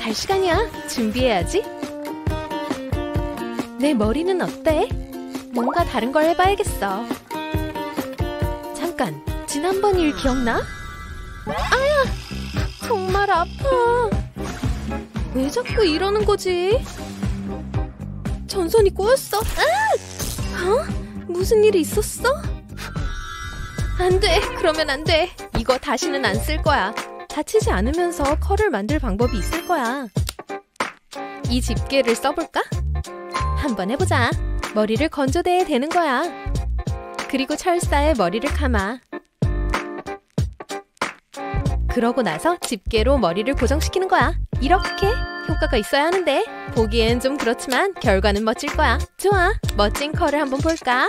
갈 시간이야. 준비해야지. 내 머리는 어때? 뭔가 다른 걸 해봐야겠어. 잠깐, 지난번 일 기억나? 아야! 정말 아파. 왜 자꾸 이러는 거지? 전선이 꼬였어. 어? 무슨 일이 있었어? 안 돼. 그러면 안 돼. 이거 다시는 안 쓸 거야. 다치지 않으면서 컬을 만들 방법이 있을 거야. 이 집게를 써볼까? 한번 해보자. 머리를 건조대에 대는 거야. 그리고 철사에 머리를 감아. 그러고 나서 집게로 머리를 고정시키는 거야. 이렇게 효과가 있어야 하는데 보기엔 좀 그렇지만 결과는 멋질 거야. 좋아, 멋진 컬을 한번 볼까?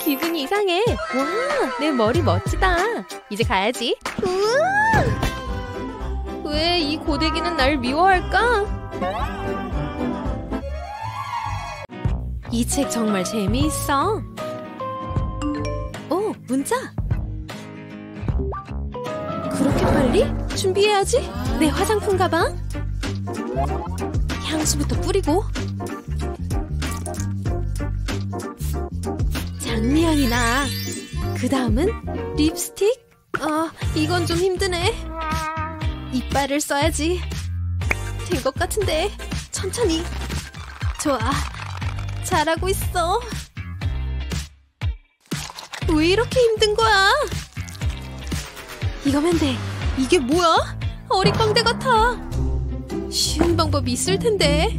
기분이 이상해. 와, 내 머리 멋지다. 이제 가야지. 왜 이 고데기는 날 미워할까? 이 책 정말 재미있어. 오, 문자! 그렇게 빨리? 준비해야지. 내 화장품 가방? 향수부터 뿌리고 장미향이 나. 그 다음은 립스틱? 이건 좀 힘드네. 이빨을 써야지. 된 것 같은데. 천천히. 좋아, 잘하고 있어. 왜 이렇게 힘든 거야? 이거면 돼. 이게 뭐야? 어리광대 같아. 쉬운 방법이 있을 텐데.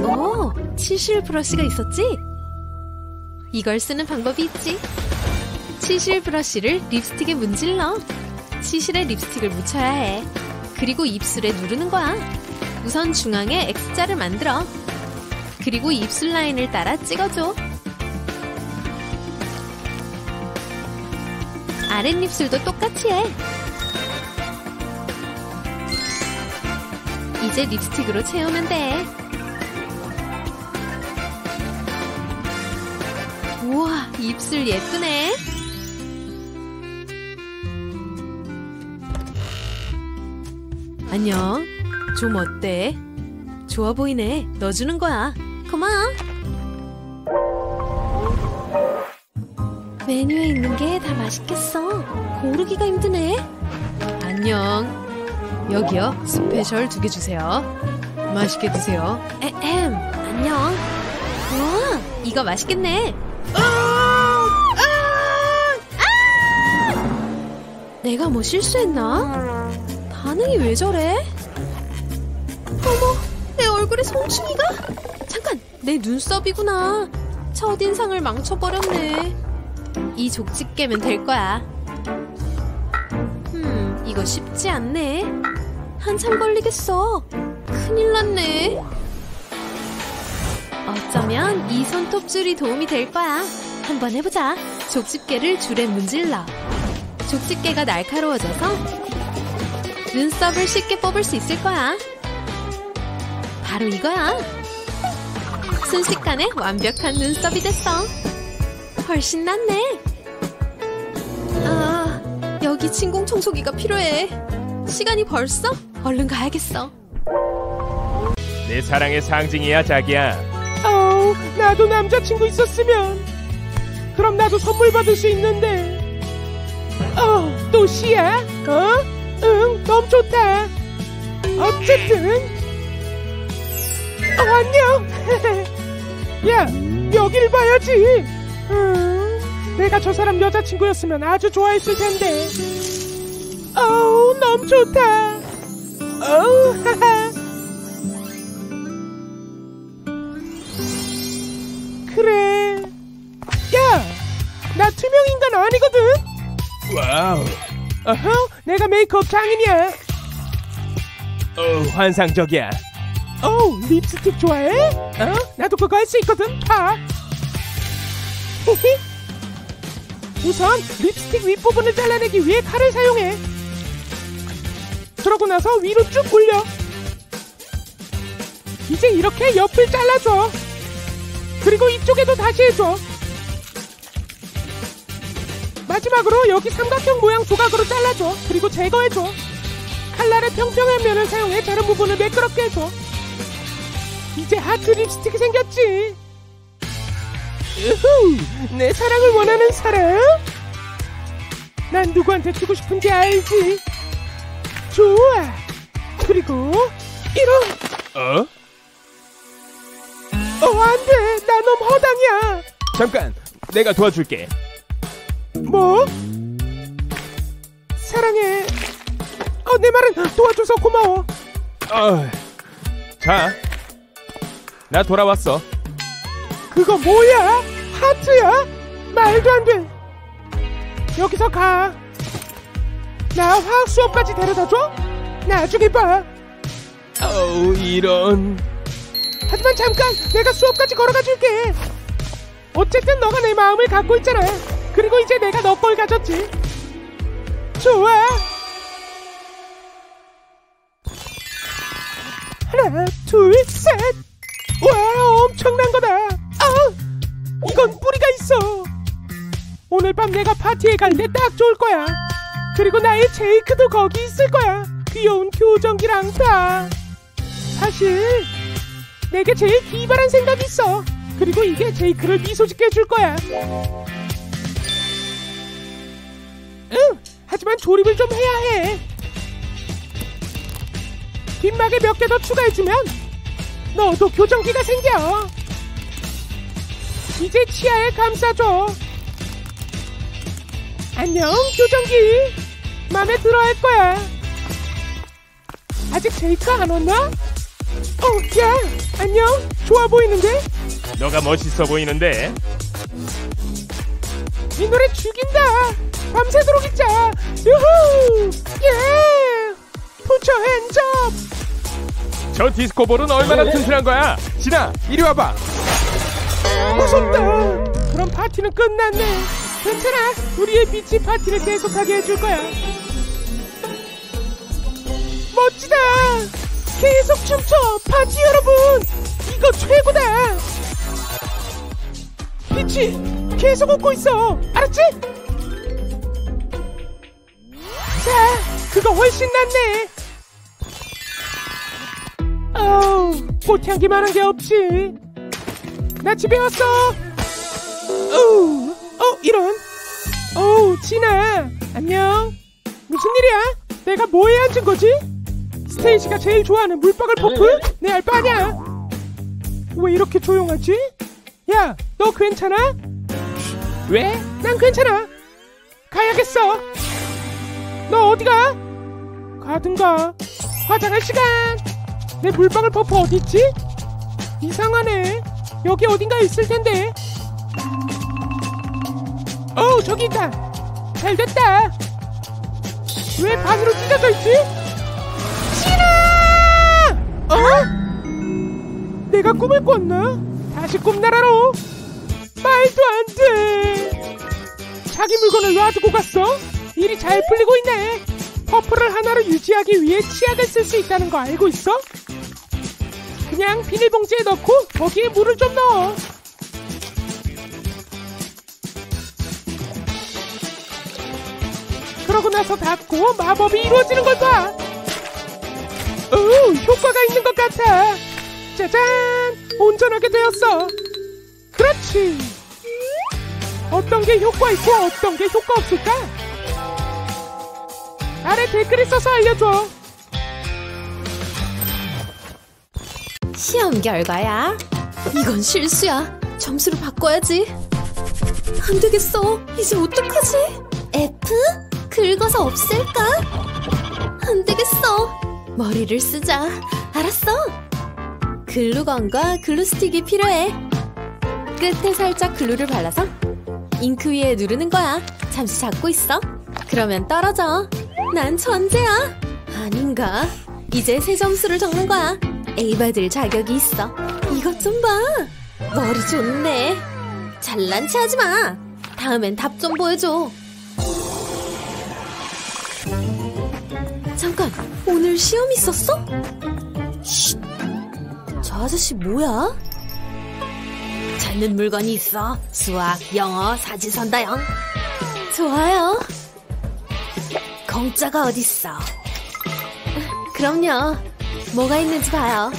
오, 치실 브러쉬가 있었지? 이걸 쓰는 방법이 있지. 치실 브러쉬를 립스틱에 문질러. 치실에 립스틱을 묻혀야 해. 그리고 입술에 누르는 거야. 우선 중앙에 X자를 만들어. 그리고 입술 라인을 따라 찍어줘. 아랫입술도 똑같이 해. 이제 립스틱으로 채우면 돼. 우와, 입술 예쁘네. 안녕. 좀 어때? 좋아 보이네. 넣어주는 거야. 고마워. 메뉴에 있는 게 다 맛있겠어. 고르기가 힘드네. 안녕. 여기요. 스페셜 2개 주세요. 맛있게 드세요. 안녕. 우와, 이거 맛있겠네. 내가 뭐 실수했나? 반응이 왜 저래? 어머, 내 얼굴에 송충이가? 잠깐, 내 눈썹이구나. 첫인상을 망쳐버렸네. 이 족지 깨면 될 거야. 이거 쉽지 않네. 한참 걸리겠어. 큰일 났네. 어쩌면 이 손톱줄이 도움이 될 거야. 한번 해보자. 족집게를 줄에 문질러. 족집게가 날카로워져서 눈썹을 쉽게 뽑을 수 있을 거야. 바로 이거야. 순식간에 완벽한 눈썹이 됐어. 훨씬 낫네. 여기 진공청소기가 필요해. 시간이 벌써? 얼른 가야겠어. 내 사랑의 상징이야, 자기야. 아우, 나도 남자친구 있었으면. 그럼 나도 선물 받을 수 있는데. 또 시야? 응, 너무 좋다. 어쨌든. 안녕. 야, 여길 봐야지. 내가 저 사람 여자친구였으면 아주 좋아했을 텐데. 어우, 너무 좋다. 어우, 하하. 그래. 야, 나 투명인간 아니거든. 와우. 어허, 내가 메이크업 장인이야. 어우, 환상적이야. 어우, 립스틱 좋아해? 나도 그거 할 수 있거든. 봐. 우선 립스틱 윗부분을 잘라내기 위해 칼을 사용해. 그러고 나서 위로 쭉 올려. 이제 이렇게 옆을 잘라줘. 그리고 이쪽에도 다시 해줘. 마지막으로 여기 삼각형 모양 조각으로 잘라줘. 그리고 제거해줘. 칼날의 평평한 면을 사용해 다른 부분을 매끄럽게 해줘. 이제 하트 립스틱이 생겼지. 우후, 내 사랑을 원하는 사람? 난 누구한테 주고 싶은지 알지. 좋아. 그리고 이런. 안돼. 나 너무 허당이야. 잠깐, 내가 도와줄게. 뭐? 사랑해. 내 말은 도와줘서 고마워. 자, 나 돌아왔어. 그거 뭐야? 하트야? 말도 안 돼. 여기서 가. 나 화학 수업까지 데려다줘? 나중에 봐. 이런. 하지만 잠깐, 내가 수업까지 걸어가줄게. 어쨌든 너가 내 마음을 갖고 있잖아. 그리고 이제 내가 너 걸 가졌지. 좋아. 하나, 둘, 셋. 와, 엄청난 거다. 이건 뿌리가 있어. 오늘 밤 내가 파티에 갈 때 딱 좋을 거야. 그리고 나의 제이크도 거기 있을 거야. 귀여운 교정기랑 다. 사실 내게 제일 기발한 생각이 있어. 그리고 이게 제이크를 미소짓게 해줄 거야. 응, 하지만 조립을 좀 해야 해. 뒷막에 몇 개 더 추가해주면 너도 교정기가 생겨. 이제 치아에 감싸줘. 안녕, 교정기. 맘에 들어 할 거야. 아직 제이크 안 왔나? 야, 안녕. 좋아 보이는데? 너가 멋있어 보이는데? 이 노래 죽인다. 밤새도록 있자. 유후! 예! Put your hands up! 저 디스코볼은 얼마나 튼튼한 거야? 진아, 이리 와봐. 무섭다. 그럼 파티는 끝났네. 괜찮아. 우리의 빛이 파티를 계속하게 해줄 거야. 멋지다. 계속 춤춰, 파티 여러분. 이거 최고다. 빛이 계속 웃고 있어. 알았지? 자, 그거 훨씬 낫네. 꽃향기만한 게 없지. 나 집에 왔어. 이런. 진아, 안녕. 무슨 일이야? 내가 뭐 해야 앉은 거지? 스테이지가 제일 좋아하는 물방울 퍼플? 내 알바 아냐? 왜 이렇게 조용하지? 야, 너 괜찮아? 왜? 난 괜찮아. 가야겠어. 너 어디가? 가든가. 화장할 시간. 내 물방울 퍼플 어딨지? 이상하네. 여기 어딘가 있을 텐데. 저기 있다. 잘 됐다. 왜 반으로 찢어져 있지? 신아! 내가 꿈을 꿨나? 다시 꿈나라로. 말도 안 돼. 자기 물건을 놔두고 갔어? 일이 잘 풀리고 있네. 퍼플을 하나로 유지하기 위해 치약을 쓸 수 있다는 거 알고 있어? 그냥 비닐봉지에 넣고 거기에 물을 좀 넣어. 그러고 나서 닫고 마법이 이루어지는 걸 봐. 효과가 있는 것 같아. 짜잔, 온전하게 되었어. 그렇지. 어떤 게 효과 있고 어떤 게 효과 없을까? 아래 댓글에 써서 알려줘. 시험 결과야. 이건 실수야. 점수를 바꿔야지. 안 되겠어. 이제 어떡하지? F? 긁어서 없앨까? 안 되겠어. 머리를 쓰자. 알았어. 글루건과 글루스틱이 필요해. 끝에 살짝 글루를 발라서 잉크 위에 누르는 거야. 잠시 잡고 있어. 그러면 떨어져. 난 천재야. 아닌가? 이제 새 점수를 적는 거야. A 받을 자격이 있어. 이것 좀 봐. 머리 좋네. 잘난 체 하지 마. 다음엔 답 좀 보여줘. 잠깐, 오늘 시험 있었어? 쉿. 저 아저씨 뭐야? 찾는 물건이 있어. 수학, 영어, 사지선다형. 좋아요. 공짜가 어딨어? 그럼요. 뭐가 있는지 봐요.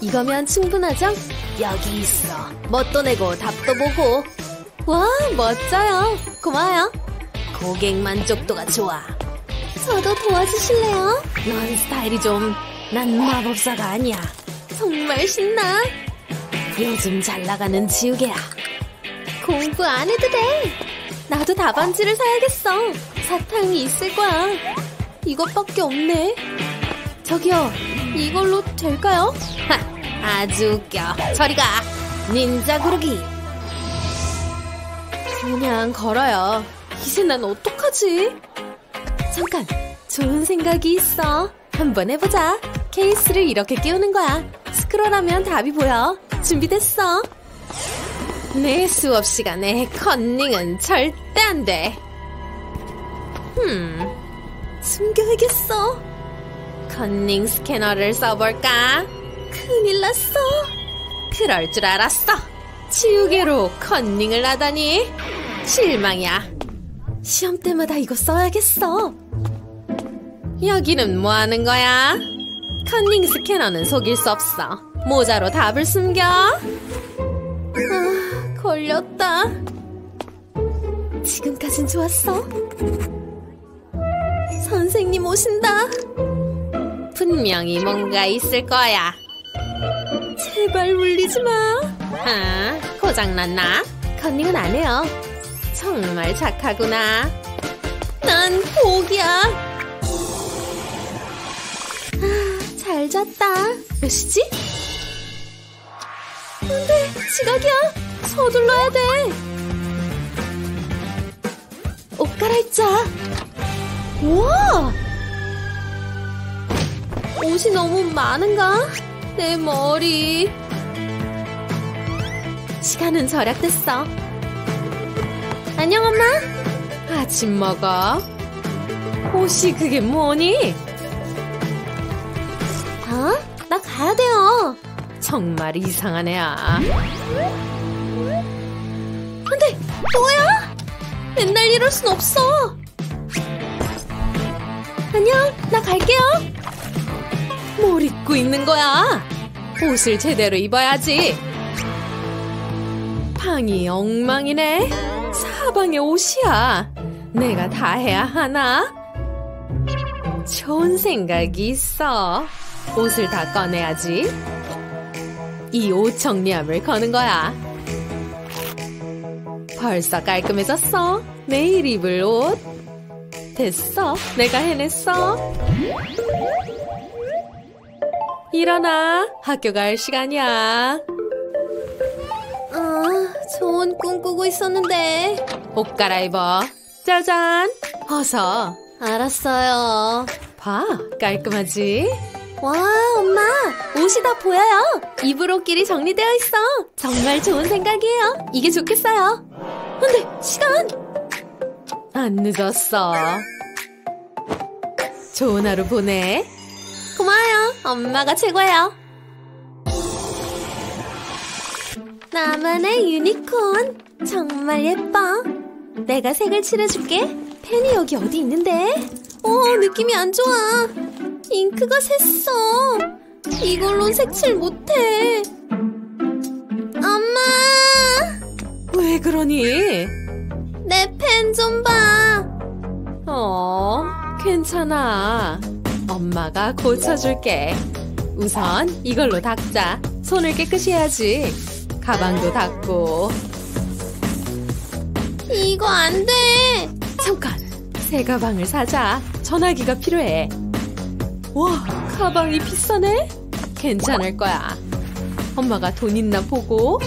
이거면 충분하죠? 여기 있어. 멋도 내고 답도 보고. 와, 멋져요. 고마워요. 고객 만족도가 좋아. 저도 도와주실래요? 넌 스타일이 좀... 난 마법사가 아니야. 정말 신나. 요즘 잘 나가는 지우개야. 공부 안 해도 돼. 나도 답안지를 사야겠어. 사탕이 있을 거야. 이것밖에 없네. 저기요, 이걸로 될까요? 하, 아주 웃겨. 저리 가. 닌자 구르기. 그냥 걸어요. 이제 난 어떡하지? 잠깐, 좋은 생각이 있어. 한번 해보자. 케이스를 이렇게 끼우는 거야. 스크롤하면 답이 보여. 준비됐어. 내 수업 시간에 컨닝은 절대 안 돼. 숨겨야겠어. 컨닝 스캐너를 써볼까? 큰일 났어. 그럴 줄 알았어. 지우개로 컨닝을 하다니. 실망이야. 시험 때마다 이거 써야겠어. 여기는 뭐 하는 거야? 컨닝 스캐너는 속일 수 없어. 모자로 답을 숨겨. 아, 걸렸다. 지금까진 좋았어. 선생님 오신다. 분명히 뭔가 있을 거야. 제발 울리지 마. 아, 고장났나? 컨닝은 안 해요. 정말 착하구나. 난 고기야. 잘 잤다. 몇 시지? 안 돼, 지각이야. 서둘러야 돼. 옷 갈아입자. 우와! 옷이 너무 많은가? 내 머리. 시간은 절약됐어. 안녕, 엄마. 아침 먹어. 옷이 그게 뭐니? 나 가야 돼요. 정말 이상한 애야. 안 돼! 뭐야? 맨날 이럴 순 없어. 안녕, 나 갈게요. 뭘 입고 있는 거야? 옷을 제대로 입어야지. 방이 엉망이네. 사방에 옷이야. 내가 다 해야 하나? 좋은 생각이 있어. 옷을 다 꺼내야지. 이 옷 정리함을 거는 거야. 벌써 깔끔해졌어. 내일 입을 옷. 됐어. 내가 해냈어. 일어나. 학교 갈 시간이야. 아, 좋은 꿈 꾸고 있었는데. 옷 갈아입어. 짜잔. 어서. 알았어요. 봐. 깔끔하지? 와, 엄마! 옷이 다 보여요! 입을 옷끼리 정리되어 있어! 정말 좋은 생각이에요! 이게 좋겠어요! 근데, 시간! 안 늦었어. 좋은 하루 보내. 고마워요. 엄마가 최고예요. 나만의 유니콘. 정말 예뻐. 내가 색을 칠해줄게. 펜이 여기 어디 있는데? 오, 느낌이 안 좋아. 잉크가 샜어. 이걸론 색칠 못해. 엄마! 왜 그러니? 내 펜 좀 봐. 괜찮아. 엄마가 고쳐줄게. 우선 이걸로 닦자. 손을 깨끗이 해야지. 가방도 닦고. 이거 안 돼. 잠깐. 새 가방을 사자. 전화기가 필요해. 와, 가방이 비싸네? 괜찮을 거야. 엄마가 돈 있나 보고.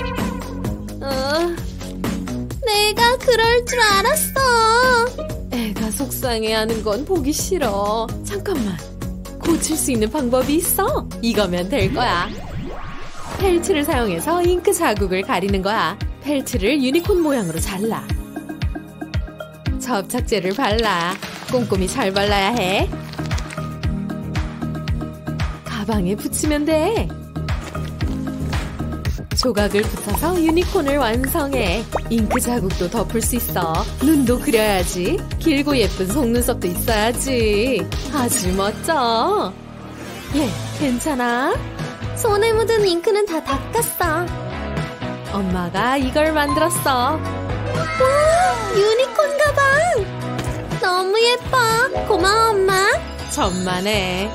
내가 그럴 줄 알았어. 애가 속상해하는 건 보기 싫어. 잠깐만, 고칠 수 있는 방법이 있어. 이거면 될 거야. 펠트를 사용해서 잉크 자국을 가리는 거야. 펠트를 유니콘 모양으로 잘라. 접착제를 발라. 꼼꼼히 잘 발라야 해. 가방에 붙이면 돼. 조각을 붙여서 유니콘을 완성해. 잉크 자국도 덮을 수 있어. 눈도 그려야지. 길고 예쁜 속눈썹도 있어야지. 아주 멋져. 얘, 괜찮아? 손에 묻은 잉크는 다 닦았어. 엄마가 이걸 만들었어. 와, 유니콘 가방! 너무 예뻐. 고마워, 엄마. 천만에.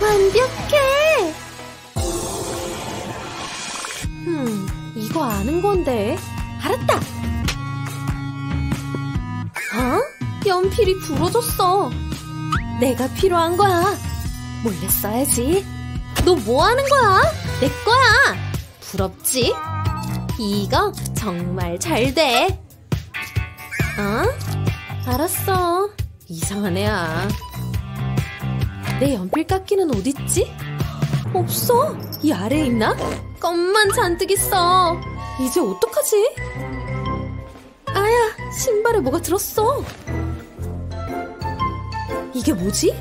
완벽해! 이거 아는 건데. 알았다! 어? 연필이 부러졌어. 내가 필요한 거야. 몰래 써야지. 너 뭐 하는 거야? 내 거야! 부럽지? 이거 정말 잘 돼. 어? 알았어. 이상한 애야. 내 연필깎이는 어딨지? 없어? 이 아래에 있나? 껌만 잔뜩 있어. 이제 어떡하지? 아야, 신발에 뭐가 들었어. 이게 뭐지?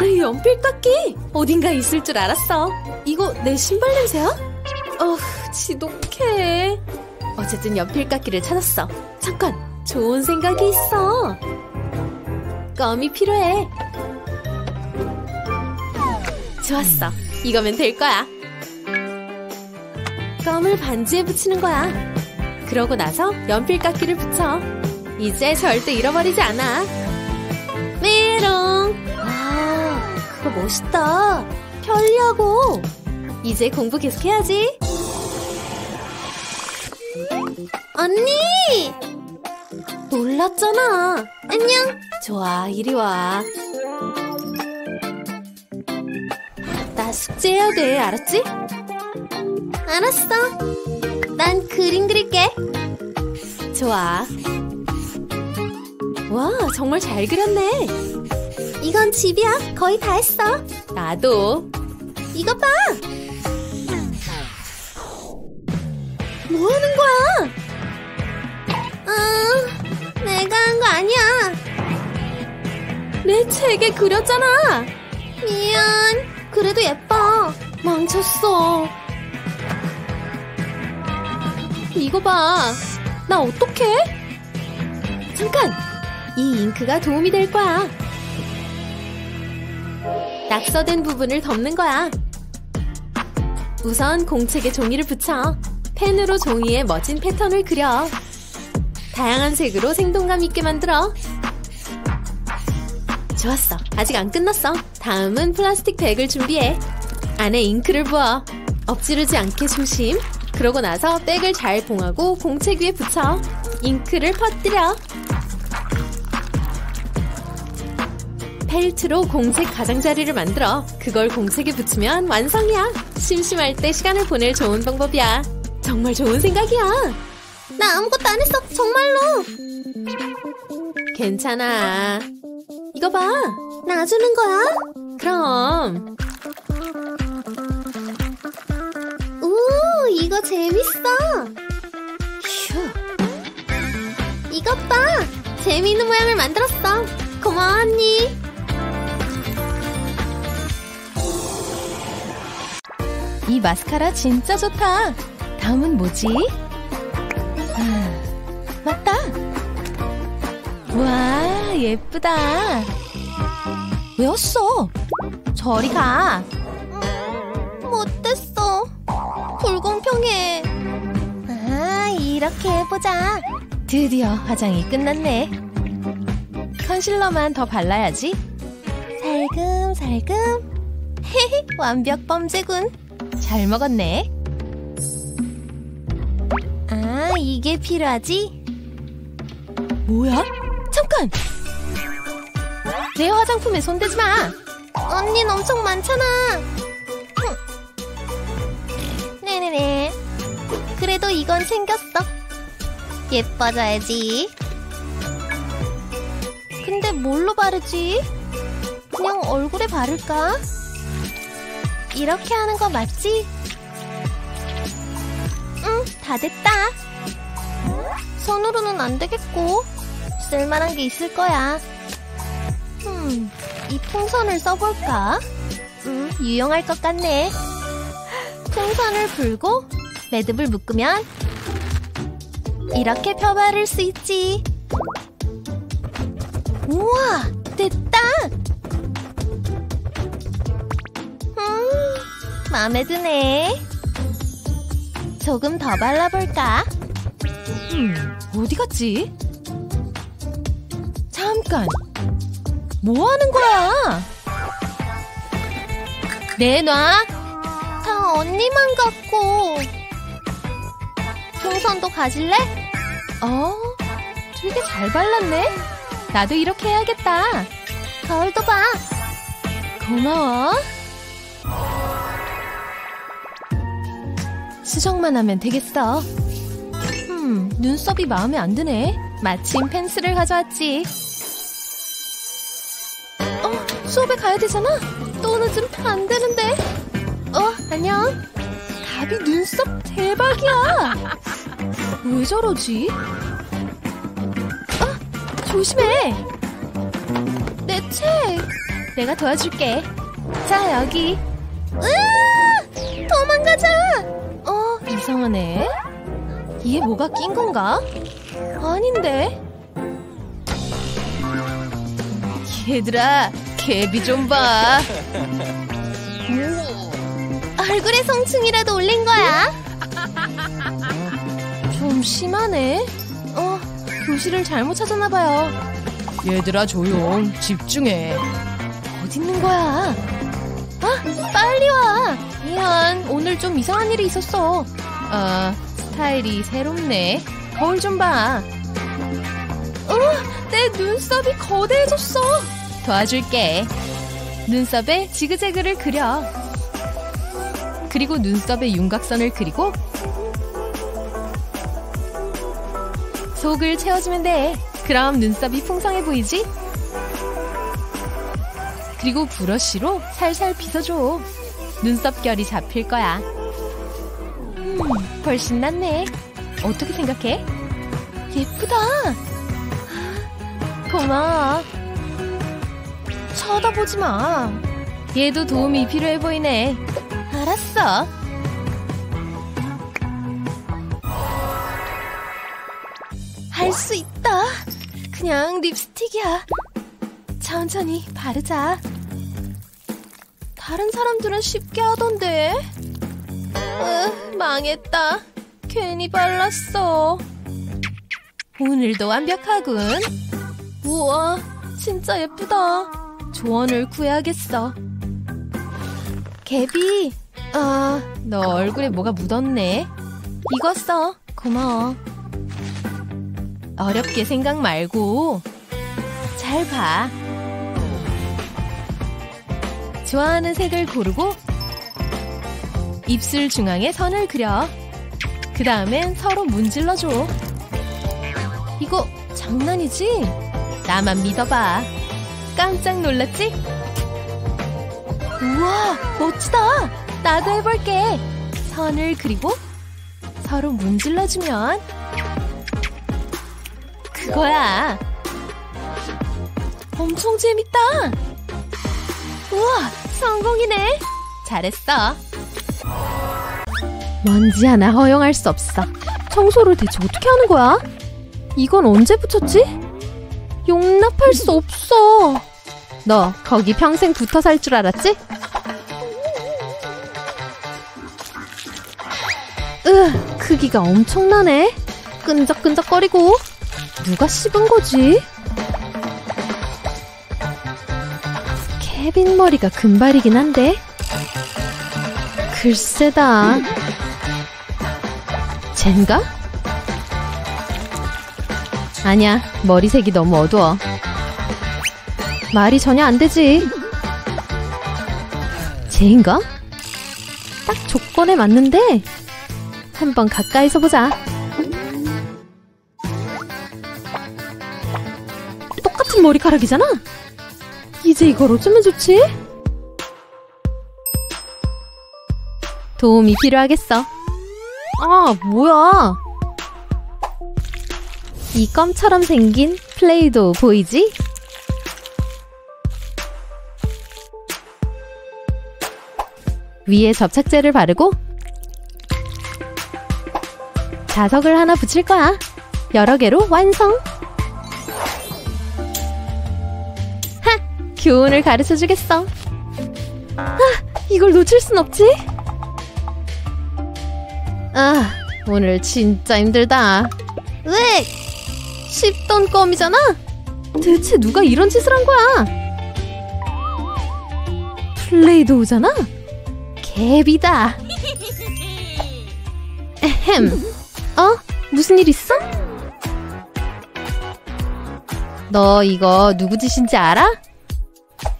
내 연필깎이! 어딘가에 있을 줄 알았어. 이거 내 신발 냄새야? 지독해. 어쨌든 연필깎이를 찾았어. 잠깐, 좋은 생각이 있어. 껌이 필요해. 좋았어. 이거면 될 거야. 껌을 반지에 붙이는 거야. 그러고 나서 연필깎이를 붙여. 이제 절대 잃어버리지 않아. 메롱. 와, 그거 멋있다. 편리하고. 이제 공부 계속해야지. 언니! 놀랐잖아. 안녕. 좋아, 이리 와. 나 숙제해야 돼, 알았지? 알았어. 난 그림 그릴게. 좋아. 와, 정말 잘 그렸네. 이건 집이야. 거의 다 했어. 나도. 이거 봐. 뭐 하는 거야? 내가 한 거 아니야. 내 책에 그렸잖아. 미안. 그래도 예뻐. 망쳤어. 이거 봐. 나 어떡해? 잠깐! 이 잉크가 도움이 될 거야. 낙서된 부분을 덮는 거야. 우선 공책에 종이를 붙여. 펜으로 종이에 멋진 패턴을 그려. 다양한 색으로 생동감 있게 만들어. 좋았어. 아직 안 끝났어. 다음은 플라스틱 백을 준비해. 안에 잉크를 부어. 엎지르지 않게 조심. 그러고 나서 백을 잘 봉하고 공책 위에 붙여. 잉크를 퍼뜨려. 펠트로 공책 가장자리를 만들어. 그걸 공책에 붙이면 완성이야. 심심할 때 시간을 보낼 좋은 방법이야. 정말 좋은 생각이야. 나 아무것도 안 했어. 정말로. 괜찮아. 이거 봐. 놔주는 거야? 그럼. 오, 이거 재밌어. 휴. 이것 봐. 재미있는 모양을 만들었어. 고마워, 언니. 이 마스카라 진짜 좋다. 다음은 뭐지? 맞다. 와. 예쁘다. 외웠어. 저리 가. 못됐어. 불공평해. 아, 이렇게 해보자. 드디어 화장이 끝났네. 컨실러만 더 발라야지. 살금살금. 완벽 범죄군. 잘 먹었네. 아, 이게 필요하지? 뭐야? 잠깐! 내 화장품에 손대지 마. 언니는 엄청 많잖아. 네네네. 그래도 이건 생겼어. 예뻐져야지. 근데 뭘로 바르지? 그냥 얼굴에 바를까? 이렇게 하는 거 맞지? 응, 다 됐다. 손으로는 안 되겠고 쓸만한 게 있을 거야. 이 풍선을 써볼까? 유용할 것 같네. 풍선을 불고 매듭을 묶으면 이렇게 펴바를 수 있지. 우와, 됐다. 마음에 드네. 조금 더 발라볼까? 어디 갔지? 잠깐, 뭐 하는 거야? 내놔. 다 언니만 같고. 풍선도 가질래? 되게 잘 발랐네. 나도 이렇게 해야겠다. 거울도 봐. 고마워. 수정만 하면 되겠어. 눈썹이 마음에 안 드네. 마침 펜슬을 가져왔지. 수업에 가야 되잖아. 또 늦으면 안 되는데. 안녕. 가비 눈썹 대박이야. 왜 저러지? 조심해. 내 책. 내가 도와줄게. 자, 여기. 으아! 도망가자. 이상하네. 이에 뭐가 낀 건가? 아닌데. 얘들아, 개비 좀 봐. 얼굴에 성충이라도 올린 거야. 좀 심하네. 교실을 잘못 찾았나 봐요. 얘들아, 조용. 집중해. 어디 있는 거야? 빨리 와. 미안, 오늘 좀 이상한 일이 있었어. 스타일이 새롭네. 거울 좀 봐. 내 눈썹이 거대해졌어. 도와줄게. 눈썹에 지그재그를 그려. 그리고 눈썹에 윤곽선을 그리고 속을 채워주면 돼. 그럼 눈썹이 풍성해 보이지? 그리고 브러쉬로 살살 빗어줘. 눈썹결이 잡힐 거야. 훨씬 낫네. 어떻게 생각해? 예쁘다. 고마워. 쳐다보지 마. 얘도 도움이 필요해 보이네. 알았어. 할 수 있다. 그냥 립스틱이야. 천천히 바르자. 다른 사람들은 쉽게 하던데. 망했다. 괜히 발랐어. 오늘도 완벽하군. 우와, 진짜 예쁘다. 조언을 구해야겠어. 개비. 너 얼굴에 뭐가 묻었네. 이거 써. 고마워. 어렵게 생각 말고 잘 봐. 좋아하는 색을 고르고 입술 중앙에 선을 그려. 그 다음엔 서로 문질러줘. 이거 장난이지? 나만 믿어봐. 깜짝 놀랐지? 우와, 멋지다. 나도 해볼게. 선을 그리고 서로 문질러주면 그거야. 엄청 재밌다. 우와, 성공이네. 잘했어. 먼지 하나 허용할 수 없어. 청소를 대체 어떻게 하는 거야? 이건 언제 붙였지? 용납할 수 없어. 너 거기 평생 붙어 살 줄 알았지? 크기가 엄청나네. 끈적끈적거리고. 누가 씹은 거지? 케빈 머리가 금발이긴 한데. 글쎄다. 젠가? 아니야, 머리색이 너무 어두워. 말이 전혀 안 되지. 쟤인가? 딱 조건에 맞는데. 한번 가까이서 보자. 똑같은 머리카락이잖아? 이제 이걸 어쩌면 좋지? 도움이 필요하겠어. 뭐야? 이 껌처럼 생긴 플레이도 보이지? 위에 접착제를 바르고 자석을 하나 붙일 거야. 여러 개로 완성! 하! 교훈을 가르쳐주겠어. 아! 이걸 놓칠 순 없지? 아! 오늘 진짜 힘들다. 왜? 씹던 껌이잖아? 대체 누가 이런 짓을 한 거야? 플레이도우잖아? 개비다. 에헴. 어? 무슨 일 있어? 너 이거 누구 짓인지 알아?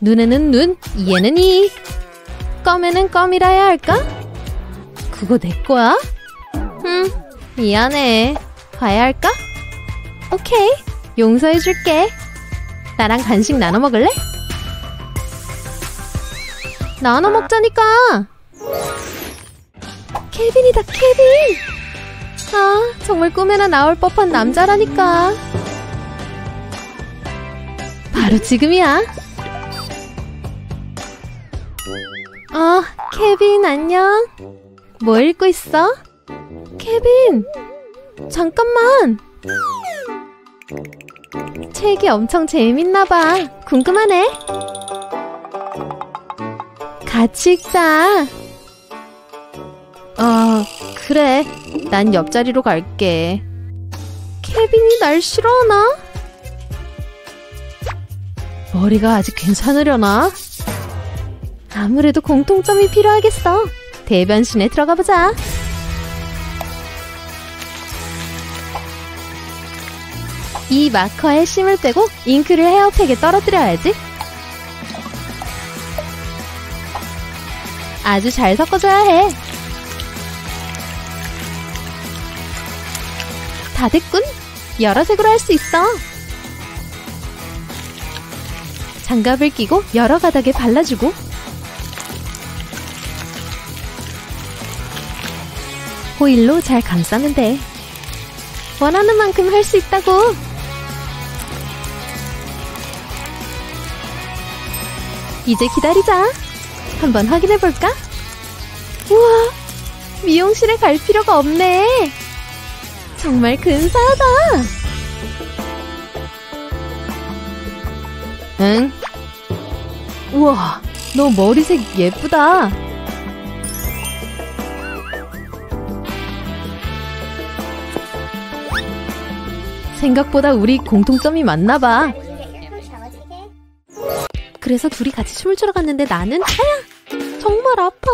눈에는 눈, 이에는 이. 껌에는 껌이라 해야 할까? 그거 내 거야? 미안해. 봐야 할까? 오케이, 용서해줄게. 나랑 간식 나눠 먹을래? 나눠 먹자니까. 케빈이다, 케빈. 아, 정말 꿈에나 나올 법한 남자라니까. 바로 지금이야. 케빈 안녕. 뭐 읽고 있어? 케빈, 잠깐만. 책이 엄청 재밌나봐. 궁금하네. 같이 읽자. 그래. 난 옆자리로 갈게. 케빈이 날 싫어하나? 머리가 아직 괜찮으려나? 아무래도 공통점이 필요하겠어. 대변신에 들어가보자. 이 마커에 심을 빼고 잉크를 헤어팩에 떨어뜨려야지. 아주 잘 섞어줘야 해. 다 됐군. 여러 색으로 할 수 있어. 장갑을 끼고 여러 가닥에 발라주고 호일로 잘 감싸면 돼. 원하는 만큼 할 수 있다고. 이제 기다리자. 한번 확인해볼까? 우와, 미용실에 갈 필요가 없네. 정말 근사하다. 응? 우와, 너 머리색 예쁘다. 생각보다 우리 공통점이 많나봐. 그래서 둘이 같이 춤을 추러 갔는데 나는 아야! 정말 아파.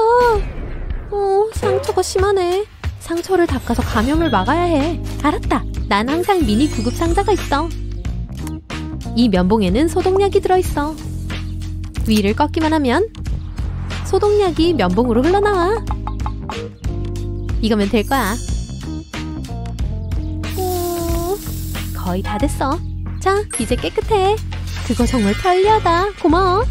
상처가 심하네. 상처를 닦아서 감염을 막아야 해. 알았다. 난 항상 미니 구급 상자가 있어. 이 면봉에는 소독약이 들어있어. 위를 꺾기만 하면 소독약이 면봉으로 흘러나와. 이거면 될 거야. 거의 다 됐어. 자, 이제 깨끗해. 그거 정말 편리하다. 고마워.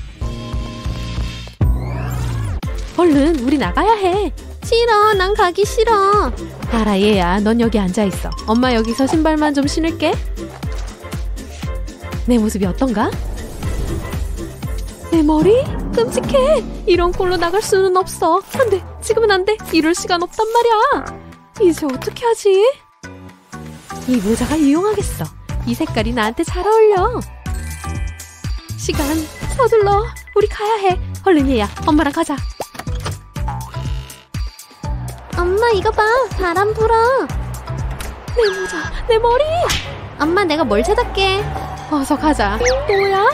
얼른 우리 나가야 해. 싫어, 난 가기 싫어. 알아, 얘야. 넌 여기 앉아있어. 엄마 여기서 신발만 좀 신을게. 내 모습이 어떤가? 내 머리? 끔찍해. 이런 꼴로 나갈 수는 없어. 안 돼. 지금은 안 돼. 이럴 시간 없단 말이야. 이제 어떻게 하지? 이 모자가 유용하겠어. 이 색깔이 나한테 잘 어울려. 시간 서둘러. 우리 가야 해. 얼른 얘야, 엄마랑 가자. 엄마 이거 봐. 바람 불어. 내 모자, 내 머리. 엄마 내가 뭘 찾았게. 어서 가자. 뭐야?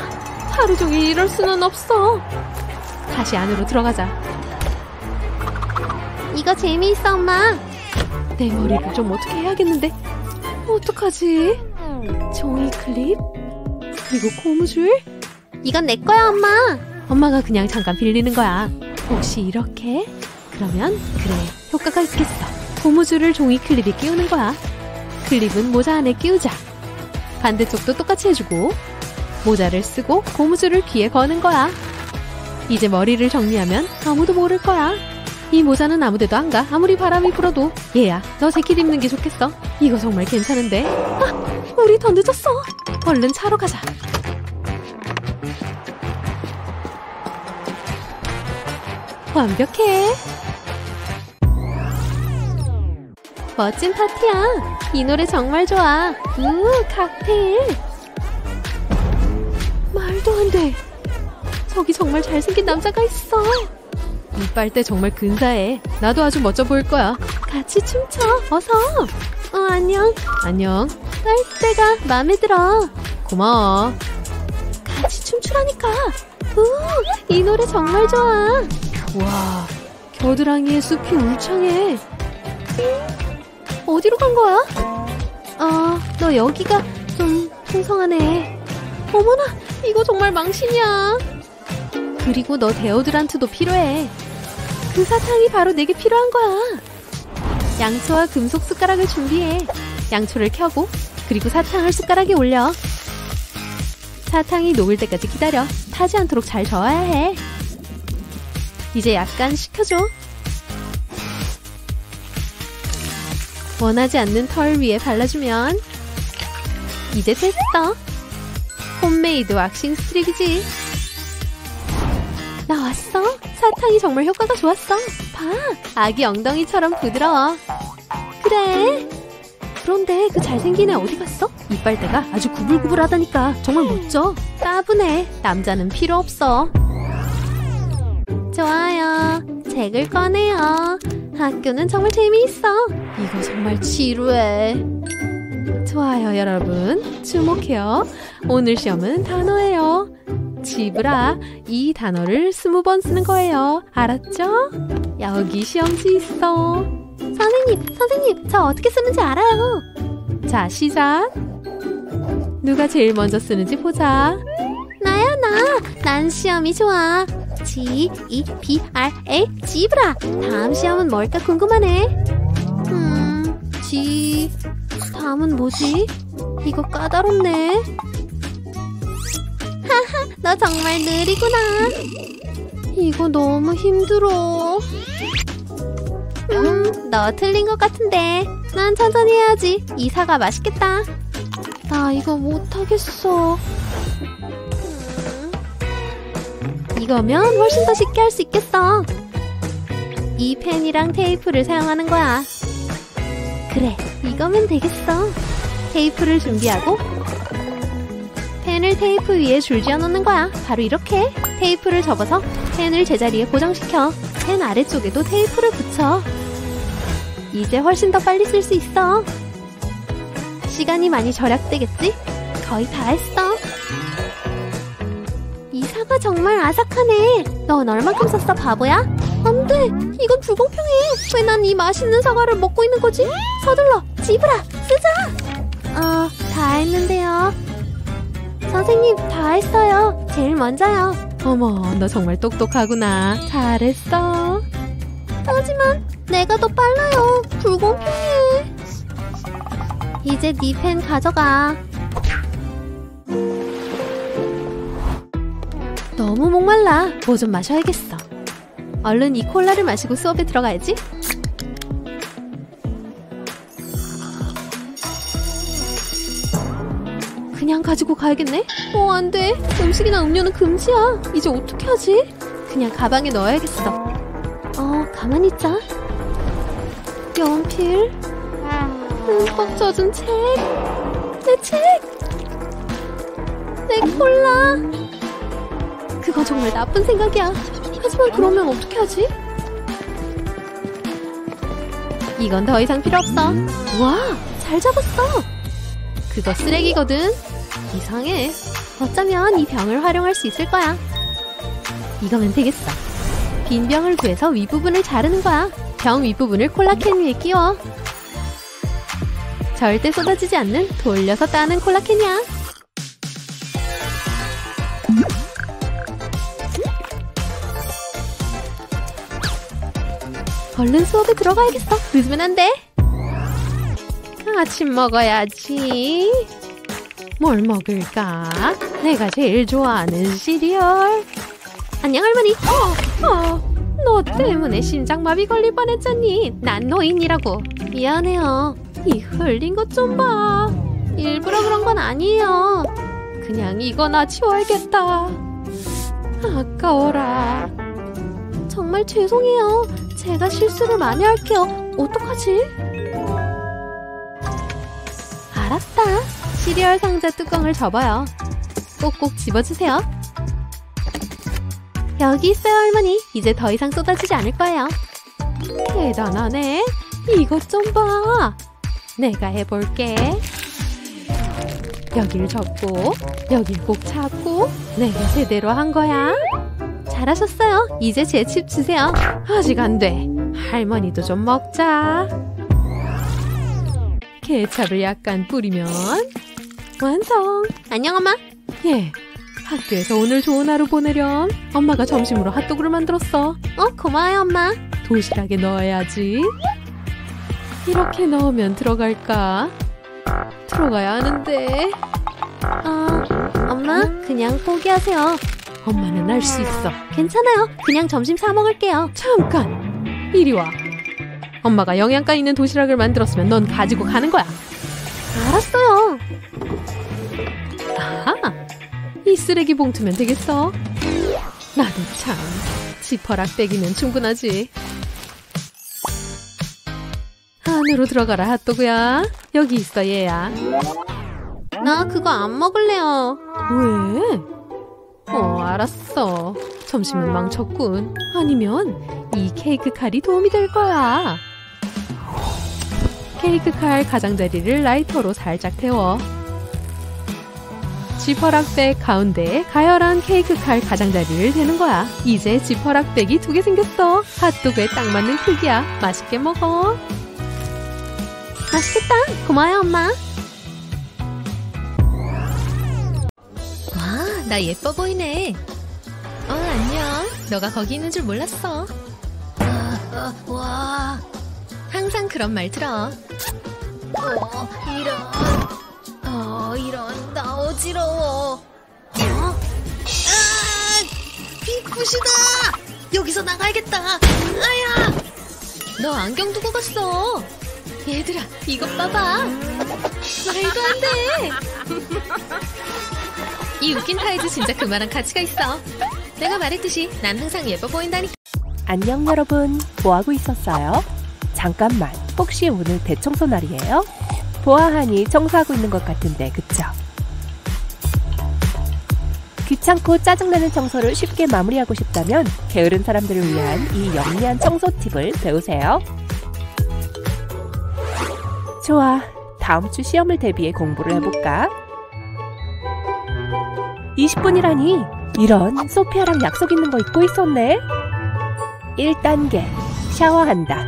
하루 종일 이럴 수는 없어. 다시 안으로 들어가자. 이거 재미있어 엄마. 내 머리를 좀 어떻게 해야겠는데. 어떡하지? 종이 클립? 그리고 고무줄? 이건 내 거야, 엄마. 엄마가 그냥 잠깐 빌리는 거야. 혹시 이렇게? 그러면 그래, 효과가 있겠어. 고무줄을 종이 클립에 끼우는 거야. 클립은 모자 안에 끼우자. 반대쪽도 똑같이 해주고 모자를 쓰고 고무줄을 귀에 거는 거야. 이제 머리를 정리하면 아무도 모를 거야. 이 모자는 아무데도 안 가. 아무리 바람이 불어도. 얘야, 너 재킷 입는 게 좋겠어. 이거 정말 괜찮은데. 아, 우리 더 늦었어. 얼른 차로 가자. 완벽해. 멋진 파티야. 이 노래 정말 좋아. 칵테일. 말도 안 돼. 저기 정말 잘생긴 남자가 있어. 이 빨대 정말 근사해. 나도 아주 멋져 보일 거야. 같이 춤춰. 어서. 안녕. 안녕. 빨대가 마음에 들어. 고마워. 같이 춤추라니까. 오, 이 노래 정말 좋아. 와, 겨드랑이에 숲이 울창해. 어디로 간 거야? 너 여기가 좀 풍성하네. 어머나, 이거 정말 망신이야. 그리고 너 데오드란트도 필요해. 그 사탕이 바로 내게 필요한 거야. 양초와 금속 숟가락을 준비해. 양초를 켜고 그리고 사탕을 숟가락에 올려. 사탕이 녹을 때까지 기다려. 타지 않도록 잘 저어야 해. 이제 약간 식혀줘. 원하지 않는 털 위에 발라주면 이제 됐어. 홈메이드 왁싱 스트립이지. 나 왔어. 사탕이 정말 효과가 좋았어. 봐, 아기 엉덩이처럼 부드러워. 그래. 그런데 그 잘생긴 애 어디 갔어? 이빨대가 아주 구불구불하다니까. 정말 멋져. 따분해. 남자는 필요 없어. 좋아요. 책을 꺼내요. 학교는 정말 재미있어. 이거 정말 지루해. 좋아요, 여러분. 주목해요. 오늘 시험은 단어예요. 지브라. 이 단어를 20번 쓰는 거예요. 알았죠? 여기 시험지 있어. 선생님, 저 어떻게 쓰는지 알아요. 자, 시작. 누가 제일 먼저 쓰는지 보자. 나야, 나. 난 시험이 좋아. G-E-B-R-A, 지브라. 다음 시험은 뭘까 궁금하네. G, 다음은 뭐지? 이거 까다롭네. 하하, 너 정말 느리구나. 이거 너무 힘들어. 너 틀린 것 같은데. 난 천천히 해야지. 이 사과 맛있겠다. 나 이거 못하겠어. 이거면 훨씬 더 쉽게 할 수 있겠어. 이 펜이랑 테이프를 사용하는 거야. 그래, 이거면 되겠어. 테이프를 준비하고 펜을 테이프 위에 줄지어 놓는 거야. 바로 이렇게. 테이프를 접어서 펜을 제자리에 고정시켜. 펜 아래쪽에도 테이프를 붙여. 이제 훨씬 더 빨리 쓸 수 있어. 시간이 많이 절약되겠지? 거의 다 했어. 이 사과 정말 아삭하네. 넌 얼만큼 썼어, 바보야? 안 돼! 이건 불공평해! 왜 난 이 맛있는 사과를 먹고 있는 거지? 서둘러! 지브라! 쓰자! 다 했는데요. 선생님, 다 했어요. 제일 먼저요. 어머, 너 정말 똑똑하구나. 잘했어. 하지만 내가 더 빨라요. 불공평해. 이제 네 펜 가져가. 너무 목말라. 뭐 좀 마셔야겠어. 얼른 이 콜라를 마시고 수업에 들어가야지. 그냥 가지고 가야겠네? 안 돼. 음식이나 음료는 금지야. 이제 어떻게 하지? 그냥 가방에 넣어야겠어. 가만히 있자. 연필, 흠뻑 젖은 책, 내 책, 내 콜라. 그거 정말 나쁜 생각이야. 하지만 그러면 어떻게 하지? 이건 더 이상 필요 없어. 와, 잘 잡았어. 그거 쓰레기거든. 이상해. 어쩌면 이 병을 활용할 수 있을 거야. 이거면 되겠어. 빈 병을 구해서 윗부분을 자르는 거야. 병 윗부분을 콜라캔 위에 끼워. 절대 쏟아지지 않는 돌려서 따는 콜라캔이야. 얼른 수업에 들어가야겠어. 늦으면 안 돼. 아침 먹어야지. 뭘 먹을까? 내가 제일 좋아하는 시리얼. 안녕, 할머니. 너 때문에 심장마비 걸릴 뻔했잖니. 난 노인이라고. 미안해요. 이 흘린 것 좀 봐. 일부러 그런 건 아니에요. 그냥 이거나 치워야겠다. 아까워라. 정말 죄송해요. 제가 실수를 많이 할게요. 어떡하지? 알았어. 시리얼 상자 뚜껑을 접어요. 꼭꼭 집어주세요. 여기 있어요, 할머니. 이제 더 이상 쏟아지지 않을 거예요. 대단하네. 이것 좀 봐. 내가 해볼게. 여길 접고, 여길 꼭 잡고, 내가 제대로 한 거야. 잘하셨어요. 이제 제 칩 주세요. 아직 안 돼. 할머니도 좀 먹자. 케첩을 약간 뿌리면 완성. 안녕, 엄마. 예, 학교에서 오늘 좋은 하루 보내렴. 엄마가 점심으로 핫도그를 만들었어. 고마워요, 엄마. 도시락에 넣어야지. 이렇게 넣으면 들어갈까? 들어가야 하는데. 엄마, 그냥 포기하세요. 엄마는 알 수 있어. 괜찮아요. 그냥 점심 사 먹을게요. 잠깐, 이리 와. 엄마가 영양가 있는 도시락을 만들었으면 넌 가지고 가는 거야. 알았어요. 아하, 이 쓰레기 봉투면 되겠어. 나도 참, 지퍼락 빼기면 충분하지. 안으로 들어가라, 핫도그야. 여기 있어, 얘야. 나 그거 안 먹을래요. 왜? 알았어. 점심은 망쳤군. 아니면 이 케이크 칼이 도움이 될 거야. 케이크 칼 가장자리를 라이터로 살짝 태워. 지퍼락백 가운데에 가열한 케이크 칼 가장자리를 대는 거야. 이제 지퍼락백이 2개 생겼어. 핫도그에 딱 맞는 크기야. 맛있게 먹어. 맛있겠다. 고마워요, 엄마. 와, 나 예뻐 보이네. 안녕. 너가 거기 있는 줄 몰랐어. 와, 항상 그런 말 들어. 이런, 나 어지러워. 빅붓이다. 여기서 나가야겠다. 아야, 너 안경 두고 갔어. 얘들아, 이것 봐봐. 말도 안 돼. 이 웃긴 타이즈 진짜 그만한 가치가 있어. 내가 말했듯이 난 항상 예뻐 보인다니까. 안녕, 여러분. 뭐하고 있었어요? 잠깐만, 혹시 오늘 대청소 날이에요? 보아하니 청소하고 있는 것 같은데, 그쵸? 귀찮고 짜증나는 청소를 쉽게 마무리하고 싶다면 게으른 사람들을 위한 이 영리한 청소 팁을 배우세요. 좋아, 다음 주 시험을 대비해 공부를 해볼까? 20분이라니! 이런, 소피아랑 약속 있는 거 잊고 있었네? 1단계, 샤워한다.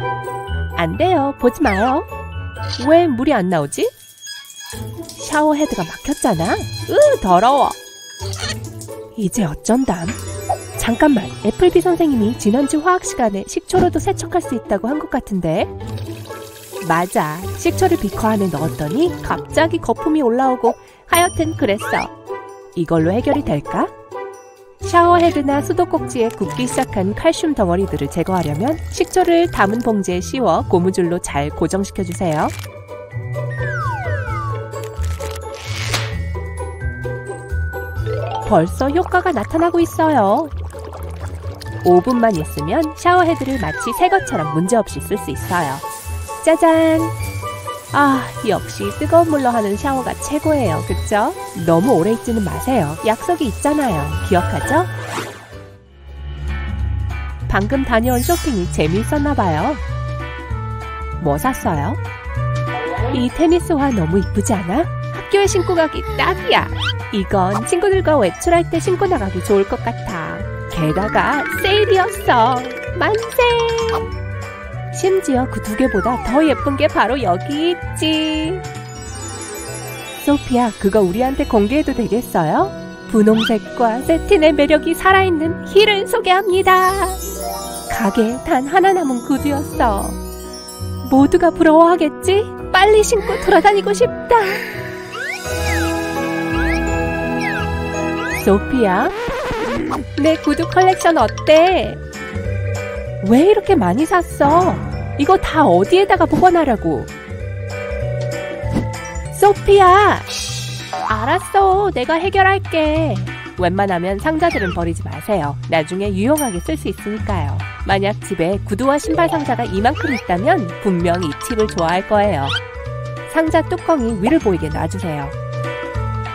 안 돼요, 보지 마요. 왜 물이 안 나오지? 샤워 헤드가 막혔잖아? 더러워. 이제 어쩐담? 잠깐만, 애플비 선생님이 지난주 화학 시간에 식초로도 세척할 수 있다고 한 것 같은데? 맞아, 식초를 비커 안에 넣었더니 갑자기 거품이 올라오고 하여튼 그랬어. 이걸로 해결이 될까? 샤워헤드나 수도꼭지에 굳기 시작한 칼슘 덩어리들을 제거하려면 식초를 담은 봉지에 씌워 고무줄로 잘 고정시켜주세요. 벌써 효과가 나타나고 있어요. 5분만 있으면 샤워헤드를 마치 새 것처럼 문제없이 쓸 수 있어요. 짜잔! 아, 역시 뜨거운 물로 하는 샤워가 최고예요, 그쵸? 너무 오래 있지는 마세요. 약속이 있잖아요. 기억하죠? 방금 다녀온 쇼핑이 재미있었나봐요. 뭐 샀어요? 이 테니스화 너무 이쁘지 않아? 학교에 신고 가기 딱이야. 이건 친구들과 외출할 때 신고 나가기 좋을 것 같아. 게다가 세일이었어. 만세! 심지어 그 2개보다 더 예쁜 게 바로 여기 있지. 소피아, 그거 우리한테 공개해도 되겠어요? 분홍색과 세틴의 매력이 살아있는 힐을 소개합니다. 가게에 단 하나 남은 구두였어. 모두가 부러워하겠지? 빨리 신고 돌아다니고 싶다. 소피아, 내 구두 컬렉션 어때? 왜 이렇게 많이 샀어? 이거 다 어디에다가 보관하라고? 소피아! 알았어, 내가 해결할게. 웬만하면 상자들은 버리지 마세요. 나중에 유용하게 쓸 수 있으니까요. 만약 집에 구두와 신발 상자가 이만큼 있다면 분명히 이 팁을 좋아할 거예요. 상자 뚜껑이 위를 보이게 놔주세요.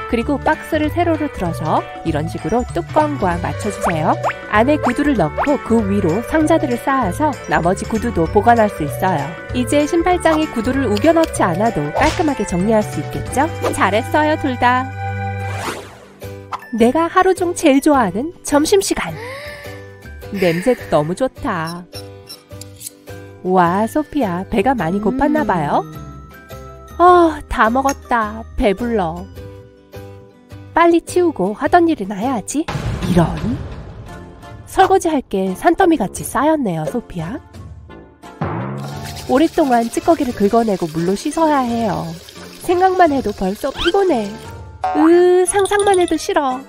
그리고 박스를 세로로 들어서 이런 식으로 뚜껑과 맞춰주세요. 안에 구두를 넣고 그 위로 상자들을 쌓아서 나머지 구두도 보관할 수 있어요. 이제 신발장에 구두를 우겨 넣지 않아도 깔끔하게 정리할 수 있겠죠? 잘했어요, 둘 다. 내가 하루 중 제일 좋아하는 점심시간. 냄새 너무 좋다. 와, 소피야, 배가 많이 고팠나 봐요? 다 먹었다. 배불러. 빨리 치우고 하던 일이나 해야지. 이런? 설거지 할 게 산더미같이 쌓였네요, 소피야. 오랫동안 찌꺼기를 긁어내고 물로 씻어야 해요. 생각만 해도 벌써 피곤해. 상상만 해도 싫어.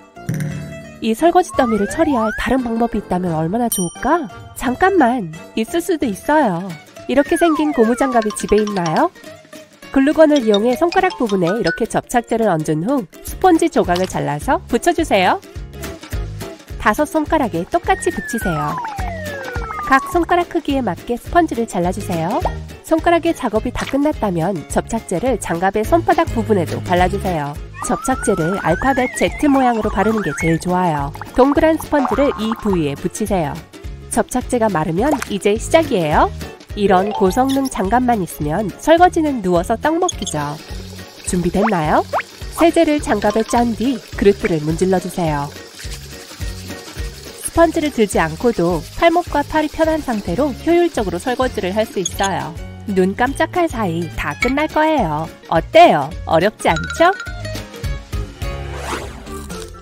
이 설거지 더미를 처리할 다른 방법이 있다면 얼마나 좋을까? 잠깐만, 있을 수도 있어요. 이렇게 생긴 고무장갑이 집에 있나요? 글루건을 이용해 손가락 부분에 이렇게 접착제를 얹은 후 스펀지 조각을 잘라서 붙여주세요. 5 손가락에 똑같이 붙이세요. 각 손가락 크기에 맞게 스펀지를 잘라주세요. 손가락의 작업이 다 끝났다면 접착제를 장갑의 손바닥 부분에도 발라주세요. 접착제를 알파벳 Z 모양으로 바르는 게 제일 좋아요. 동그란 스펀지를 이 부위에 붙이세요. 접착제가 마르면 이제 시작이에요. 이런 고성능 장갑만 있으면 설거지는 누워서 딱 먹기죠. 준비됐나요? 세제를 장갑에 짠 뒤 그릇들을 문질러주세요. 스펀지를 들지 않고도 팔목과 팔이 편한 상태로 효율적으로 설거지를 할 수 있어요. 눈 깜짝할 사이 다 끝날 거예요. 어때요? 어렵지 않죠?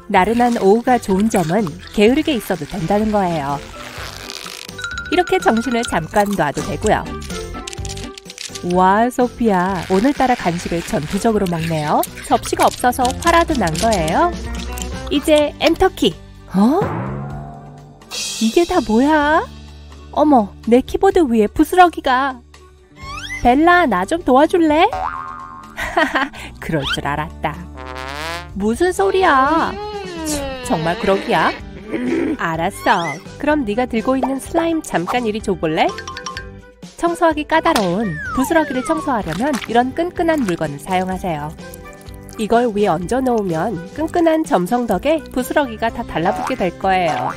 나른한 오후가 좋은 점은 게으르게 있어도 된다는 거예요. 이렇게 정신을 잠깐 놔도 되고요. 와, 소피야, 오늘따라 간식을 전투적으로 먹네요. 접시가 없어서 화라도 난 거예요. 이제 엔터키. 이게 다 뭐야? 어머, 내 키보드 위에 부스러기가. 벨라, 나 좀 도와줄래? 하하, 그럴 줄 알았다. 무슨 소리야? 정말 그러기야? 알았어. 그럼 네가 들고 있는 슬라임 잠깐 이리 줘볼래? 청소하기 까다로운 부스러기를 청소하려면 이런 끈끈한 물건을 사용하세요. 이걸 위에 얹어 놓으면 끈끈한 점성 덕에 부스러기가 다 달라붙게 될 거예요.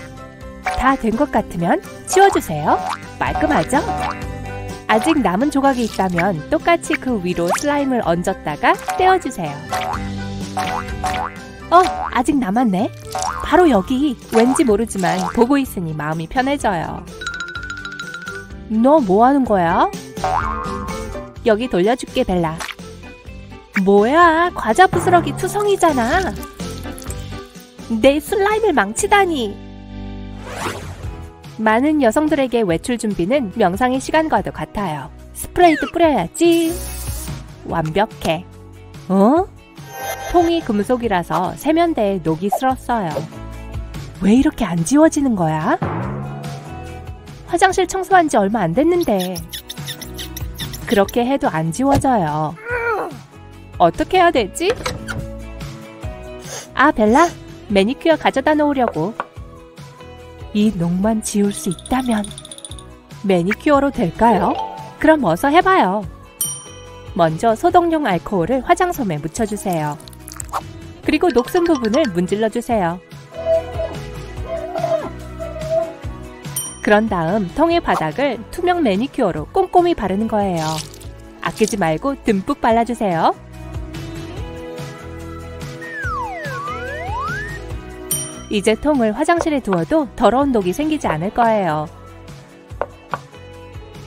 다 된 것 같으면 치워주세요. 말끔하죠? 아직 남은 조각이 있다면 똑같이 그 위로 슬라임을 얹었다가 떼어주세요. 아직 남았네. 바로 여기. 왠지 모르지만 보고 있으니 마음이 편해져요. 너 뭐 하는 거야? 여기 돌려줄게, 벨라. 뭐야, 과자 부스러기 투성이잖아. 내 슬라임을 망치다니. 많은 여성들에게 외출 준비는 명상의 시간과도 같아요. 스프레이도 뿌려야지. 완벽해. 통이 금속이라서 세면대에 녹이 슬었어요. 왜 이렇게 안 지워지는 거야? 화장실 청소한 지 얼마 안 됐는데. 그렇게 해도 안 지워져요. 어떻게 해야 되지? 아, 벨라, 매니큐어 가져다 놓으려고. 이 녹만 지울 수 있다면 매니큐어로 될까요? 그럼 어서 해봐요. 먼저 소독용 알코올을 화장솜에 묻혀주세요. 그리고 녹슨 부분을 문질러주세요. 그런 다음 통의 바닥을 투명 매니큐어로 꼼꼼히 바르는 거예요. 아끼지 말고 듬뿍 발라주세요. 이제 통을 화장실에 두어도 더러운 독이 생기지 않을 거예요.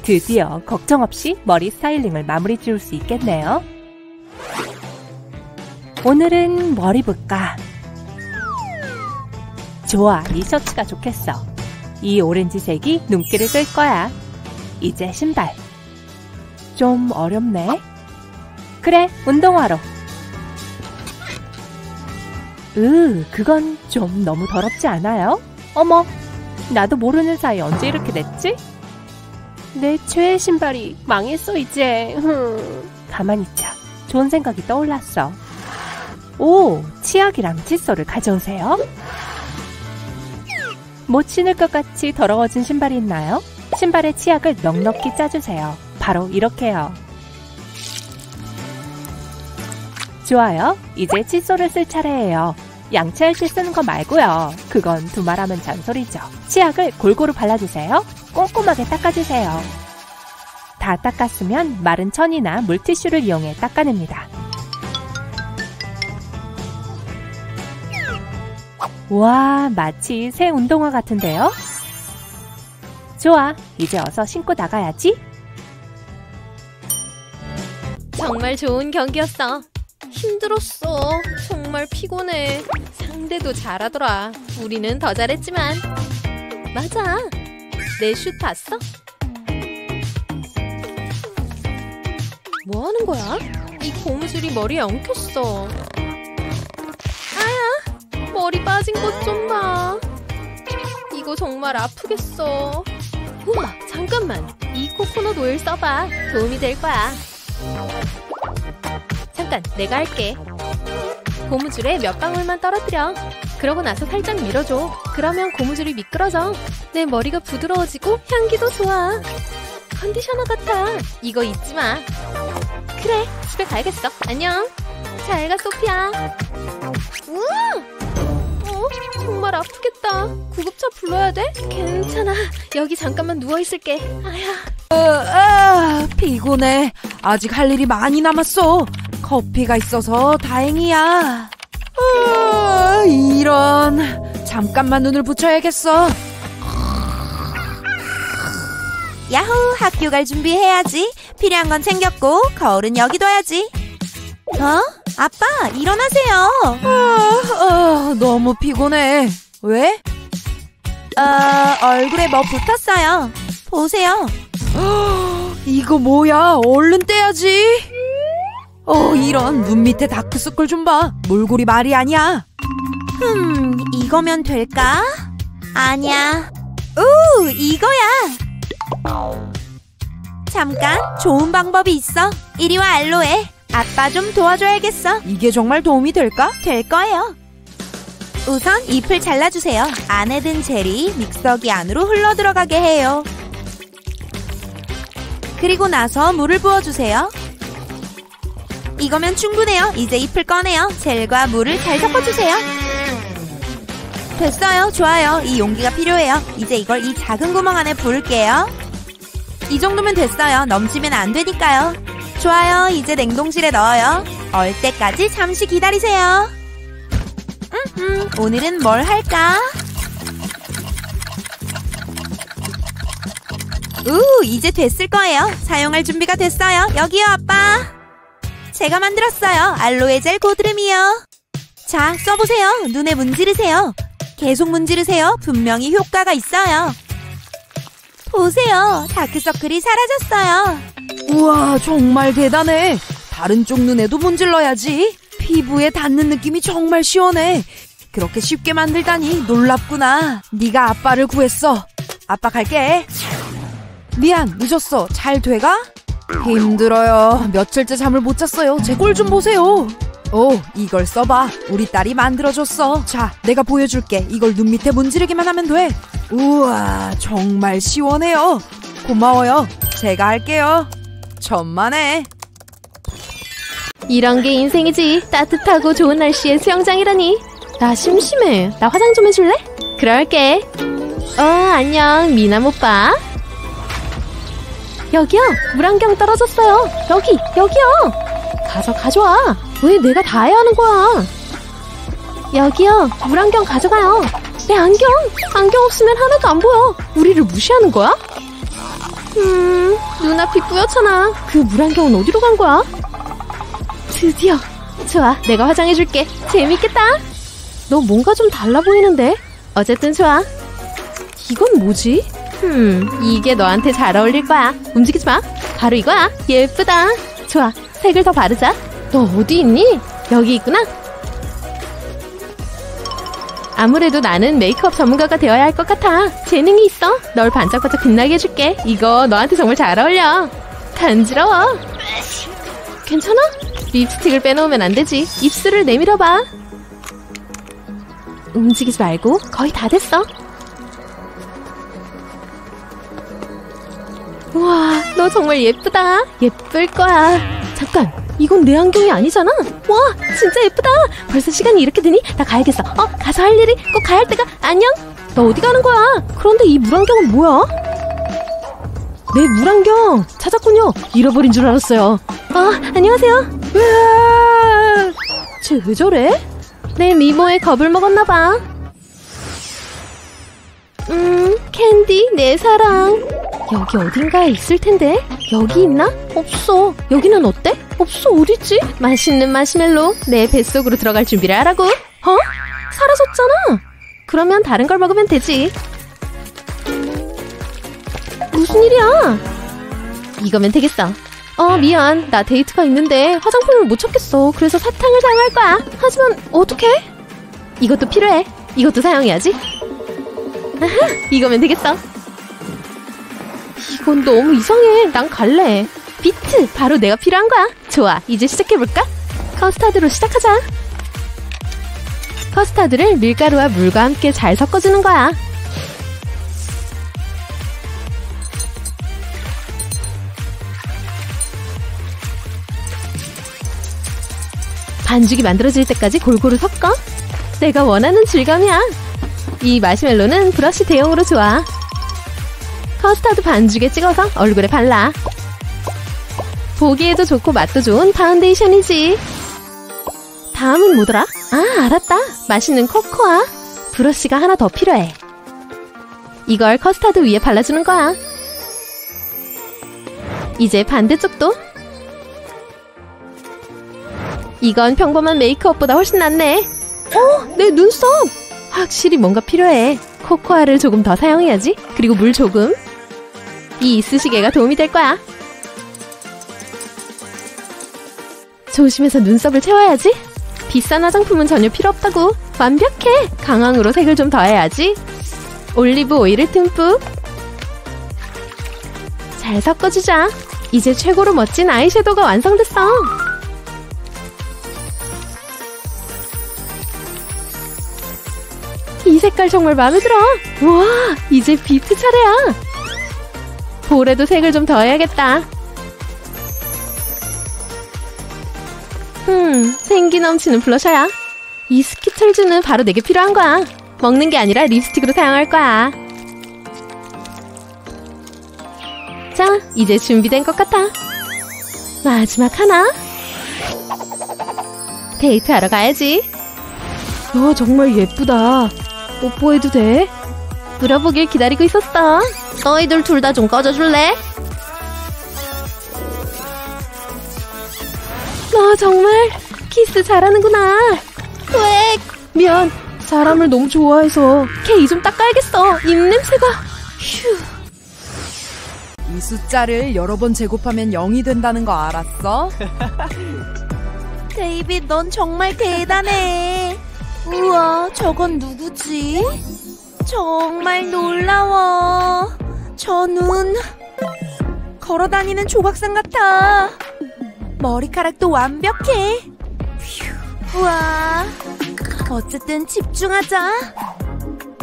드디어 걱정 없이 머리 스타일링을 마무리 지을 수 있겠네요. 오늘은 머리 붓까? 좋아, 이 셔츠가 좋겠어. 이 오렌지색이 눈길을 끌 거야. 이제 신발. 좀 어렵네. 그래, 운동화로. 그건 좀 너무 더럽지 않아요? 어머, 나도 모르는 사이 언제 이렇게 됐지? 내 최애 신발이 망했어 이제. 가만히 있자. 좋은 생각이 떠올랐어. 오, 치약이랑 칫솔을 가져오세요. 못 신을 것 같이 더러워진 신발이 있나요? 신발에 치약을 넉넉히 짜주세요. 바로 이렇게요. 좋아요. 이제 칫솔을 쓸 차례예요. 양치할 때 쓰는 거 말고요. 그건 두말하면 잔소리죠. 치약을 골고루 발라주세요. 꼼꼼하게 닦아주세요. 다 닦았으면 마른 천이나 물티슈를 이용해 닦아냅니다. 와, 마치 새 운동화 같은데요? 좋아, 이제 어서 신고 나가야지. 정말 좋은 경기였어. 힘들었어. 정말 피곤해. 상대도 잘하더라. 우리는 더 잘했지만. 맞아. 내 슛 봤어? 뭐 하는 거야? 이 고무줄이 머리에 엉켰어. 아야! 머리 빠진 것 좀 봐. 이거 정말 아프겠어. 우와, 잠깐만. 이 코코넛 오일 써봐. 도움이 될 거야. 잠깐, 내가 할게. 고무줄에 몇 방울만 떨어뜨려. 그러고 나서 살짝 밀어줘. 그러면 고무줄이 미끄러져. 내 머리가 부드러워지고 향기도 좋아. 컨디셔너 같아. 이거 잊지 마. 그래, 집에 가야겠어. 안녕. 잘 가, 소피야. 우와! 정말 아프겠다. 구급차 불러야 돼? 괜찮아. 여기 잠깐만 누워있을게. 아야. 피곤해. 아직 할 일이 많이 남았어. 커피가 있어서 다행이야. 이런. 잠깐만 눈을 붙여야겠어. 야호, 학교 갈 준비해야지. 필요한 건 챙겼고 거울은 여기 둬야지. 어? 아빠, 일어나세요. 너무 피곤해. 왜? 얼굴에 뭐 붙었어요. 보세요. 이거 뭐야? 얼른 떼야지. 이런. 눈 밑에 다크서클 좀 봐. 몰골이 말이 아니야. 이거면 될까? 아니야. 오, 이거야. 잠깐, 좋은 방법이 있어. 이리 와, 알로에. 아빠 좀 도와줘야겠어. 이게 정말 도움이 될까? 될 거예요. 우선 잎을 잘라주세요. 안에 든 젤이 믹서기 안으로 흘러들어가게 해요. 그리고 나서 물을 부어주세요. 이거면 충분해요. 이제 잎을 꺼내요. 젤과 물을 잘 섞어주세요. 됐어요. 좋아요. 이 용기가 필요해요. 이제 이걸 이 작은 구멍 안에 부을게요. 이 정도면 됐어요. 넘치면 안 되니까요. 좋아요. 이제 냉동실에 넣어요. 얼 때까지 잠시 기다리세요. 오늘은 뭘 할까? 우, 이제 됐을 거예요. 사용할 준비가 됐어요. 여기요, 아빠. 제가 만들었어요. 알로에 젤 고드름이요. 자, 써보세요. 눈에 문지르세요. 계속 문지르세요. 분명히 효과가 있어요. 보세요. 다크서클이 사라졌어요. 우와, 정말 대단해. 다른 쪽 눈에도 문질러야지. 피부에 닿는 느낌이 정말 시원해. 그렇게 쉽게 만들다니 놀랍구나. 네가 아빠를 구했어. 아빠 갈게. 미안, 늦었어. 잘 돼가? 힘들어요. 며칠째 잠을 못 잤어요. 제 꼴 좀 보세요. 오, 이걸 써봐. 우리 딸이 만들어줬어. 자, 내가 보여줄게. 이걸 눈 밑에 문지르기만 하면 돼. 우와, 정말 시원해요. 고마워요. 제가 할게요. 천만에. 이런 게 인생이지. 따뜻하고 좋은 날씨에 수영장이라니. 나 심심해. 나 화장 좀 해줄래? 그럴게. 안녕, 미남 오빠. 여기요, 물안경 떨어졌어요. 여기요. 가서 가져와. 왜 내가 다 해야 하는 거야? 여기요, 물안경 가져가요. 내 안경. 안경 없으면 하나도 안 보여. 우리를 무시하는 거야? 눈앞이 뿌옇잖아. 그 물안경은 어디로 간 거야? 드디어. 좋아, 내가 화장해줄게. 재밌겠다. 너 뭔가 좀 달라 보이는데? 어쨌든 좋아. 이건 뭐지? 이게 너한테 잘 어울릴 거야. 움직이지 마. 바로 이거야. 예쁘다. 좋아, 색을 더 바르자. 너 어디 있니? 여기 있구나. 아무래도 나는 메이크업 전문가가 되어야 할 것 같아. 재능이 있어. 널 반짝반짝 빛나게 해줄게. 이거 너한테 정말 잘 어울려. 간지러워. 괜찮아? 립스틱을 빼놓으면 안 되지. 입술을 내밀어봐. 움직이지 말고. 거의 다 됐어. 우와, 너 정말 예쁘다. 예쁠 거야. 잠깐, 이건 내 안경이 아니잖아. 와, 진짜 예쁘다. 벌써 시간이 이렇게 되니 나 가야겠어. 가서 할 일이 꼭 가야 할 때가. 안녕. 나 어디 가는 거야? 그런데 이 물안경은 뭐야? 내 물안경 찾았군요. 잃어버린 줄 알았어요. 안녕하세요. 으아, 쟤 왜 저래? 내 미모에 겁을 먹었나 봐. 캔디 내 사랑. 여기 어딘가에 있을 텐데. 여기 있나? 없어. 여기는 어때? 없어. 어디지? 맛있는 마시멜로 내 뱃속으로 들어갈 준비를 하라고. 사라졌잖아. 그러면 다른 걸 먹으면 되지. 무슨 일이야? 이거면 되겠어. 미안. 나 데이트가 있는데 화장품을 못 찾겠어. 그래서 사탕을 사용할 거야. 하지만 어떡해? 이것도 필요해. 이것도 사용해야지. 아하, 이거면 되겠어. 이건 너무 이상해. 난 갈래. 비트! 바로 내가 필요한 거야. 좋아, 이제 시작해볼까? 커스타드로 시작하자. 커스타드를 밀가루와 물과 함께 잘 섞어주는 거야. 반죽이 만들어질 때까지 골고루 섞어. 내가 원하는 질감이야. 이 마시멜로는 브러쉬 대용으로 좋아. 커스타드 반죽에 찍어서 얼굴에 발라. 보기에도 좋고 맛도 좋은 파운데이션이지. 다음은 뭐더라? 알았다. 맛있는 코코아. 브러쉬가 하나 더 필요해. 이걸 커스타드 위에 발라주는 거야. 이제 반대쪽도. 이건 평범한 메이크업보다 훨씬 낫네. 내 눈썹! 확실히 뭔가 필요해. 코코아를 조금 더 사용해야지. 그리고 물 조금. 이 이쑤시개가 도움이 될 거야. 조심해서 눈썹을 채워야지. 비싼 화장품은 전혀 필요 없다고. 완벽해. 강황으로 색을 좀 더해야지. 올리브 오일을 듬뿍. 잘 섞어주자. 이제 최고로 멋진 아이섀도우가 완성됐어. 이 색깔 정말 마음에 들어. 우와, 이제 비트 차례야. 볼에도 색을 좀 더해야겠다. 생기 넘치는 블러셔야. 이 스키틀즈는 바로 내게 필요한 거야. 먹는 게 아니라 립스틱으로 사용할 거야. 자, 이제 준비된 것 같아. 마지막 하나. 데이트하러 가야지. 정말 예쁘다. 뽀뽀해도 돼? 물어보길 기다리고 있었어. 너희들 둘 다 좀 꺼져줄래? 너 정말 키스 잘하는구나. 왜? 미안. 사람을 너무 좋아해서. 걔 이 좀 닦아야겠어. 입냄새가. 휴. 이 숫자를 여러 번 제곱하면 0이 된다는 거 알았어? 데이빗, 넌 정말 대단해. 우와, 저건 누구지? 정말 놀라워. 저 눈 걸어다니는 조각상 같아. 머리카락도 완벽해. 우와, 어쨌든 집중하자.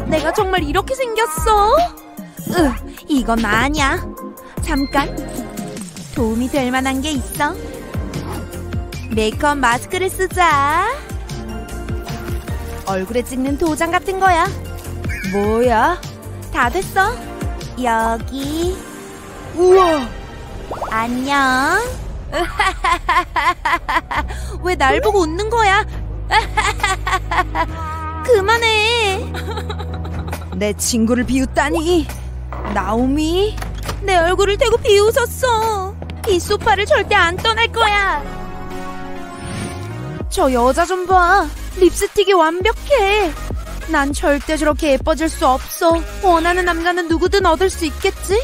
내가 정말 이렇게 생겼어? 이건 아니야. 잠깐, 도움이 될 만한 게 있어. 메이크업 마스크를 쓰자. 얼굴에 찍는 도장 같은 거야. 뭐야? 다 됐어. 여기. 우와. 안녕. 왜 날 보고 웃는 거야? 그만해. 내 친구를 비웃다니. 나오미. 내 얼굴을 대고 비웃었어. 이 소파를 절대 안 떠날 거야. 저 여자 좀 봐. 립스틱이 완벽해. 난 절대 저렇게 예뻐질 수 없어. 원하는 남자는 누구든 얻을 수 있겠지?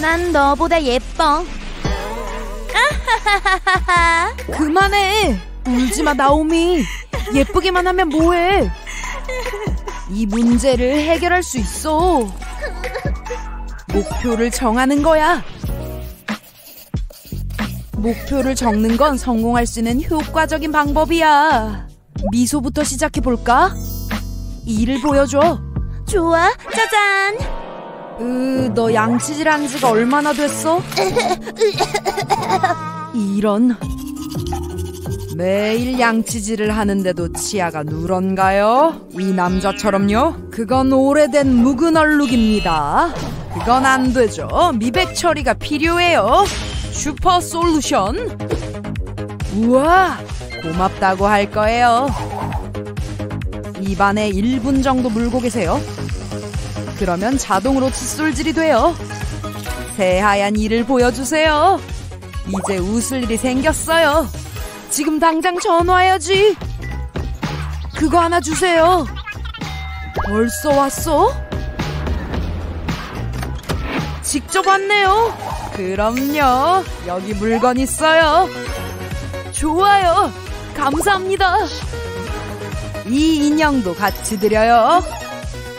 난 너보다 예뻐. 그만해. 울지마, 나오미. 예쁘기만 하면 뭐해. 이 문제를 해결할 수 있어. 목표를 정하는 거야. 목표를 적는 건 성공할 수 있는 효과적인 방법이야. 미소부터 시작해볼까? 이를 보여줘. 좋아, 짜잔. 너 양치질한 지가 얼마나 됐어? 이런. 매일 양치질을 하는데도 치아가 누런가요? 이 남자처럼요? 그건 오래된 묵은 얼룩입니다. 그건 안 되죠. 미백 처리가 필요해요. 슈퍼 솔루션. 우와, 고맙다고 할 거예요. 입안에 1분 정도 물고 계세요. 그러면 자동으로 칫솔질이 돼요. 새하얀 이를 보여주세요. 이제 웃을 일이 생겼어요. 지금 당장 전화해야지. 그거 하나 주세요. 벌써 왔어? 직접 왔네요. 그럼요. 여기 물건 있어요. 좋아요. 감사합니다. 이 인형도 같이 드려요.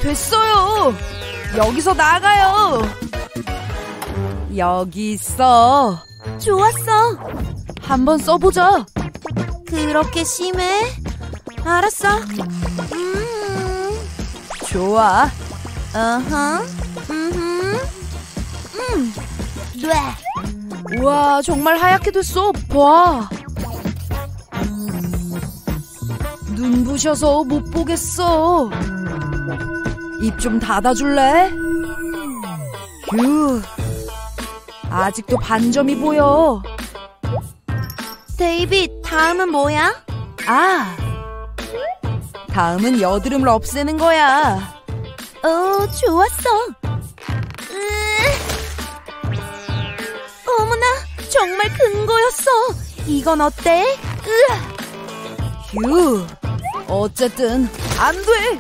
됐어요. 여기서 나가요. 여기 있어. 좋았어. 한번 써보자. 그렇게 심해? 알았어. 좋아. 어허. 네. 우와, 정말 하얗게 됐어. 봐. 눈부셔서 못 보겠어. 입 좀 닫아줄래? 휴. 아직도 반점이 보여. 데이빗, 다음은 뭐야? 아, 다음은 여드름을 없애는 거야. 오, 좋았어. 어머나, 정말 근거였어. 이건 어때? 휴, 어쨌든 안 돼.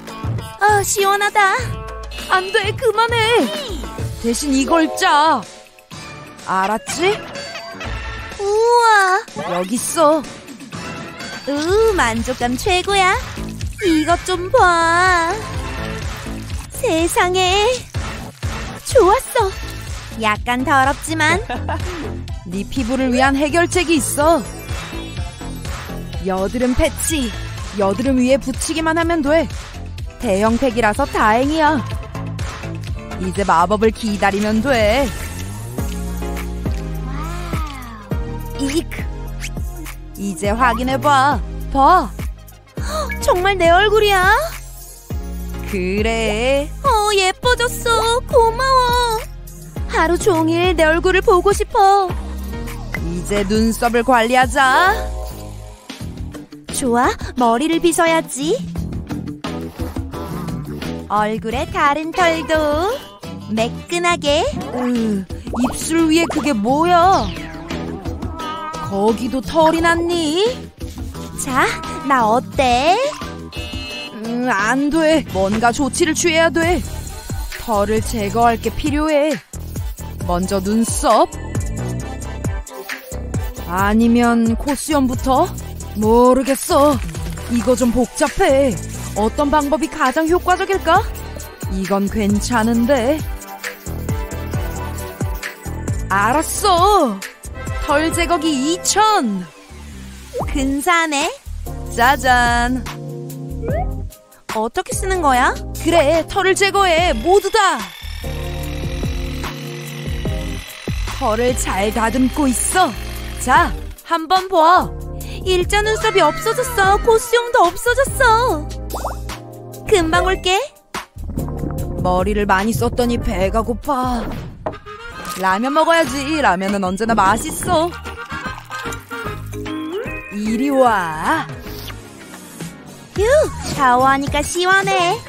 아, 시원하다. 안 돼, 그만해. 대신 이걸 짜. 알았지? 우와, 여기 있어. 우, 만족감 최고야. 이것 좀 봐. 세상에. 좋았어. 약간 더럽지만 네 피부를 위한 해결책이 있어. 여드름 패치. 여드름 위에 붙이기만 하면 돼. 대형 팩이라서 다행이야. 이제 마법을 기다리면 돼. 이제 확인해봐. 봐. 정말 내 얼굴이야? 그래. 예뻐졌어. 고마워. 하루 종일 내 얼굴을 보고 싶어. 이제 눈썹을 관리하자. 좋아, 머리를 빗어야지. 얼굴에 다른 털도 매끈하게. 입술 위에 그게 뭐야? 거기도 털이 났니? 자, 나 어때? 안 돼. 뭔가 조치를 취해야 돼. 털을 제거할 게 필요해. 먼저 눈썹. 아니면 콧수염부터? 모르겠어. 이거 좀 복잡해. 어떤 방법이 가장 효과적일까? 이건 괜찮은데. 알았어. 털 제거기 2000. 근사하네. 짜잔. 어떻게 쓰는 거야? 그래, 털을 제거해. 모두 다. 털을 잘 다듬고 있어. 자, 한번 봐. 일자 눈썹이 없어졌어. 콧수염도 없어졌어. 금방 올게. 머리를 많이 썼더니 배가 고파. 라면 먹어야지. 라면은 언제나 맛있어. 이리 와. 휴, 샤워하니까 시원해.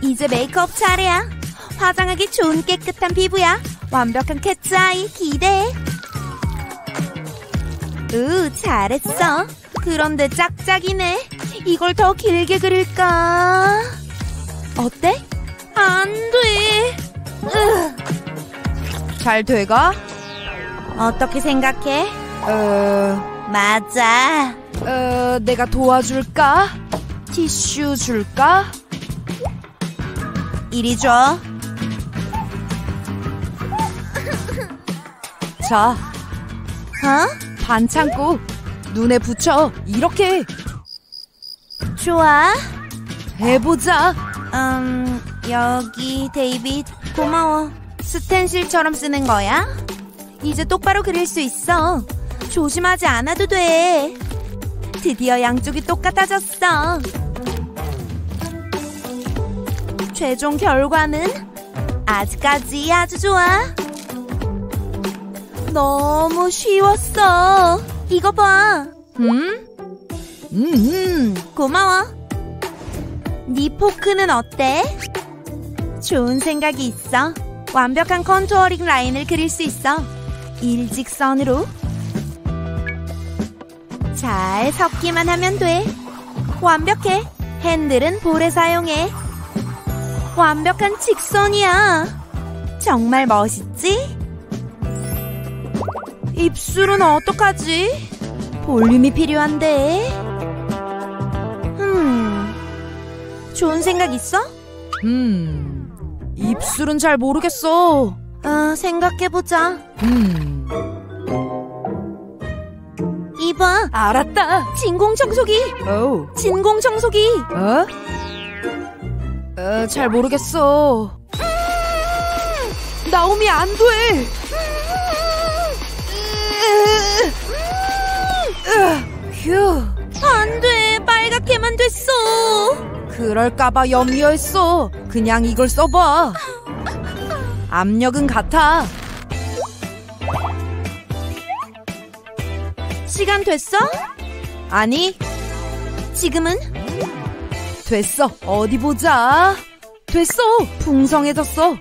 이제 메이크업 차례야. 화장하기 좋은 깨끗한 피부야. 완벽한 캣츠아이 기대해. 잘했어. 그런데 짝짝이네. 이걸 더 길게 그릴까? 어때? 안 돼. 잘 돼가? 어떻게 생각해? 맞아. 내가 도와줄까? 티슈 줄까? 이리 줘. 자. 어? 반 참고 눈에 붙여. 이렇게. 좋아. 해보자. 여기, 데이빗. 고마워. 스텐실처럼 쓰는 거야? 이제 똑바로 그릴 수 있어. 조심하지 않아도 돼. 드디어 양쪽이 똑같아졌어. 최종 결과는 아직까지 아주 좋아. 너무 쉬웠어. 이거 봐. 고마워. 네 포크는 어때? 좋은 생각이 있어. 완벽한 컨투어링 라인을 그릴 수 있어. 일직선으로. 잘 섞기만 하면 돼. 완벽해. 핸들은 볼에 사용해. 완벽한 직선이야. 정말 멋있지? 입술은 어떡하지? 볼륨이 필요한데. 좋은 생각 있어? 입술은 잘 모르겠어. 생각해보자. 이봐. 알았다. 진공청소기. 진공청소기. 잘 모르겠어. 나오미 안 돼. 휴. 안 돼. 빨갛게만 됐어. 그럴까봐 염려했어. 그냥 이걸 써봐. 압력은 같아. 시간 됐어? 아니. 지금은? 됐어. 어디 보자. 됐어. 풍성해졌어.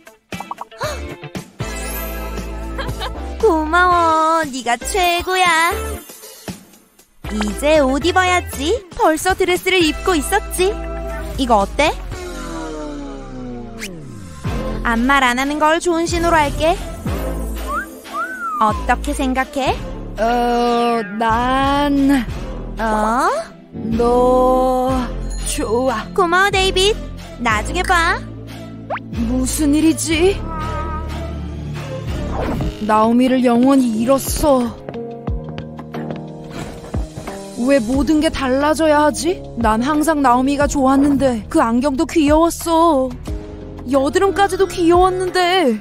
고마워. 네가 최고야. 이제 옷 입어야지. 벌써 드레스를 입고 있었지. 이거 어때? 아무 말 안 하는 걸 좋은 신호로 할게. 어떻게 생각해? 난... 너... 좋아. 고마워, 데이빗. 나중에 봐. 무슨 일이지? 나오미를 영원히 잃었어. 왜 모든 게 달라져야 하지? 난 항상 나오미가 좋았는데. 그 안경도 귀여웠어. 여드름까지도 귀여웠는데.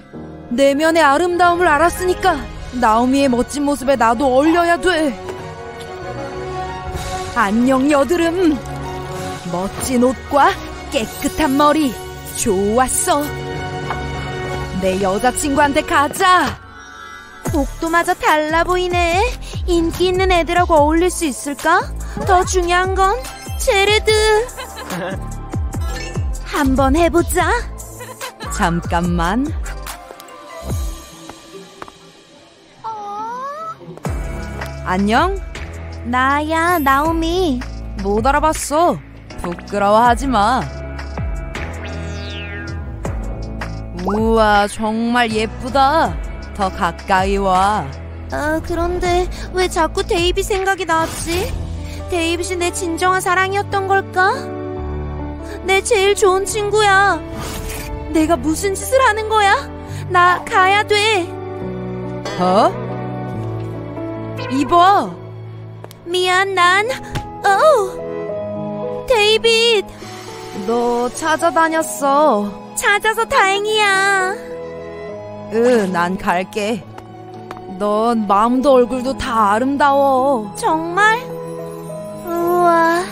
내면의 아름다움을 알았으니까 나오미의 멋진 모습에 나도 어울려야 돼. 안녕, 여드름. 멋진 옷과 깨끗한 머리. 좋았어. 내 여자친구한테 가자. 복도마저 달라 보이네. 인기 있는 애들하고 어울릴 수 있을까? 더 중요한 건 제레드. 한번 해보자. 잠깐만. 안녕? 나야, 나오미. 못 알아봤어. 부끄러워하지 마. 우와, 정말 예쁘다. 더 가까이 와. 그런데 왜 자꾸 데이빗 생각이 나지? 데이빗이 내 진정한 사랑이었던 걸까? 내 제일 좋은 친구야. 내가 무슨 짓을 하는 거야? 나 가야 돼. 입어. 미안, 난... 데이빗. 너 찾아다녔어. 찾아서 다행이야. 난 갈게. 넌 마음도 얼굴도 다 아름다워. 정말? 우와.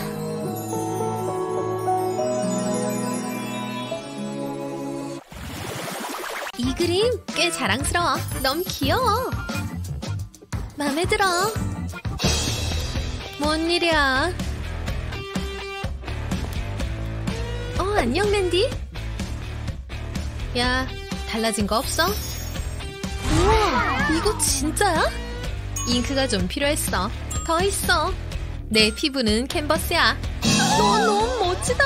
이 그림 꽤 자랑스러워. 너무 귀여워. 마음에 들어. 뭔 일이야? 안녕, 맨디. 야, 달라진 거 없어? 우와, 이거 진짜야? 잉크가 좀 필요했어. 더 있어. 내 피부는 캔버스야. 너 너무 멋지다.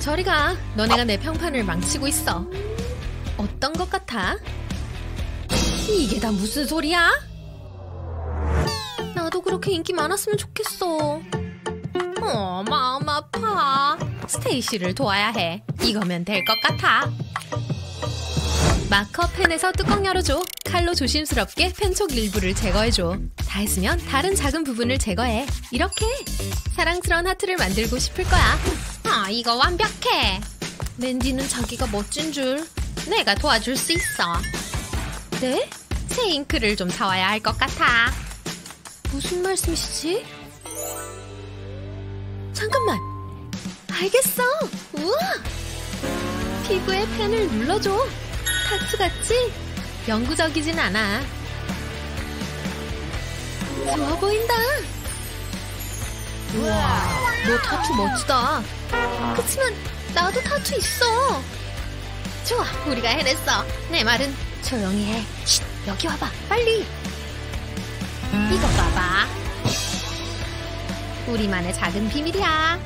저리 가. 너네가 내 평판을 망치고 있어. 어떤 것 같아? 이게 다 무슨 소리야? 나도 그렇게 인기 많았으면 좋겠어. 마음 아파. 스테이시를 도와야 해. 이거면 될 것 같아. 마커펜에서 뚜껑 열어줘. 칼로 조심스럽게 펜촉 일부를 제거해줘. 다 했으면 다른 작은 부분을 제거해. 이렇게 사랑스러운 하트를 만들고 싶을 거야. 이거 완벽해. 맨디는 자기가 멋진 줄. 내가 도와줄 수 있어. 네? 새 잉크를 좀 사와야 할 것 같아. 무슨 말씀이시지? 잠깐만. 알겠어. 우와! 피부에 펜을 눌러줘. 타투같이 영구적이진 않아. 좋아 보인다. 우와, 너 타투 멋지다. 그치만 나도 타투 있어. 좋아, 우리가 해냈어. 내 말은 조용히 해. 쉿, 여기 와봐, 빨리. 이거 봐봐. 우리만의 작은 비밀이야.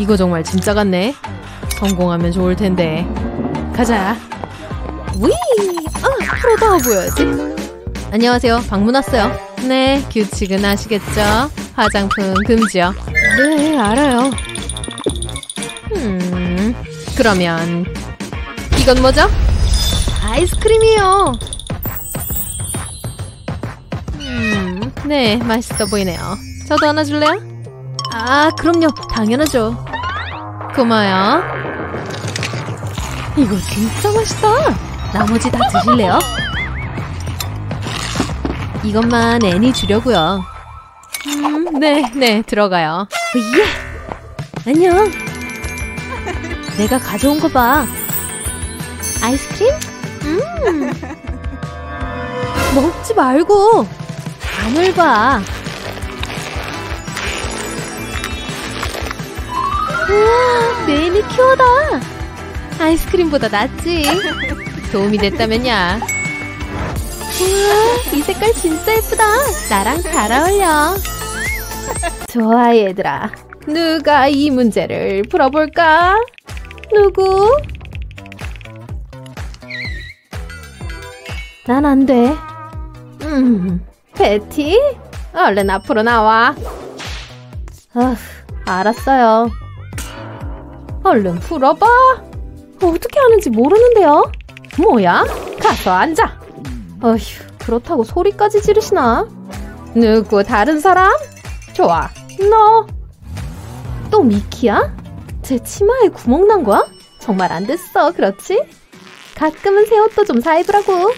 이거 정말 진짜 같네. 성공하면 좋을 텐데. 가자. 위! 아, 프로다워 보여야지. 안녕하세요, 방문 왔어요. 네, 규칙은 아시겠죠? 화장품 금지요. 네, 알아요. 그러면 이건 뭐죠? 아이스크림이요. 네, 맛있어 보이네요. 저도 하나 줄래요? 아, 그럼요. 당연하죠. 고마워요. 이거 진짜 맛있다. 나머지 다 드실래요? 이것만 애니 주려고요. 네, 들어가요. 예. 안녕. 내가 가져온 거 봐. 아이스크림? 먹지 말고 간을 봐. 우와, 매니큐어다. 아이스크림보다 낫지. 도움이 됐다면야. 우와, 이 색깔 진짜 예쁘다. 나랑 잘 어울려. 좋아, 얘들아. 누가 이 문제를 풀어볼까? 누구? 난 안 돼. 패티? 얼른 앞으로 나와. 알았어요. 얼른 풀어봐. 어떻게 하는지 모르는데요. 뭐야? 가서 앉아. 어휴, 그렇다고 소리까지 지르시나? 누구 다른 사람? 좋아, 너. 또 미키야? 제 치마에 구멍 난 거야? 정말 안 됐어, 그렇지? 가끔은 새 옷도 좀 사 입으라고.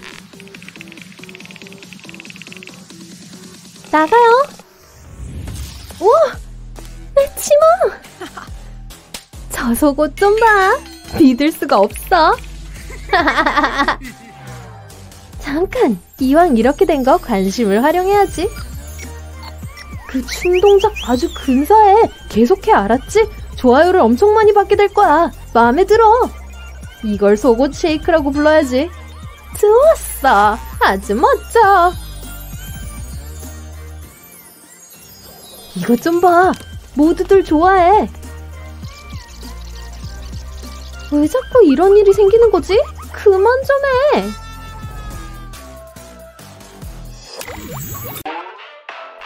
나가요. 우와, 내 치마. 저 속옷 좀 봐. 믿을 수가 없어. 잠깐, 이왕 이렇게 된 거 관심을 활용해야지. 그 춤 동작 아주 근사해. 계속해, 알았지? 좋아요를 엄청 많이 받게 될 거야. 마음에 들어. 이걸 속옷 쉐이크라고 불러야지. 좋았어, 아주 멋져. 이것 좀 봐. 모두들 좋아해. 왜 자꾸 이런 일이 생기는 거지? 그만 좀 해.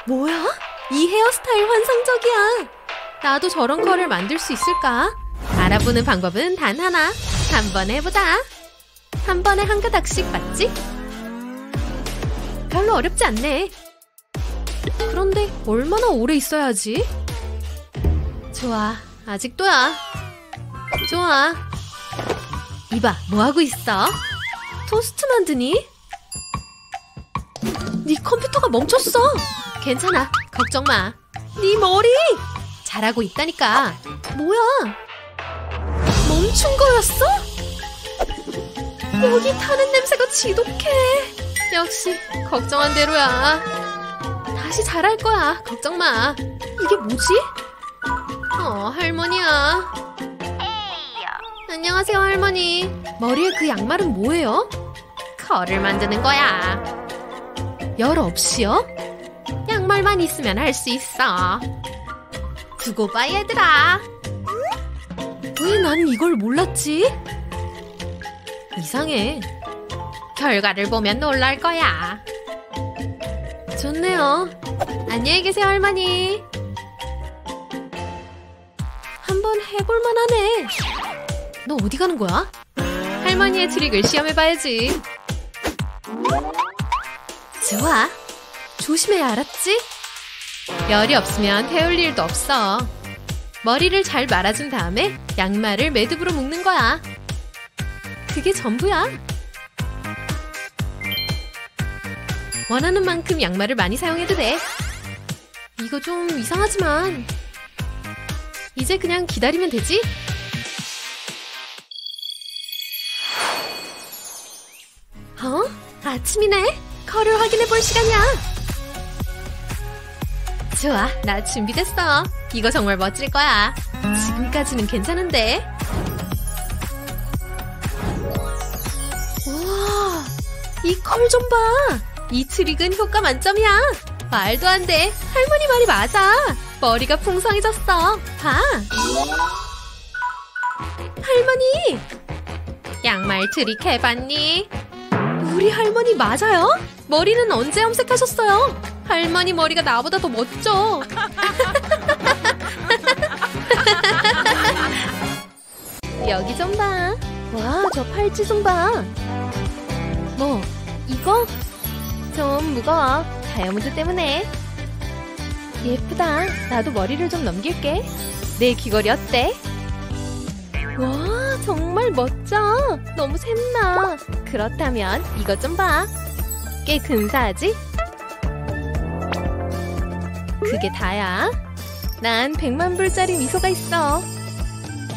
뭐야? 이 헤어스타일 환상적이야. 나도 저런 컬을 만들 수 있을까? 알아보는 방법은 단 하나. 한번 해보자. 한 번에 한 가닥씩, 맞지? 별로 어렵지 않네. 그런데 얼마나 오래 있어야지? 좋아, 아직도야. 좋아. 이봐, 뭐하고 있어? 토스트 만드니? 네 컴퓨터가 멈췄어. 괜찮아, 걱정 마. 네 머리! 잘하고 있다니까. 뭐야? 멈춘 거였어? 여기 타는 냄새가 지독해. 역시 걱정한 대로야. 다시 잘할 거야, 걱정 마. 이게 뭐지? 할머니야. 안녕하세요, 할머니. 머리에 그 양말은 뭐예요? 컬을 만드는 거야. 열 없이요? 양말만 있으면 할 수 있어. 두고 봐, 얘들아. 왜 난 이걸 몰랐지? 이상해. 결과를 보면 놀랄 거야. 좋네요. 안녕히 계세요, 할머니. 한번 해볼만 하네. 너 어디 가는 거야? 할머니의 트릭을 시험해봐야지. 좋아. 조심해야, 알았지? 열이 없으면 태울 일도 없어. 머리를 잘 말아준 다음에 양말을 매듭으로 묶는 거야. 그게 전부야. 원하는 만큼 양말을 많이 사용해도 돼. 이거 좀 이상하지만 이제 그냥 기다리면 되지? 어? 아침이네? 컬을 확인해볼 시간이야. 좋아, 나 준비됐어. 이거 정말 멋질 거야. 지금까지는 괜찮은데. 우와, 이 컬 좀 봐. 이 트릭은 효과 만점이야. 말도 안 돼. 할머니 말이 맞아. 머리가 풍성해졌어. 봐. 할머니! 양말 트릭 해봤니? 우리 할머니 맞아요? 머리는 언제 염색하셨어요? 할머니 머리가 나보다 더 멋져. 여기 좀 봐. 와, 저 팔찌 좀 봐. 뭐, 이거? 좀 무거워. 다이아몬드 때문에. 예쁘다. 나도 머리를 좀 넘길게. 내 귀걸이 어때? 와, 정말 멋져. 너무 샘나. 그렇다면 이것 좀 봐. 꽤 근사하지? 그게 다야. 난 100만 불짜리 미소가 있어.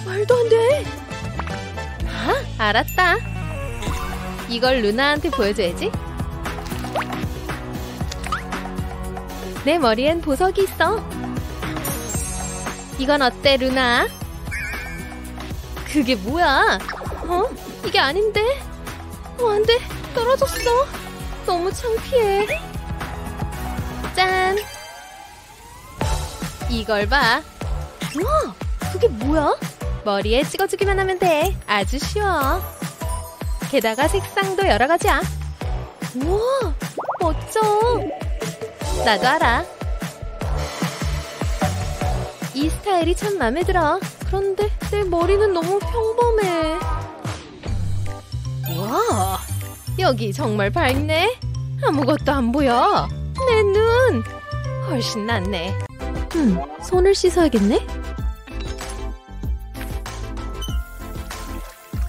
말도 안 돼. 아, 알았다. 이걸 루나한테 보여줘야지. 내 머리엔 보석이 있어. 이건 어때, 루나? 그게 뭐야? 어? 이게 아닌데? 어, 안 돼. 떨어졌어. 너무 창피해. 짠! 이걸 봐. 우와! 그게 뭐야? 머리에 찍어주기만 하면 돼. 아주 쉬워. 게다가 색상도 여러 가지야. 우와! 멋져. 나도 알아. 이 스타일이 참 마음에 들어. 그런데 내 머리는 너무 평범해. 와, 여기 정말 밝네. 아무것도 안 보여. 내 눈 훨씬 낫네. 손을 씻어야겠네.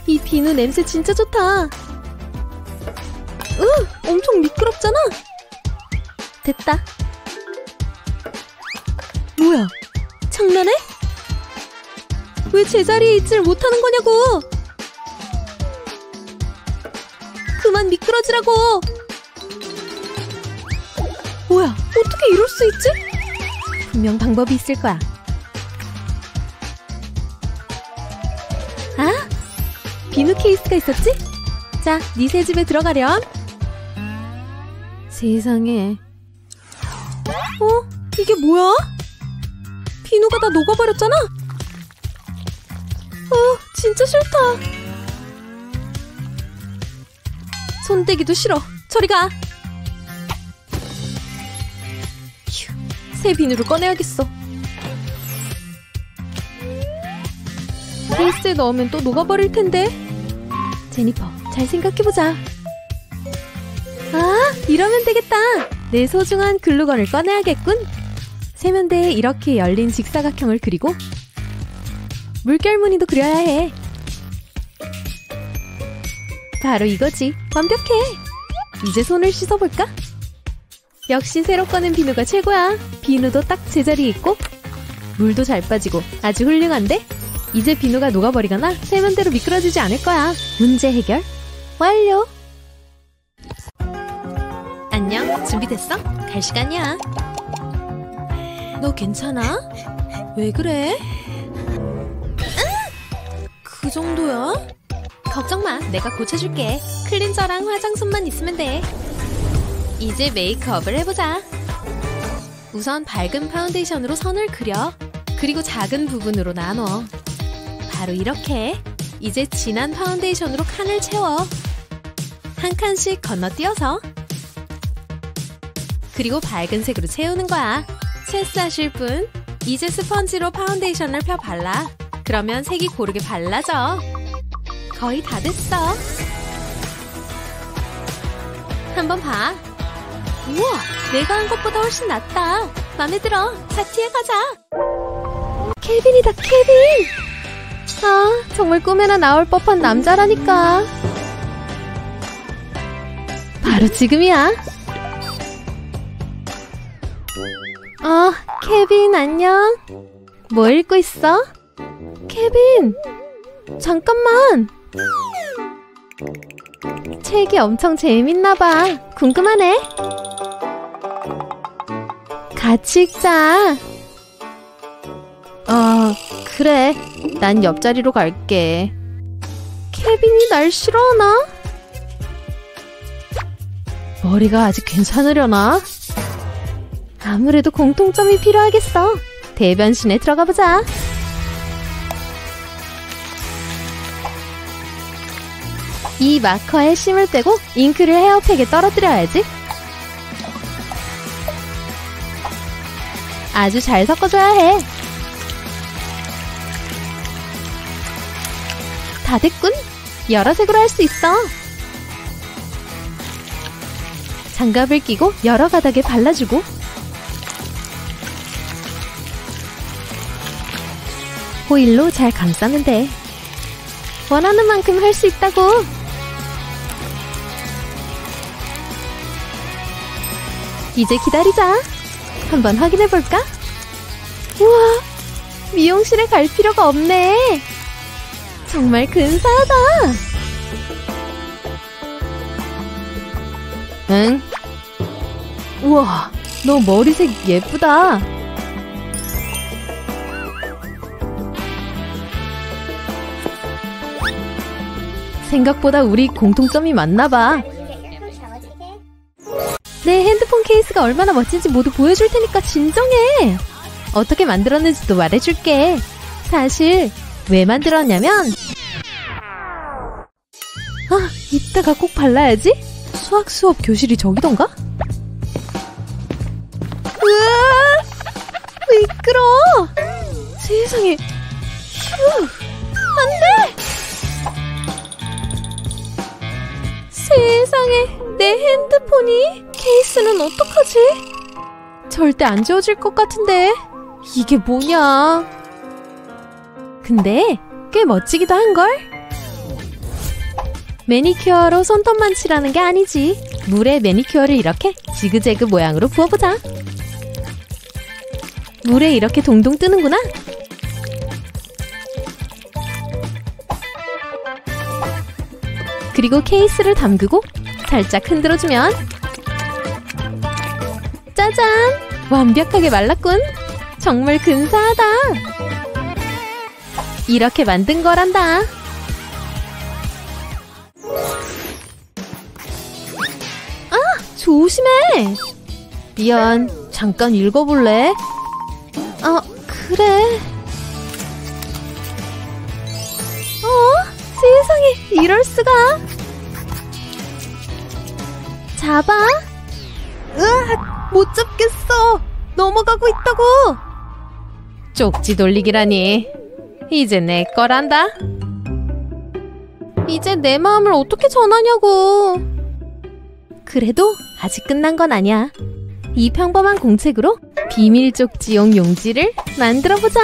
이 비누 냄새 진짜 좋다. 엄청 미끄럽잖아. 됐다. 뭐야? 장난해? 왜 제자리에 있질 못하는 거냐고! 그만 미끄러지라고! 뭐야? 어떻게 이럴 수 있지? 분명 방법이 있을 거야. 아! 비누 케이스가 있었지? 자, 네 새 집에 들어가렴. 세상에. 어? 이게 뭐야? 비누가 다 녹아버렸잖아? 진짜 싫다. 손 떼기도 싫어. 저리 가. 휴, 새 비누를 꺼내야겠어. 케이스에 넣으면 또 녹아버릴 텐데. 제니퍼, 잘 생각해보자. 아, 이러면 되겠다. 내 소중한 글루건을 꺼내야겠군. 세면대에 이렇게 열린 직사각형을 그리고 물결무늬도 그려야 해. 바로 이거지. 완벽해. 이제 손을 씻어볼까? 역시 새로 꺼낸 비누가 최고야. 비누도 딱 제자리에 있고 물도 잘 빠지고 아주 훌륭한데? 이제 비누가 녹아버리거나 세면대로 미끄러지지 않을 거야. 문제 해결 완료. 안녕, 준비됐어? 갈 시간이야. 너 괜찮아? 왜 그래? 그 정도야? 걱정 마, 내가 고쳐줄게. 클린저랑 화장솜만 있으면 돼. 이제 메이크업을 해보자. 우선 밝은 파운데이션으로 선을 그려. 그리고 작은 부분으로 나눠. 바로 이렇게. 이제 진한 파운데이션으로 칸을 채워. 한 칸씩 건너뛰어서. 그리고 밝은 색으로 채우는 거야. 세스하실 분? 이제 스펀지로 파운데이션을 펴 발라. 그러면 색이 고르게 발라져. 거의 다 됐어. 한번 봐. 우와, 내가 한 것보다 훨씬 낫다. 마음에 들어. 파티에 가자. 케빈이다, 케빈! 아, 정말 꿈에나 나올 법한 남자라니까. 바로 지금이야. 케빈, 안녕. 뭐 읽고 있어? 케빈! 잠깐만! 책이 엄청 재밌나봐. 궁금하네. 같이 읽자. 그래. 난 옆자리로 갈게. 케빈이 날 싫어하나? 머리가 아직 괜찮으려나? 아무래도 공통점이 필요하겠어. 대변신에 들어가보자. 이 마커에 심을 떼고 잉크를 헤어팩에 떨어뜨려야지. 아주 잘 섞어줘야 해. 다 됐군. 여러 색으로 할 수 있어. 장갑을 끼고 여러 가닥에 발라주고 호일로 잘 감싸면 돼. 원하는 만큼 할 수 있다고. 이제 기다리자. 한번 확인해볼까? 우와, 미용실에 갈 필요가 없네. 정말 근사하다. 응? 우와, 너 머리색 예쁘다. 생각보다 우리 공통점이 많나봐. 내 핸드폰 케이스가 얼마나 멋진지 모두 보여줄 테니까 진정해. 어떻게 만들었는지도 말해줄게. 사실 왜 만들었냐면 이따가 꼭 발라야지. 수학 수업 교실이 저기던가? 으아! 미끄러워. 세상에. 휴! 안 돼! 세상에. 내 핸드폰이? 케이스는 어떡하지? 절대 안 지워질 것 같은데. 이게 뭐냐. 근데 꽤 멋지기도 한걸? 매니큐어로 손톱만 칠하는 게 아니지. 물에 매니큐어를 이렇게 지그재그 모양으로 부어보자. 물에 이렇게 동동 뜨는구나. 그리고 케이스를 담그고 살짝 흔들어주면 짜잔! 완벽하게 말랐군. 정말 근사하다. 이렇게 만든 거란다. 아! 조심해! 미안, 잠깐 읽어볼래? 그래. 세상에, 이럴 수가. 잡아. 으악, 못 잡겠어. 넘어가고 있다고. 쪽지 돌리기라니. 이제 내 거란다. 이제 내 마음을 어떻게 전하냐고. 그래도 아직 끝난 건 아니야. 이 평범한 공책으로 비밀 쪽지용 용지를 만들어보자.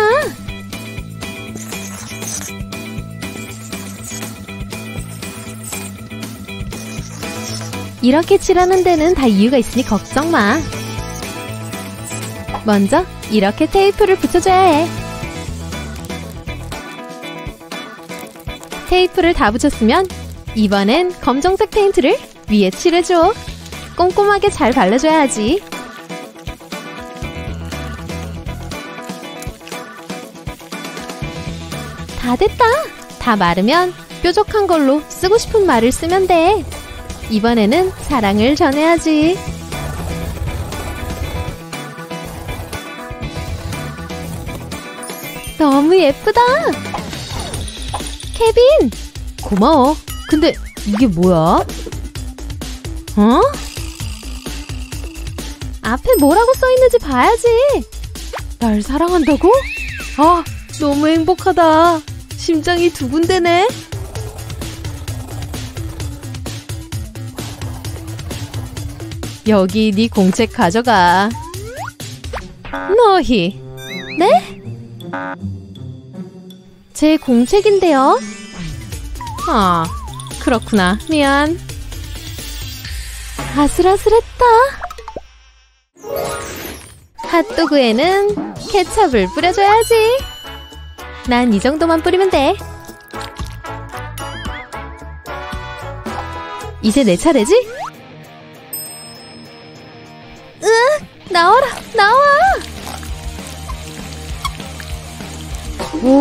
이렇게 칠하는 데는 다 이유가 있으니 걱정 마. 먼저 이렇게 테이프를 붙여줘야 해. 테이프를 다 붙였으면 이번엔 검정색 페인트를 위에 칠해줘. 꼼꼼하게 잘 발라줘야지. 다 됐다. 다 마르면 뾰족한 걸로 쓰고 싶은 말을 쓰면 돼. 이번에는 사랑을 전해야지. 너무 예쁘다. 케빈! 고마워. 근데 이게 뭐야? 앞에 뭐라고 써있는지 봐야지. 날 사랑한다고? 아, 너무 행복하다. 심장이 두근대네. 여기 네 공책 가져가. 너희. 네? 제 공책인데요. 아, 그렇구나. 미안. 아슬아슬했다. 핫도그에는 케첩을 뿌려줘야지. 난 이 정도만 뿌리면 돼. 이제 내 차례지? 으악! 나와라! 나와!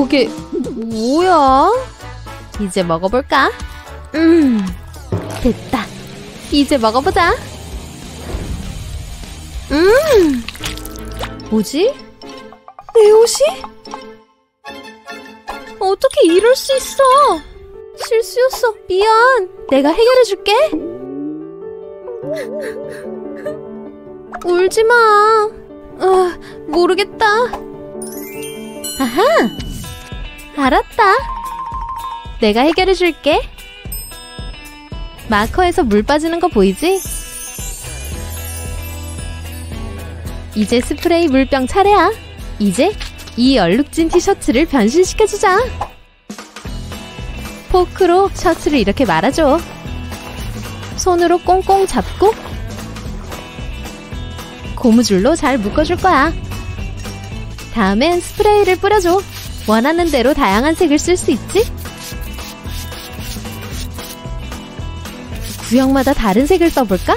이게 뭐야? 이제 먹어볼까? 됐다. 이제 먹어보자. 뭐지? 내 옷이? 어떻게 이럴 수 있어? 실수였어. 미안. 내가 해결해줄게. 울지마. 아, 모르겠다. 아하! 알았다. 내가 해결해줄게. 마커에서 물 빠지는 거 보이지? 이제 스프레이 물병 차례야. 이제 이 얼룩진 티셔츠를 변신시켜주자. 포크로 셔츠를 이렇게 말아줘. 손으로 꽁꽁 잡고 고무줄로 잘 묶어줄 거야. 다음엔 스프레이를 뿌려줘. 원하는 대로 다양한 색을 쓸 수 있지? 구역마다 다른 색을 써볼까?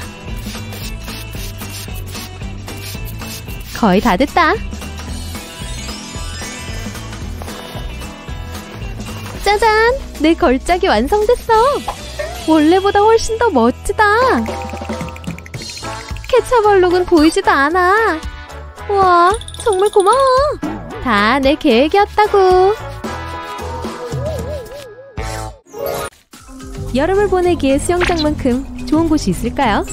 거의 다 됐다. 짜잔! 내 걸작이 완성됐어! 원래보다 훨씬 더 멋지다! 케첩 얼룩은 보이지도 않아! 우와, 정말 고마워! 다 내 계획이었다고! 여름을 보내기에 수영장만큼 좋은 곳이 있을까요?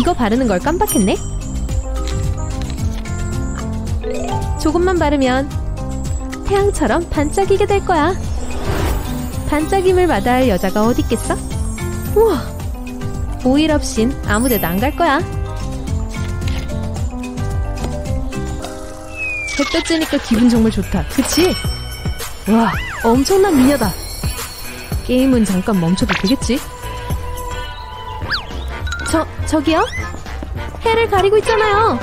이거 바르는 걸 깜빡했네? 조금만 바르면 태양처럼 반짝이게 될 거야. 반짝임을 마다할 여자가 어디 있겠어? 우와! 오일 없인 아무데도 안 갈 거야. 햇볕 쬐니까 기분 정말 좋다. 그치? 와, 엄청난 미녀다. 게임은 잠깐 멈춰도 되겠지? 저기요? 해를 가리고 있잖아요.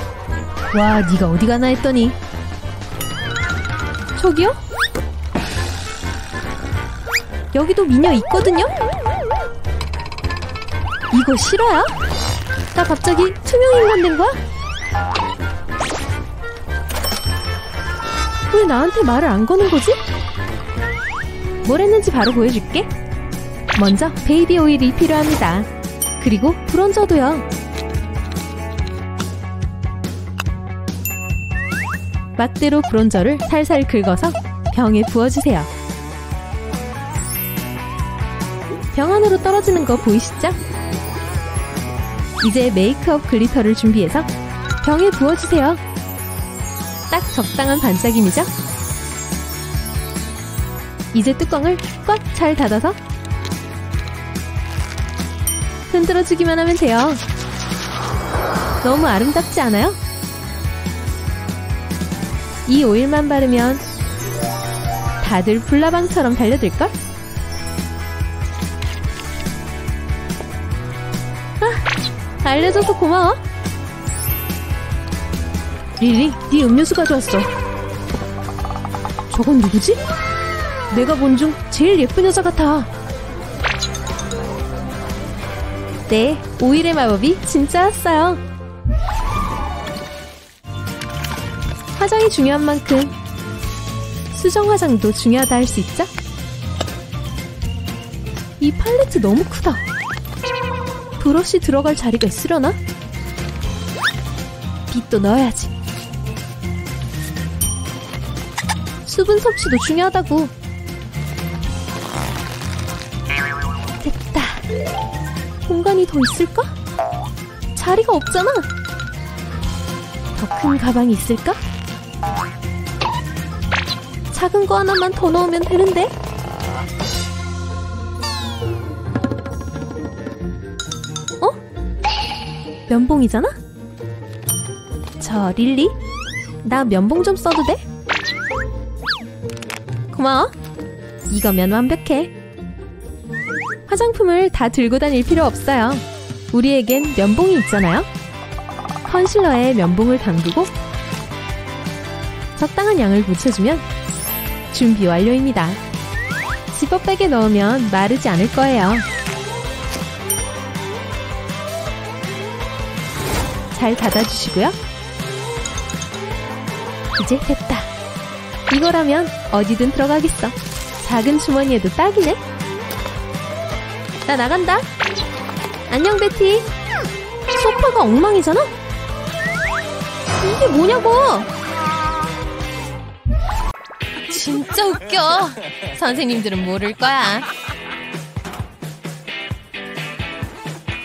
와, 네가 어디 가나 했더니 저기요? 여기도 미녀 있거든요? 이거 실화야? 나 갑자기 투명인간 된 거야? 왜 나한테 말을 안 거는 거지? 뭘 했는지 바로 보여줄게. 먼저 베이비 오일이 필요합니다. 그리고 브론저도요. 막대로 브론저를 살살 긁어서 병에 부어주세요. 병 안으로 떨어지는 거 보이시죠? 이제 메이크업 글리터를 준비해서 병에 부어주세요. 딱 적당한 반짝임이죠? 이제 뚜껑을 꽉 잘 닫아서 흔들어주기만 하면 돼요. 너무 아름답지 않아요? 이 오일만 바르면 다들 불나방처럼 달려들걸? 아, 알려줘서 고마워. 릴리, 네 음료수 가져왔어. 저건 누구지? 내가 본 중 제일 예쁜 여자 같아. 네, 오일의 마법이 진짜 왔어요. 화장이 중요한 만큼 수정 화장도 중요하다 할 수 있죠? 이 팔레트 너무 크다. 브러쉬 들어갈 자리가 있으려나? 빛도 넣어야지. 수분 섭취도 중요하다고. 됐다. 공간이 더 있을까? 자리가 없잖아. 더 큰 가방이 있을까? 작은 거 하나만 더 넣으면 되는데? 어? 면봉이잖아? 저 릴리? 나 면봉 좀 써도 돼? 고마워. 이거면 완벽해. 화장품을 다 들고 다닐 필요 없어요. 우리에겐 면봉이 있잖아요. 컨실러에 면봉을 담그고 적당한 양을 묻혀주면 준비 완료입니다. 지퍼백에 넣으면 마르지 않을 거예요. 잘 닫아주시고요. 이제 됐다. 이거라면 어디든 들어가겠어. 작은 주머니에도 딱이네. 나 나간다. 안녕, 베티. 소파가 엉망이잖아? 이게 뭐냐고! 진짜 웃겨. 선생님들은 모를 거야.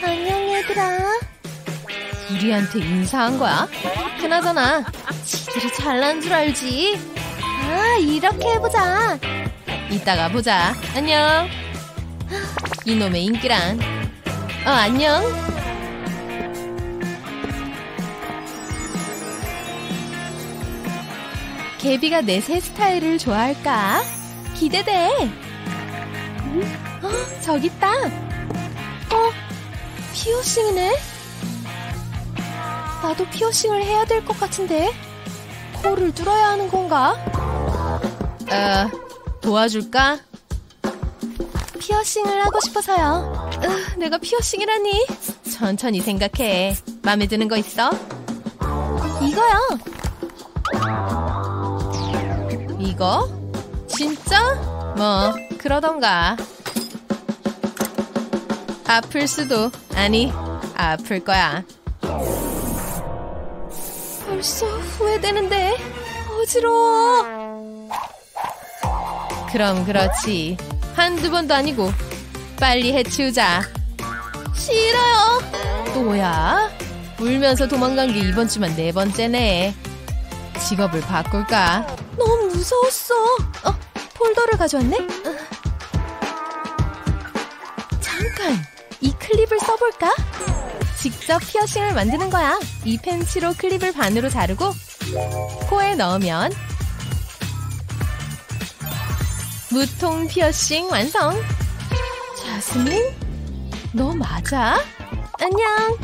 안녕, 얘들아. 우리한테 인사한 거야? 그나저나 지들이 잘난 줄 알지? 아, 이렇게 해보자. 이따가 보자. 안녕. 이놈의 인기란. 안녕. 개비가 내 새 스타일을 좋아할까? 기대돼. 저기 있다. 피어싱이네. 나도 피어싱을 해야 될 것 같은데. 코를 뚫어야 하는 건가? 도와줄까? 피어싱을 하고 싶어서요. 내가 피어싱이라니. 천천히 생각해. 마음에 드는 거 있어? 이거요. 이거? 진짜? 뭐 그러던가. 아플 수도. 아니, 아플 거야. 벌써 후회되는데. 어지러워. 그럼 그렇지. 한두 번도 아니고 빨리 해치우자. 싫어요. 또 뭐야? 울면서 도망간 게 이번 주만 4번째네. 직업을 바꿀까? 너무 무서웠어. 폴더를 가져왔네? 잠깐, 이 클립을 써볼까? 직접 피어싱을 만드는 거야. 이 펜치로 클립을 반으로 자르고 코에 넣으면 무통 피어싱 완성. 자스민? 너 맞아? 안녕.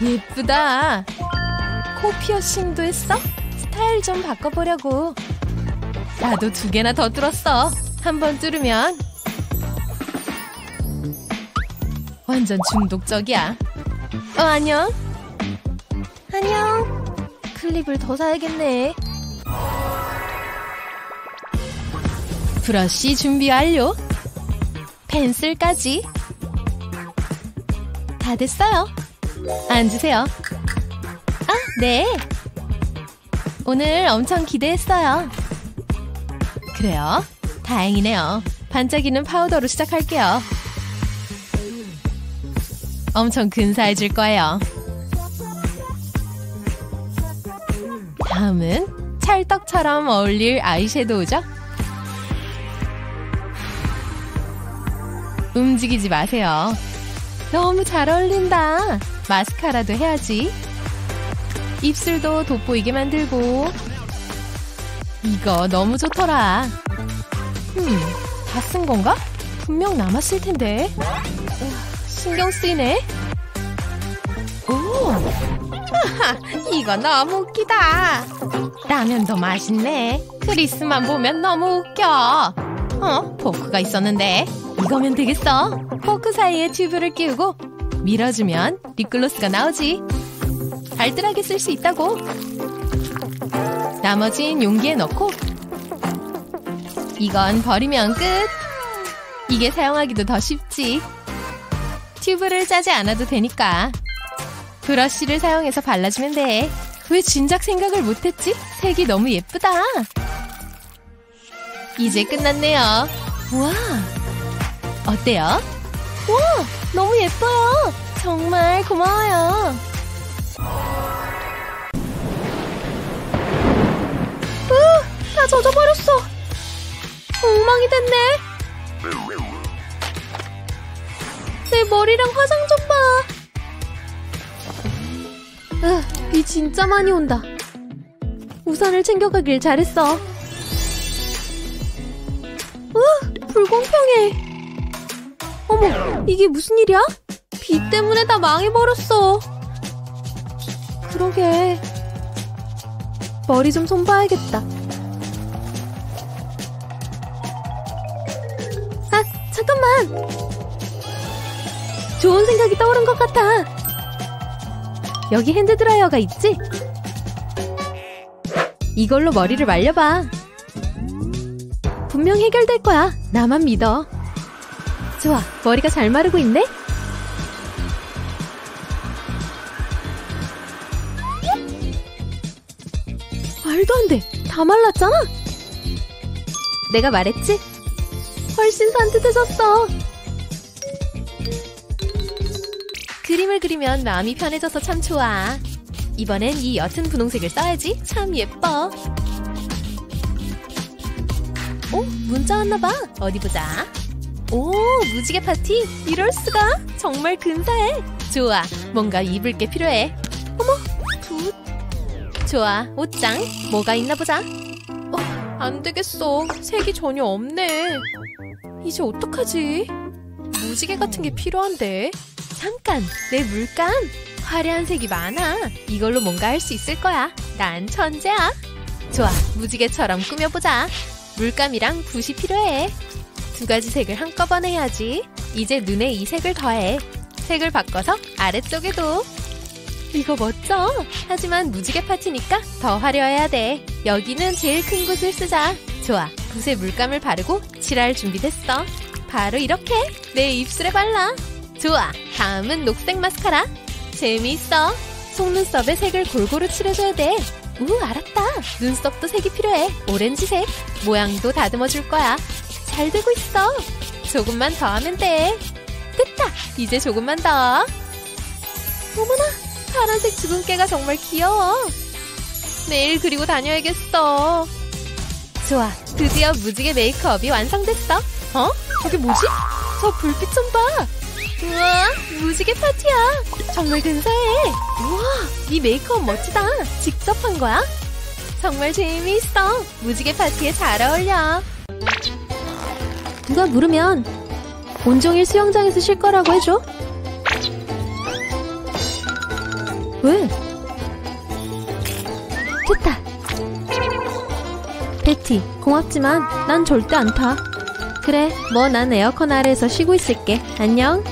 예쁘다. 코 피어싱도 했어? 스타일 좀 바꿔보려고. 나도 2개나 더 뚫었어. 한번 뚫으면 완전 중독적이야. 안녕. 안녕. 클립을 더 사야겠네. 브러쉬 준비 완료. 펜슬까지. 다 됐어요. 앉으세요. 아, 네. 오늘 엄청 기대했어요. 그래요? 다행이네요. 반짝이는 파우더로 시작할게요. 엄청 근사해질 거예요. 다음은 찰떡처럼 어울릴 아이섀도우죠? 움직이지 마세요. 너무 잘 어울린다. 마스카라도 해야지. 입술도 돋보이게 만들고. 이거 너무 좋더라. 다 쓴 건가? 분명 남았을 텐데. 신경 쓰이네. 오, 이거 너무 웃기다. 라면도 맛있네. 크리스만 보면 너무 웃겨. 포크가 있었는데. 이거면 되겠어. 포크 사이에 튜브를 끼우고 밀어주면 립글로스가 나오지. 알뜰하게 쓸 수 있다고. 나머진 용기에 넣고. 이건 버리면 끝. 이게 사용하기도 더 쉽지. 튜브를 짜지 않아도 되니까. 브러쉬를 사용해서 발라주면 돼. 왜 진작 생각을 못했지? 색이 너무 예쁘다. 이제 끝났네요. 와, 어때요? 와, 너무 예뻐요. 정말 고마워요. 다 젖어버렸어. 엉망이 됐네. 내 머리랑 화장 좀 봐. 비 진짜 많이 온다. 우산을 챙겨가길 잘했어. 불공평해. 어머, 이게 무슨 일이야? 비 때문에 다 망해버렸어. 그러게. 머리 좀 손봐야겠다. 아, 잠깐만. 좋은 생각이 떠오른 것 같아. 여기 핸드드라이어가 있지? 이걸로 머리를 말려봐. 분명 해결될 거야. 나만 믿어. 좋아, 머리가 잘 마르고 있네? 말도 안 돼. 다 말랐잖아? 내가 말했지? 훨씬 산뜻해졌어. 그림을 그리면 마음이 편해져서 참 좋아. 이번엔 이 옅은 분홍색을 써야지. 참 예뻐. 오, 문자 왔나봐. 어디 보자. 오, 무지개 파티? 이럴 수가? 정말 근사해. 좋아, 뭔가 입을 게 필요해. 어머, 붓. 좋아, 옷장. 뭐가 있나 보자. 안 되겠어. 색이 전혀 없네. 이제 어떡하지? 무지개 같은 게 필요한데. 잠깐, 내 물감. 화려한 색이 많아. 이걸로 뭔가 할 수 있을 거야. 난 천재야. 좋아, 무지개처럼 꾸며보자. 물감이랑 붓이 필요해. 두 가지 색을 한꺼번에 해야지. 이제 눈에 이 색을 더해. 색을 바꿔서 아래쪽에도. 이거 멋져. 하지만 무지개 파티니까 더 화려해야 돼. 여기는 제일 큰 붓을 쓰자. 좋아, 붓에 물감을 바르고 칠할 준비됐어. 바로 이렇게 내 입술에 발라. 좋아, 다음은 녹색 마스카라. 재미있어. 속눈썹에 색을 골고루 칠해줘야 돼. 우, 알았다. 눈썹도 색이 필요해. 오렌지색. 모양도 다듬어줄 거야. 잘 되고 있어. 조금만 더 하면 돼. 됐다. 이제 조금만 더. 어머나, 파란색 주근깨가 정말 귀여워. 매일 그리고 다녀야겠어. 좋아, 드디어 무지개 메이크업이 완성됐어. 어? 저게 뭐지? 저 불빛 좀 봐. 우와, 무지개 파티야. 정말 근사해. 우와, 이 메이크업 멋지다. 직접 한 거야? 정말 재미있어. 무지개 파티에 잘 어울려. 누가 물으면 온종일 수영장에서 쉴 거라고 해줘. 왜? 됐다. 패티, 고맙지만 난 절대 안 타. 그래, 뭐 난 에어컨 아래에서 쉬고 있을게. 안녕.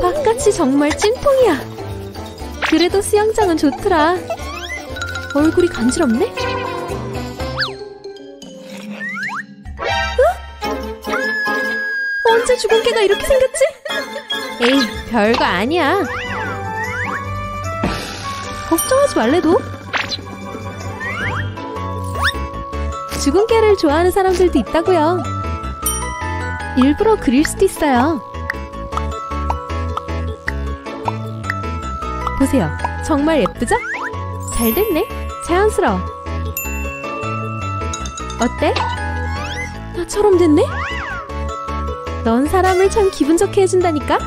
바깥이 정말 찐통이야. 그래도 수영장은 좋더라. 얼굴이 간지럽네? 언제 주근깨가 이렇게 생겼지? 에이, 별거 아니야. 걱정하지 말래도. 주근깨를 좋아하는 사람들도 있다고요. 일부러 그릴 수도 있어요. 보세요. 정말 예쁘죠? 잘 됐네. 자연스러워. 어때? 나처럼 됐네? 넌 사람을 참 기분 좋게 해준다니까?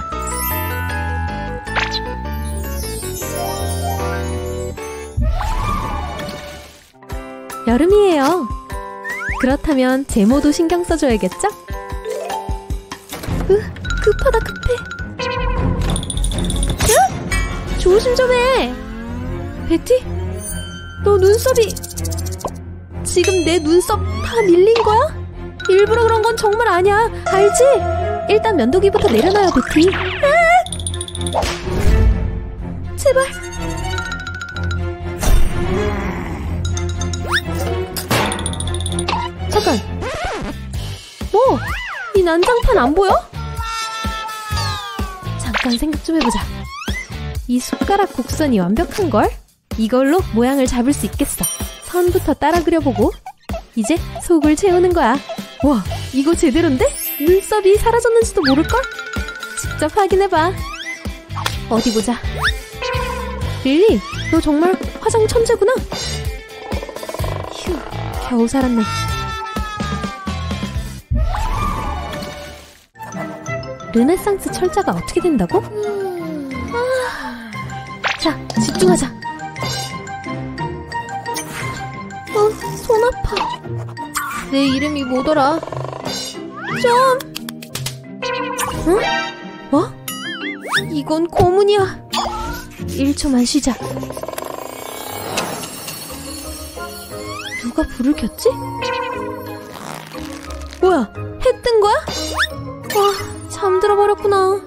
여름이에요. 그렇다면 제모도 신경 써줘야겠죠? 급하다 급해. 으? 조심 좀 해. 베티? 너 눈썹이... 지금 내 눈썹 다 밀린 거야? 일부러 그런 건 정말 아니야. 알지? 일단 면도기부터 내려놔요, 베티. 아! 제발. 잠깐. 뭐? 이 난장판 안 보여? 잠깐 생각 좀 해보자. 이 숟가락 곡선이 완벽한걸? 이걸로 모양을 잡을 수 있겠어. 선부터 따라 그려보고. 이제 속을 채우는 거야. 와, 이거 제대로인데? 눈썹이 사라졌는지도 모를걸? 직접 확인해봐. 어디 보자. 릴리, 너 정말 화장 천재구나. 휴, 겨우 살았네. 르네상스 철자가 어떻게 된다고? 얘들아, 집중하자. 손 아파. 내 이름이 뭐더라? 좀. 응? 뭐? 이건 고문이야. 1초만 쉬자. 누가 불을 켰지? 뭐야, 해 뜬 거야? 와, 잠들어 버렸구나.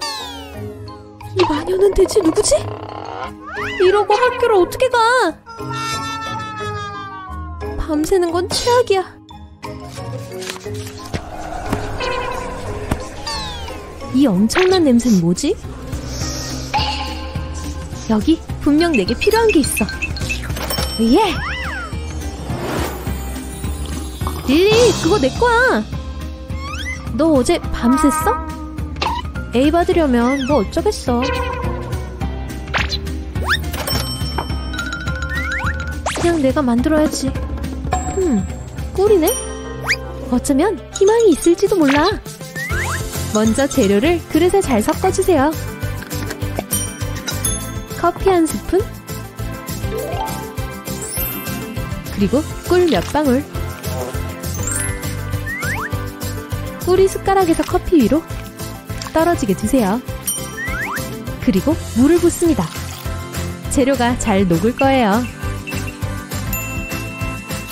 이 마녀는 대체 누구지? 이러고 학교를 어떻게 가? 밤새는 건 최악이야. 이 엄청난 냄새는 뭐지? 여기 분명 내게 필요한 게 있어. 예! 릴리, 그거 내 거야! 너 어제 밤샜어? A 받으려면 뭐 어쩌겠어. 그냥 내가 만들어야지. 꿀이네? 어쩌면 희망이 있을지도 몰라. 먼저 재료를 그릇에 잘 섞어주세요. 커피 1스푼, 그리고 꿀 몇 방울. 꿀이 숟가락에서 커피 위로 떨어지게 두세요. 그리고 물을 붓습니다. 재료가 잘 녹을 거예요.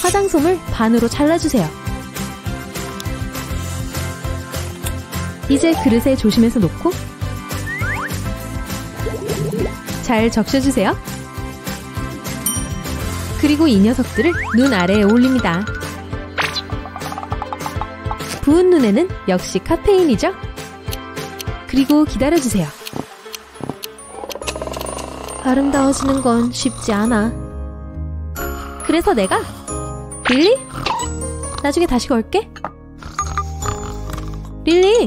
화장솜을 반으로 잘라주세요. 이제 그릇에 조심해서 놓고 잘 적셔주세요. 그리고 이 녀석들을 눈 아래에 올립니다. 부은 눈에는 역시 카페인이죠. 그리고 기다려주세요. 아름다워지는 건 쉽지 않아. 그래서 내가, 릴리? 나중에 다시 걸게. 릴리!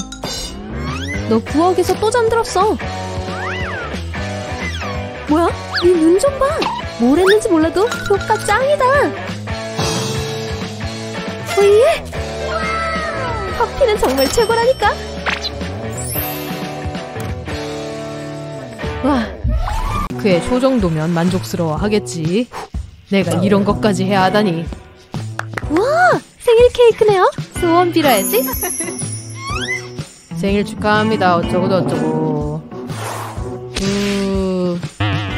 너 부엌에서 또 잠들었어. 뭐야? 네 눈 좀 봐! 뭘 했는지 몰라도 효과 짱이다! 오예! 커피는 정말 최고라니까! 와, 그의 저 정도면 만족스러워 하겠지. 내가 이런 것까지 해야 하다니. 와, 생일 케이크네요. 소원 빌어야지. 생일 축하합니다. 어쩌고저쩌고.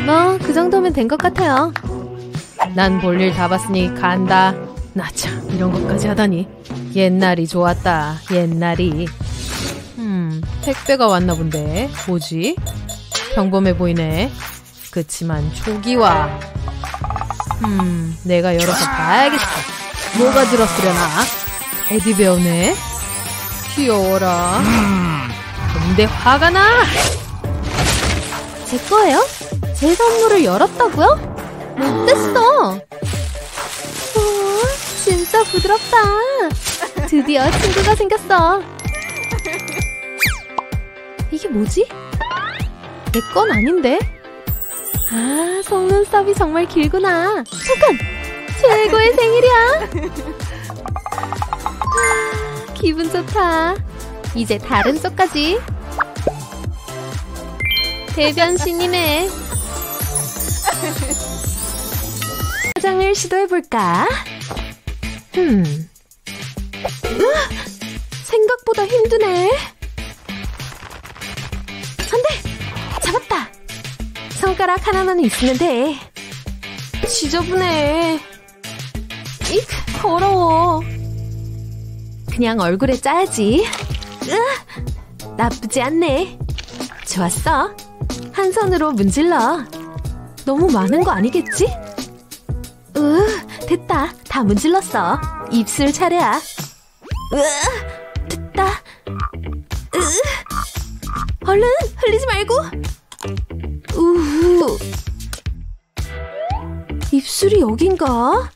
너 그 정도면 된 것 같아요. 난 볼 일 다 봤으니 간다. 나 참, 이런 것까지 하다니. 옛날이 좋았다, 옛날이. 택배가 왔나 본데. 뭐지? 평범해 보이네. 그치만 초기화. 내가 열어서 봐야겠어. 뭐가 들었으려나? 에디베어네? 귀여워라. 근데 화가 나! 제 거예요? 제 선물을 열었다고요? 못됐어! 진짜 부드럽다. 드디어 친구가 생겼어. 이게 뭐지? 내 건 아닌데? 아, 속눈썹이 정말 길구나. 잠깐! 최고의 생일이야! 기분 좋다. 이제 다른 쪽까지. 대변신이네. 화장을 시도해볼까? 생각보다 힘드네. 손가락 하나만 있으면 돼. 지저분해. 익, 더러워. 그냥 얼굴에 짜야지. 으악, 나쁘지 않네. 좋았어. 한 손으로 문질러. 너무 많은 거 아니겠지? 으, 됐다. 다 문질렀어. 입술 차례야. 으, 됐다. 으, 얼른 흘리지 말고. 우후, 입술이 여긴가?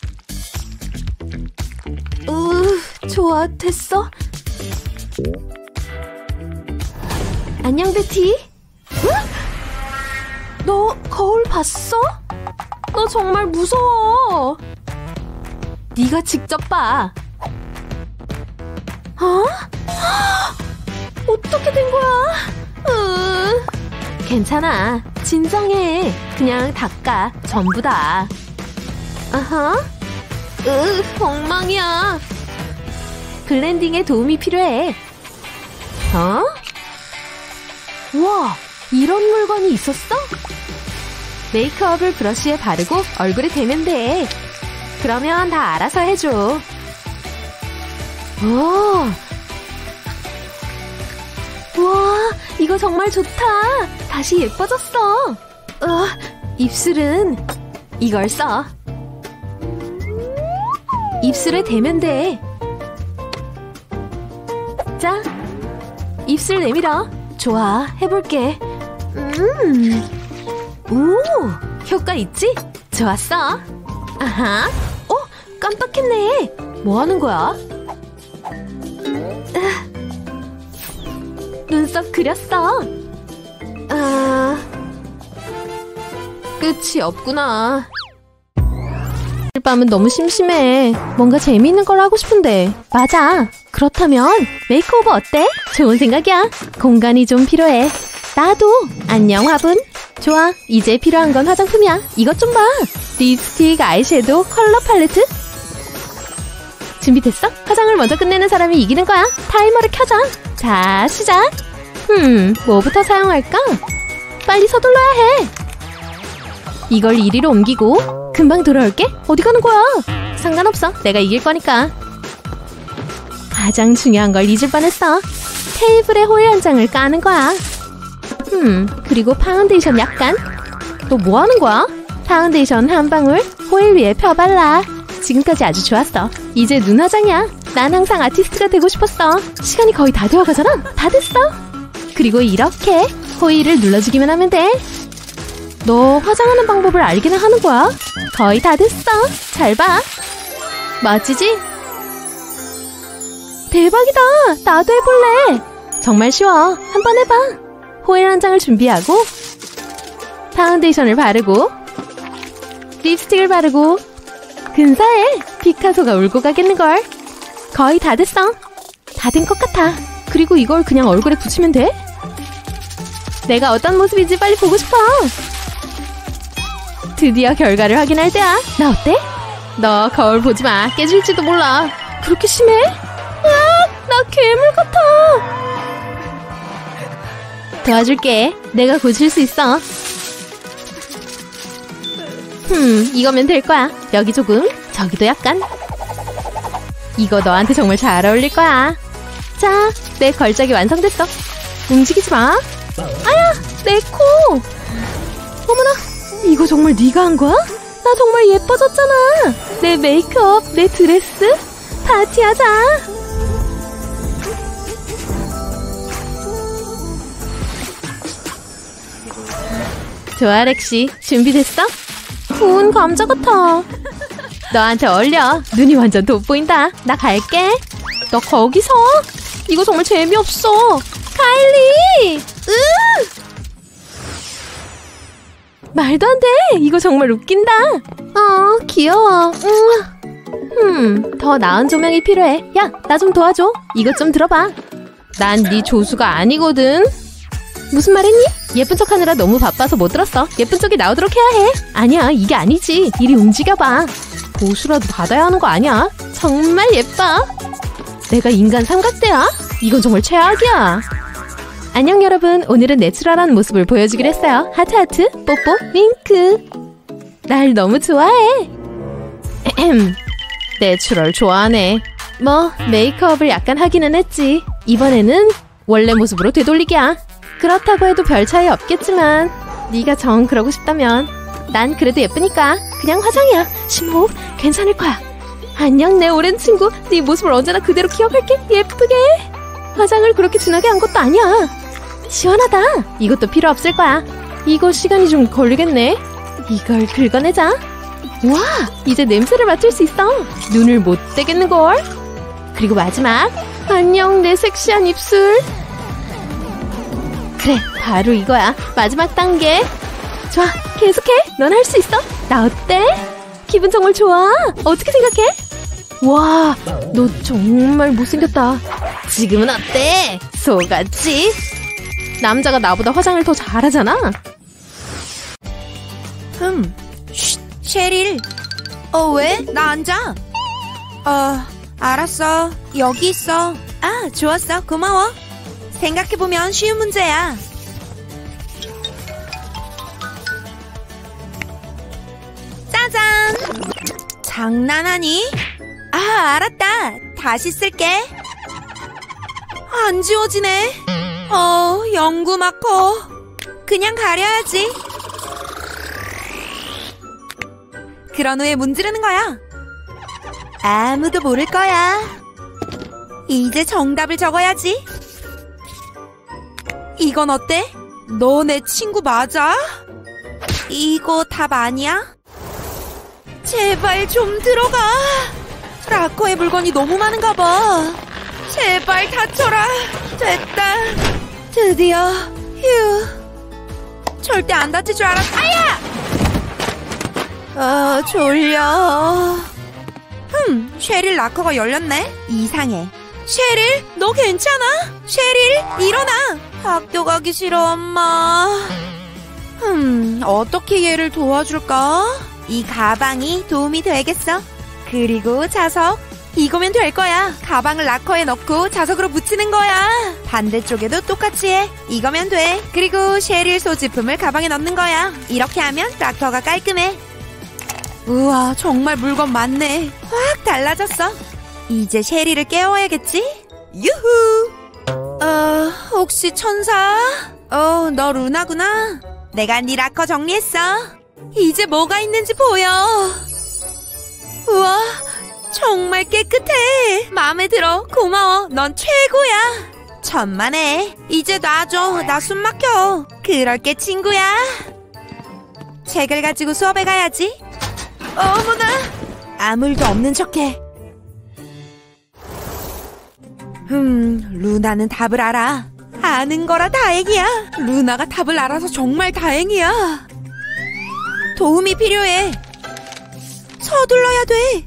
좋아, 됐어. 안녕, 베티. 응? 너 거울 봤어? 너 정말 무서워. 네가 직접 봐. 어? 어떻게 된 거야? 괜찮아. 진정해. 그냥 닦아. 전부 다. 아하. 으, 엉망이야. 블렌딩에 도움이 필요해. 어? 우와, 이런 물건이 있었어? 메이크업을 브러쉬에 바르고 얼굴에 대면 돼. 그러면 다 알아서 해줘. 오. 우와, 이거 정말 좋다. 다시 예뻐졌어. 입술은 이걸 써. 입술에 대면 돼. 자, 입술 내밀어. 좋아, 해볼게. 오, 효과 있지? 좋았어. 아하. 어, 깜빡했네. 뭐 하는 거야? 눈썹 그렸어. 아, 끝이 없구나. 오늘 밤은 너무 심심해. 뭔가 재미있는 걸 하고 싶은데. 맞아. 그렇다면 메이크오버 어때? 좋은 생각이야. 공간이 좀 필요해. 나도. 안녕, 화분. 좋아, 이제 필요한 건 화장품이야. 이것 좀 봐. 립스틱, 아이섀도우, 컬러 팔레트. 준비됐어? 화장을 먼저 끝내는 사람이 이기는 거야. 타이머를 켜자. 자, 시작. 뭐부터 사용할까? 빨리 서둘러야 해. 이걸 1위로 옮기고. 금방 돌아올게. 어디 가는 거야? 상관없어. 내가 이길 거니까. 가장 중요한 걸 잊을 뻔했어. 테이블에 호일 한 장을 까는 거야. 그리고 파운데이션 약간. 너 뭐 하는 거야? 파운데이션 한 방울 호일 위에 펴발라. 지금까지 아주 좋았어. 이제 눈 화장이야. 난 항상 아티스트가 되고 싶었어. 시간이 거의 다 되어가잖아. 다 됐어. 그리고 이렇게 호일을 눌러주기만 하면 돼. 너 화장하는 방법을 알기는 하는 거야? 거의 다 됐어. 잘 봐. 멋지지? 대박이다. 나도 해볼래. 정말 쉬워. 한번 해봐. 호일 한 장을 준비하고 파운데이션을 바르고 립스틱을 바르고. 근사해. 피카소가 울고 가겠는걸. 거의 다 됐어. 다 된 것 같아. 그리고 이걸 그냥 얼굴에 붙이면 돼? 내가 어떤 모습인지 빨리 보고 싶어. 드디어 결과를 확인할 때야. 나 어때? 너 거울 보지 마. 깨질지도 몰라. 그렇게 심해? 으악! 나 괴물 같아. 도와줄게. 내가 고칠 수 있어. 이거면 될 거야. 여기 조금, 저기도 약간. 이거 너한테 정말 잘 어울릴 거야. 자, 내 걸작이 완성됐어. 움직이지 마. 아야, 내 코. 어머나, 이거 정말 네가 한 거야? 나 정말 예뻐졌잖아. 내 메이크업, 내 드레스. 파티하자. 좋아, 렉시. 준비됐어? 구운 감자 같아. 너한테 어울려. 눈이 완전 돋보인다. 나 갈게. 너 거기서. 이거 정말 재미없어. 카일리. 말도 안 돼. 이거 정말 웃긴다. 귀여워. 더 나은 조명이 필요해. 야, 나 좀 도와줘. 이것 좀 들어봐. 난 네 조수가 아니거든. 무슨 말 했니? 예쁜 척하느라 너무 바빠서 못 들었어. 예쁜 쪽이 나오도록 해야 해. 아니야, 이게 아니지. 이리 움직여봐. 보수라도 받아야 하는 거 아니야? 정말 예뻐. 내가 인간 삼각대야? 이건 정말 최악이야. 안녕 여러분, 오늘은 내추럴한 모습을 보여주기로 했어요. 하트하트, 뽀뽀, 윙크. 날 너무 좋아해. 내추럴 좋아하네. 뭐, 메이크업을 약간 하기는 했지. 이번에는 원래 모습으로 되돌리기야. 그렇다고 해도 별 차이 없겠지만 네가 정 그러고 싶다면 난 그래도 예쁘니까. 그냥 화장이야. 심호흡 괜찮을 거야. 안녕 내 오랜 친구. 네 모습을 언제나 그대로 기억할게. 예쁘게. 화장을 그렇게 진하게 한 것도 아니야. 시원하다. 이것도 필요 없을 거야. 이거 시간이 좀 걸리겠네. 이걸 긁어내자. 와, 이제 냄새를 맡을 수 있어. 눈을 못 떼겠는걸. 그리고 마지막. 안녕 내 섹시한 입술. 그래, 바로 이거야. 마지막 단계. 좋아, 계속해. 넌 할 수 있어. 나 어때? 기분 정말 좋아. 어떻게 생각해? 와, 너 정말 못생겼다. 지금은 어때? 속았지? 남자가 나보다 화장을 더 잘하잖아. 쉿, 셰릴. 왜? 나 앉아. 알았어. 여기 있어. 아, 좋았어. 고마워. 생각해보면 쉬운 문제야. 짜잔! 장난하니? 아, 알았다. 다시 쓸게. 안 지워지네. 연구 마커. 그냥 가려야지. 그런 후에 문지르는 거야. 아무도 모를 거야. 이제 정답을 적어야지. 이건 어때? 너 내 친구 맞아? 이거 답 아니야? 제발 좀 들어가. 라커의 물건이 너무 많은가 봐. 제발 다쳐라. 됐다. 드디어. 휴. 절대 안 다칠 줄 알았... 아야! 졸려. 셰릴 라커가 열렸네. 이상해. 셰릴, 너 괜찮아? 셰릴, 일어나. 학교 가기 싫어, 엄마. 어떻게 얘를 도와줄까? 이 가방이 도움이 되겠어. 그리고 자석. 이거면 될 거야. 가방을 라커에 넣고 자석으로 붙이는 거야. 반대쪽에도 똑같이 해. 이거면 돼. 그리고 셰릴 소지품을 가방에 넣는 거야. 이렇게 하면 라커가 깔끔해. 우와, 정말 물건 많네. 확 달라졌어. 이제 셰리를 깨워야겠지? 유후! 혹시 천사? 너 루나구나. 내가 네 라커 정리했어. 이제 뭐가 있는지 보여. 우와, 정말 깨끗해. 마음에 들어. 고마워. 넌 최고야. 천만에. 이제 놔줘. 나 숨 막혀. 그럴게, 친구야. 책을 가지고 수업에 가야지. 어머나! 아무 일도 없는 척해. 루나는 답을 알아. 아는 거라 다행이야. 루나가 답을 알아서 정말 다행이야. 도움이 필요해. 서둘러야 돼.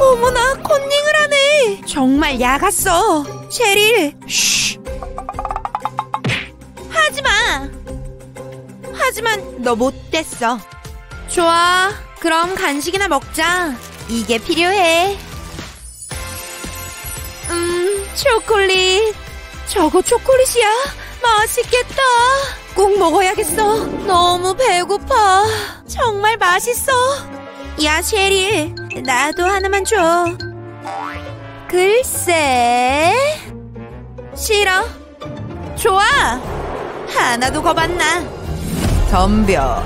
어머나, 컨닝을 하네. 정말 야갔어. 셰릴. 쉿. 하지마. 하지만 너 못됐어. 좋아, 그럼 간식이나 먹자. 이게 필요해. 초콜릿. 저거 초콜릿이야? 맛있겠다. 꼭 먹어야겠어. 너무 배고파. 정말 맛있어. 야, 셰릴, 나도 하나만 줘. 글쎄. 싫어. 좋아. 하나도 겁안나. 덤벼.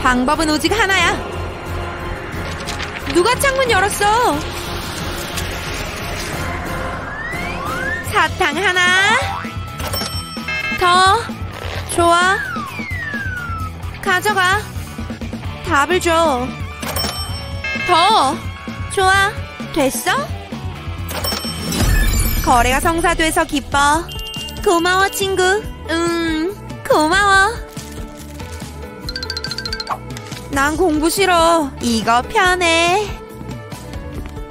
방법은 오직 하나야. 누가 창문 열었어? 사탕 하나 더. 좋아, 가져가. 답을 줘. 더. 좋아, 됐어? 거래가 성사돼서 기뻐. 고마워, 친구. 고마워. 난 공부 싫어. 이거 편해.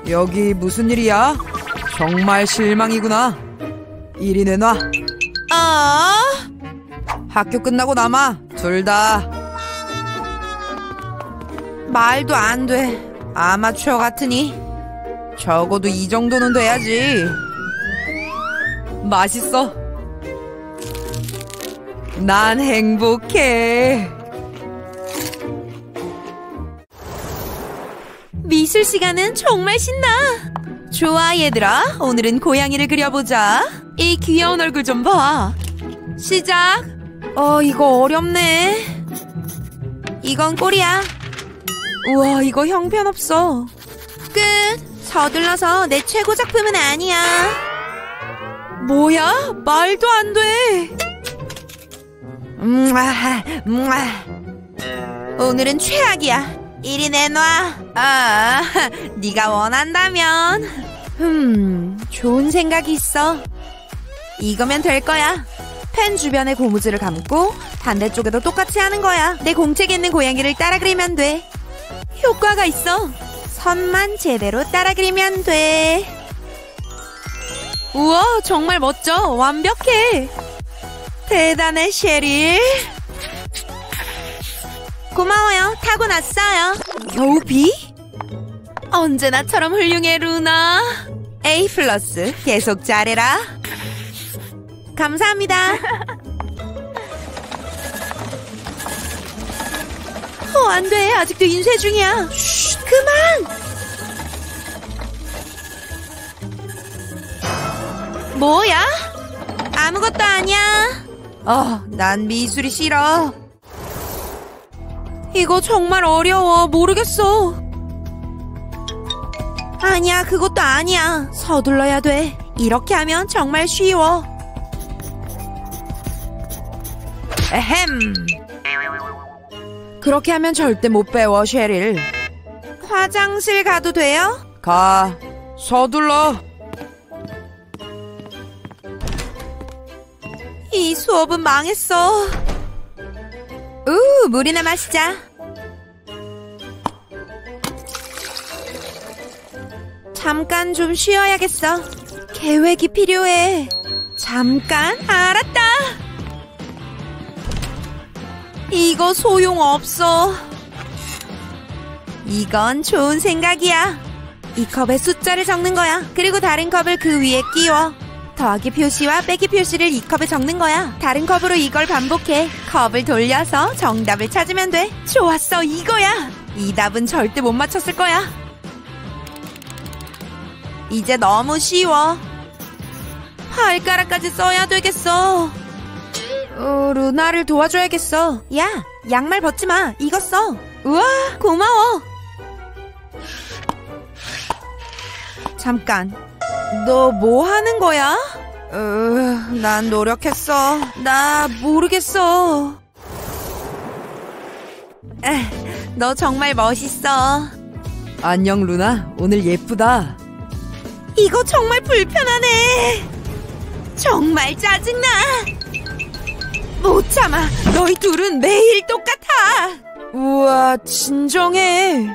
여기 무슨 일이야? 정말 실망이구나. 이리 내놔. 학교 끝나고 남아. 둘 다. 말도 안 돼. 아마추어 같으니. 적어도 이 정도는 돼야지. 맛있어. 난 행복해. 미술 시간은 정말 신나. 좋아, 얘들아. 오늘은 고양이를 그려보자. 이 귀여운 얼굴 좀 봐. 시작. 이거 어렵네. 이건 꼴이야. 우와, 이거 형편없어. 끝. 서둘러서 내 최고 작품은 아니야. 뭐야? 말도 안 돼. 오늘은 최악이야. 이리 내놔. 네가 원한다면. 좋은 생각이 있어. 이거면 될 거야. 펜 주변에 고무줄을 감고 반대쪽에도 똑같이 하는 거야. 내 공책에 있는 고양이를 따라 그리면 돼. 효과가 있어. 선만 제대로 따라 그리면 돼. 우와, 정말 멋져. 완벽해. 대단해, 셰릴. 고마워요. 타고났어요. 겨우 B? 언제나처럼 훌륭해, 루나. A 플러스. 계속 잘해라. 감사합니다. 안 돼. 아직도 인쇄 중이야. 쉿, 그만. 뭐야? 아무것도 아니야. 난 미술이 싫어. 이거 정말 어려워. 모르겠어. 아니야, 그것도 아니야. 서둘러야 돼. 이렇게 하면 정말 쉬워. 에헴. 그렇게 하면 절대 못 배워, 쉐릴. 화장실 가도 돼요? 가. 서둘러. 이 수업은 망했어. 물이나 마시자. 잠깐 좀 쉬어야겠어. 계획이 필요해. 잠깐? 알았다. 이거 소용없어. 이건 좋은 생각이야. 이 컵에 숫자를 적는 거야. 그리고 다른 컵을 그 위에 끼워. 더하기 표시와 빼기 표시를 이 컵에 적는 거야. 다른 컵으로 이걸 반복해. 컵을 돌려서 정답을 찾으면 돼. 좋았어, 이거야. 이 답은 절대 못 맞췄을 거야. 이제 너무 쉬워. 발가락까지 써야 되겠어. 루나를 도와줘야겠어. 야, 양말 벗지 마. 이거 써. 우와, 고마워. 잠깐, 너 뭐 하는 거야? 난 노력했어. 나 모르겠어. 너 정말 멋있어. 안녕, 루나. 오늘 예쁘다. 이거 정말 불편하네. 정말 짜증나. 못 참아. 너희 둘은 매일 똑같아. 우와, 진정해.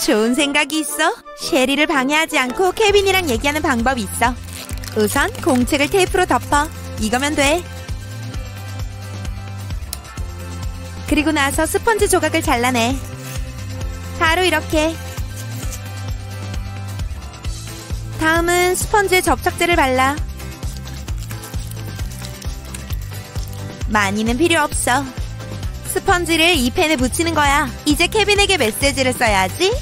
좋은 생각이 있어. 쉐리를 방해하지 않고 케빈이랑 얘기하는 방법이 있어. 우선 공책을 테이프로 덮어. 이거면 돼. 그리고 나서 스펀지 조각을 잘라내. 바로 이렇게. 다음은 스펀지에 접착제를 발라. 많이는 필요 없어. 스펀지를 이 펜에 붙이는 거야. 이제 케빈에게 메시지를 써야지.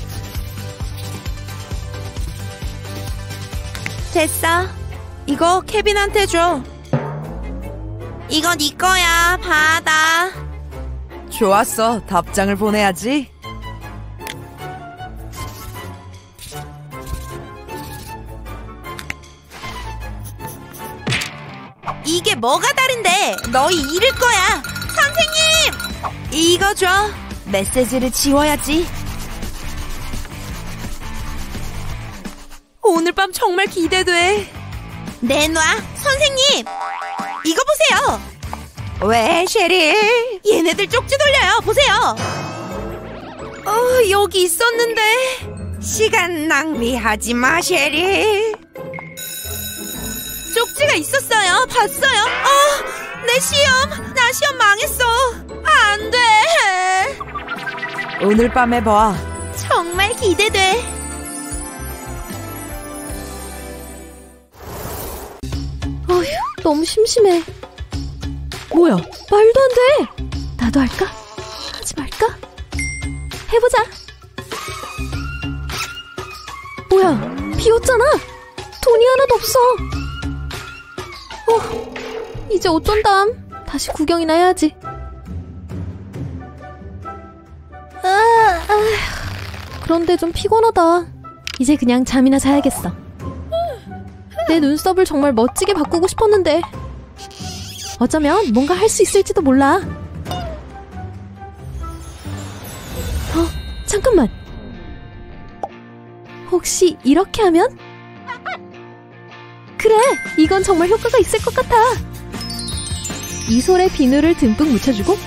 됐어. 이거 케빈한테 줘. 이거 네 거야. 받아. 좋았어. 답장을 보내야지. 이게 뭐가 다른데? 너희 잃을 거야. 선생님! 이거 줘. 메시지를 지워야지. 오늘 밤 정말 기대돼. 내놔. 선생님! 이거 보세요. 왜, 쉐릴? 얘네들 쪽지 돌려요. 보세요. 여기 있었는데. 시간 낭비하지 마, 쉐릴. 쪽지가 있었어요. 봤어요. 내 시험. 나 시험 망했어. 안 돼. 오늘 밤에 봐. 정말 기대돼. 어휴, 너무 심심해. 뭐야, 말도 안 돼. 나도 할까? 하지 말까? 해보자. 뭐야, 비 오잖아. 돈이 하나도 없어. 이제 어쩐담. 다시 구경이나 해야지. 그런데 좀 피곤하다. 이제 그냥 잠이나 자야겠어. 내 눈썹을 정말 멋지게 바꾸고 싶었는데 어쩌면 뭔가 할 수 있을지도 몰라. 잠깐만. 혹시 이렇게 하면? 그래! 이건 정말 효과가 있을 것 같아! 이솔에 비누를 듬뿍 묻혀주고,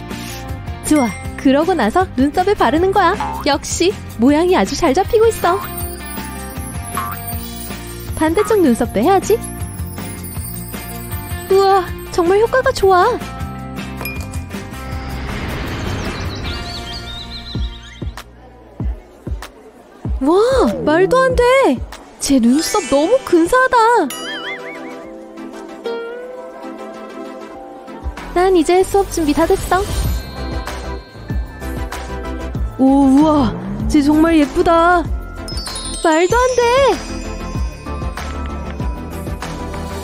좋아! 그러고 나서 눈썹에 바르는 거야! 역시! 모양이 아주 잘 잡히고 있어! 반대쪽 눈썹도 해야지! 우와! 정말 효과가 좋아! 와, 말도 안 돼! 제 눈썹 너무 근사하다! 난 이제 수업 준비 다 됐어. 오, 우와! 쟤 정말 예쁘다! 말도 안 돼!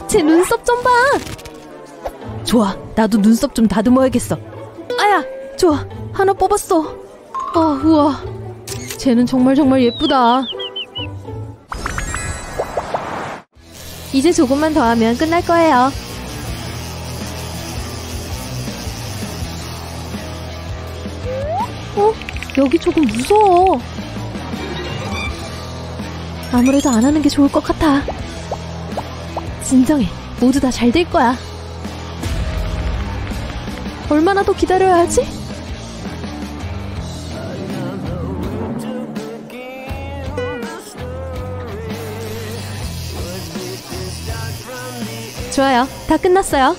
제 눈썹 좀 봐! 좋아, 나도 눈썹 좀 다듬어야겠어. 아야! 좋아, 하나 뽑았어. 아, 우와! 쟤는 정말 예쁘다. 이제 조금만 더 하면 끝날 거예요. 어? 여기 조금 무서워. 아무래도 안 하는 게 좋을 것 같아. 진정해. 모두 다 잘 될 거야. 얼마나 더 기다려야 하지? 좋아요. 다 끝났어요.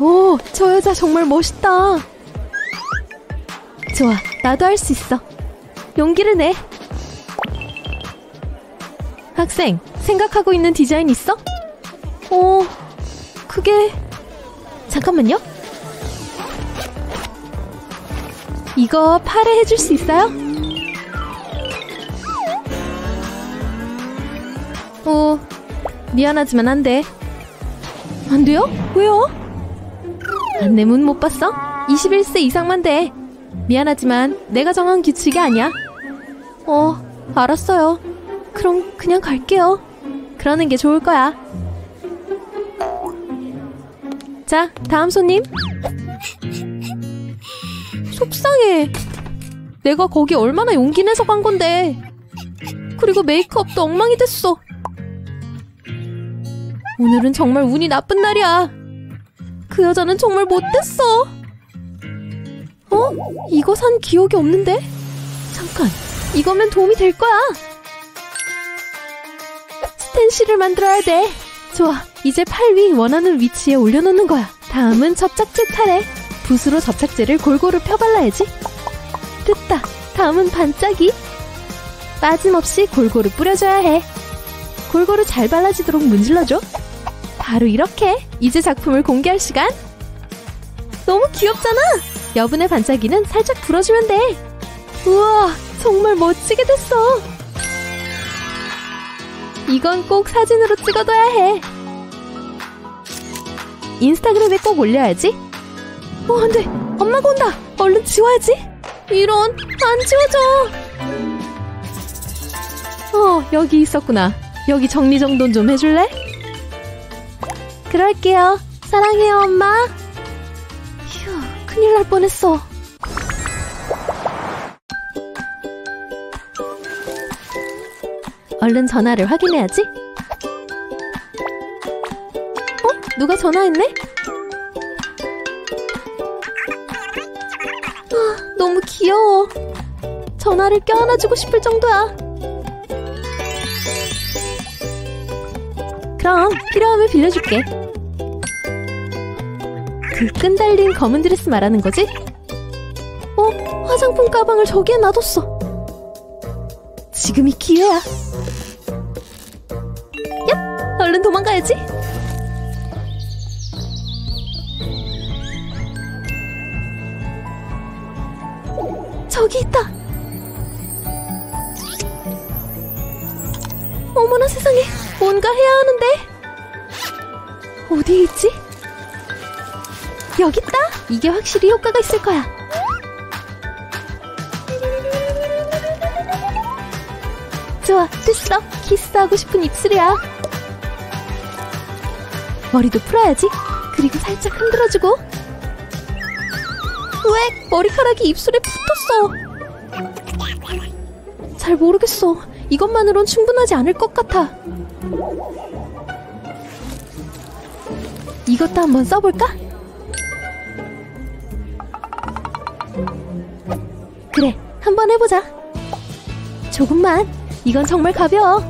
오, 저 여자 정말 멋있다. 좋아, 나도 할 수 있어. 용기를 내. 학생, 생각하고 있는 디자인 있어? 어, 그게... 잠깐만요. 이거 팔에 해줄 수 있어요? 오, 미안하지만 안 돼. 안 돼요? 왜요? 안내문 못 봤어? 21세 이상만 돼. 미안하지만 내가 정한 규칙이 아니야. 알았어요. 그럼 그냥 갈게요. 그러는 게 좋을 거야. 자, 다음 손님. 속상해. 내가 거기 얼마나 용기 내서 간 건데. 그리고 메이크업도 엉망이 됐어. 오늘은 정말 운이 나쁜 날이야. 그 여자는 정말 못됐어. 어? 이거 산 기억이 없는데? 잠깐, 이거면 도움이 될 거야. 스텐실을 만들어야 돼. 좋아, 이제 팔 위 원하는 위치에 올려놓는 거야. 다음은 접착제 차례. 붓으로 접착제를 골고루 펴발라야지. 됐다. 다음은 반짝이. 빠짐없이 골고루 뿌려줘야 해. 골고루 잘 발라지도록 문질러줘. 바로 이렇게. 이제 작품을 공개할 시간. 너무 귀엽잖아. 여분의 반짝이는 살짝 불어주면 돼. 우와, 정말 멋지게 됐어. 이건 꼭 사진으로 찍어둬야 해. 인스타그램에 꼭 올려야지. 안 돼. 엄마가 온다. 얼른 지워야지. 이런, 안 지워져. 여기 있었구나. 여기 정리정돈 좀 해줄래? 그럴게요. 사랑해요, 엄마. 휴, 큰일 날 뻔했어. 얼른 전화를 확인해야지. 누가 전화했네? 아, 너무 귀여워. 전화를 껴안아주고 싶을 정도야. 그럼 필요하면 빌려줄게. 그 끈 달린 검은 드레스 말하는 거지? 화장품 가방을 저기에 놔뒀어. 지금이 기회야. 얍! 얼른 도망가야지. 저기 있다. 어머나 세상에, 뭔가 해야 하는데. 어디에 있지? 여기 있다. 이게 확실히 효과가 있을 거야. 좋아, 됐어. 키스하고 싶은 입술이야. 머리도 풀어야지. 그리고 살짝 흔들어주고. 왜? 머리카락이 입술에 붙었어. 잘 모르겠어. 이것만으론 충분하지 않을 것 같아. 이것도 한번 써볼까? 그래, 한번 해보자. 조금만. 이건 정말 가벼워.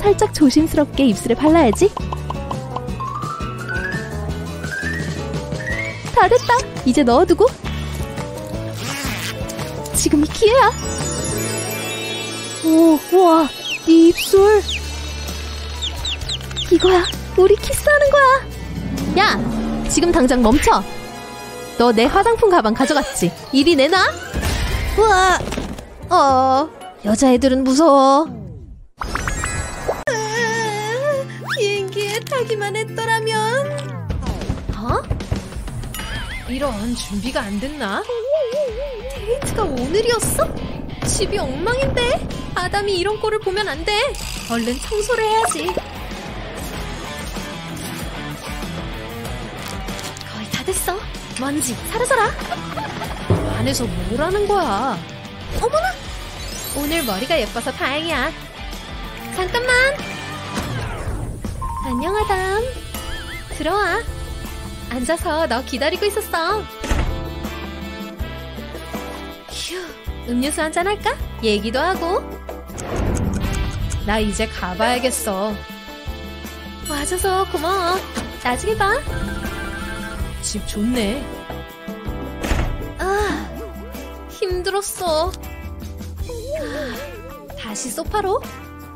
살짝 조심스럽게 입술에 발라야지. 다 됐다. 이제 넣어두고. 지금이 기회야. 오, 우와, 네 입술. 이거야, 우리 키스하는 거야. 야, 지금 당장 멈춰. 너 내 화장품 가방 가져갔지? 이리 내놔. 우와, 여자애들은 무서워. 비행기에 타기만 했더라면. 어? 이런, 준비가 안 됐나? 데이트가 오늘이었어? 집이 엉망인데? 아담이 이런 꼴을 보면 안 돼. 얼른 청소를 해야지. 거의 다 됐어. 먼지 사라져라. 안에서 뭐라는 거야? 어머나! 오늘 머리가 예뻐서 다행이야. 잠깐만. 안녕 아담. 들어와. 앉아서 너 기다리고 있었어. 휴, 음료수 한잔할까? 얘기도 하고. 나 이제 가봐야겠어. 와줘서 고마워. 나중에 봐. 집 좋네. 아, 힘들었어. 다시 소파로.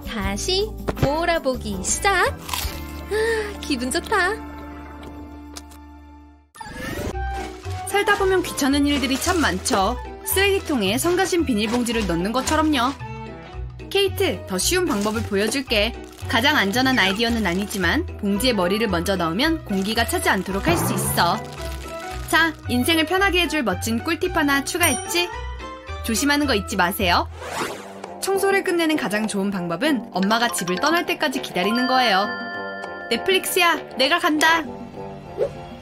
다시 몰아보기 시작. 아, 기분 좋다. 살다 보면 귀찮은 일들이 참 많죠. 쓰레기통에 성가신 비닐봉지를 넣는 것처럼요. 케이트, 더 쉬운 방법을 보여줄게. 가장 안전한 아이디어는 아니지만 봉지에 머리를 먼저 넣으면 공기가 차지 않도록 할 수 있어. 자, 인생을 편하게 해줄 멋진 꿀팁 하나 추가했지? 조심하는 거 잊지 마세요. 청소를 끝내는 가장 좋은 방법은 엄마가 집을 떠날 때까지 기다리는 거예요. 넷플릭스야, 내가 간다.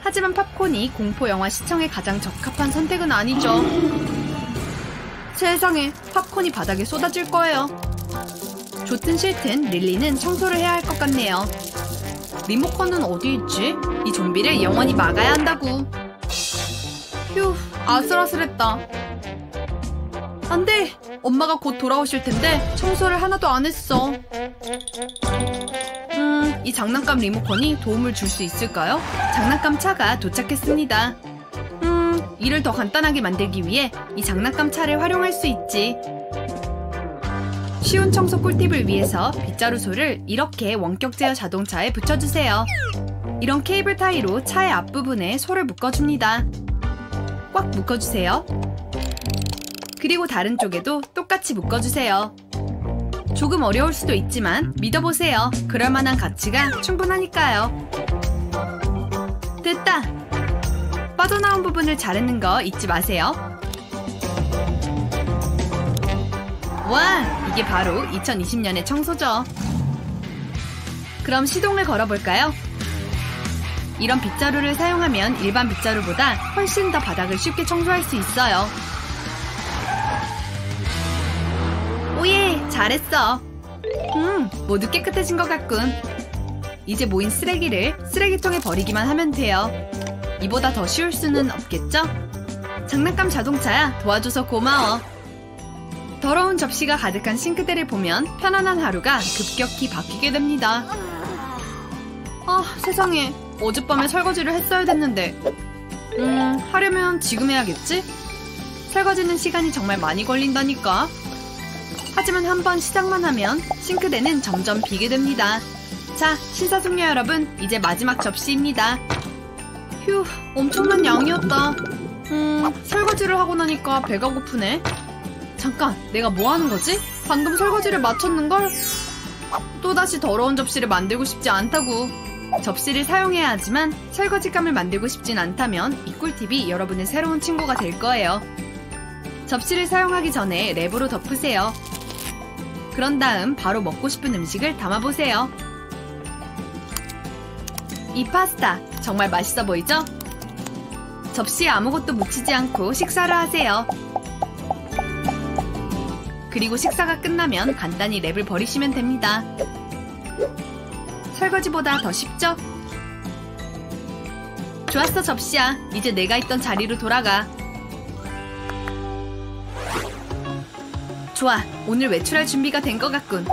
하지만 팝콘이 공포 영화 시청에 가장 적합한 선택은 아니죠. 세상에, 팝콘이 바닥에 쏟아질 거예요. 좋든 싫든 릴리는 청소를 해야 할 것 같네요. 리모컨은 어디 있지? 이 좀비를 영원히 막아야 한다고. 휴, 아슬아슬했다. 안 돼! 엄마가 곧 돌아오실 텐데 청소를 하나도 안 했어. 이 장난감 리모컨이 도움을 줄 수 있을까요? 장난감 차가 도착했습니다. 일을 더 간단하게 만들기 위해 이 장난감 차를 활용할 수 있지. 쉬운 청소 꿀팁을 위해서 빗자루소를 이렇게 원격 제어 자동차에 붙여주세요. 이런 케이블 타이로 차의 앞부분에 소를 묶어줍니다. 꽉 묶어주세요. 그리고 다른 쪽에도 똑같이 묶어주세요. 조금 어려울 수도 있지만 믿어보세요. 그럴만한 가치가 충분하니까요. 됐다! 빠져나온 부분을 자르는 거 잊지 마세요. 와! 이게 바로 2020년의 청소죠. 그럼 시동을 걸어볼까요? 이런 빗자루를 사용하면 일반 빗자루보다 훨씬 더 바닥을 쉽게 청소할 수 있어요. 오예, 잘했어. 모두 깨끗해진 것 같군. 이제 모인 쓰레기를 쓰레기통에 버리기만 하면 돼요. 이보다 더 쉬울 수는 없겠죠? 장난감 자동차야, 도와줘서 고마워. 더러운 접시가 가득한 싱크대를 보면 편안한 하루가 급격히 바뀌게 됩니다. 아, 세상에, 어젯밤에 설거지를 했어야 됐는데. 하려면 지금 해야겠지? 설거지는 시간이 정말 많이 걸린다니까. 하지만 한번 시작만 하면 싱크대는 점점 비게 됩니다. 자, 신사숙녀 여러분, 이제 마지막 접시입니다. 휴, 엄청난 양이었다. 설거지를 하고 나니까 배가 고프네. 잠깐, 내가 뭐 하는 거지? 방금 설거지를 마쳤는걸? 또다시 더러운 접시를 만들고 싶지 않다고. 접시를 사용해야 하지만 설거지감을 만들고 싶진 않다면 이 꿀팁이 여러분의 새로운 친구가 될 거예요. 접시를 사용하기 전에 랩으로 덮으세요. 그런 다음 바로 먹고 싶은 음식을 담아보세요. 이 파스타, 정말 맛있어 보이죠? 접시에 아무것도 묻히지 않고 식사를 하세요. 그리고 식사가 끝나면 간단히 랩을 버리시면 됩니다. 설거지보다 더 쉽죠? 좋았어, 접시야. 이제 내가 있던 자리로 돌아가. 좋아, 오늘 외출할 준비가 된 것 같군.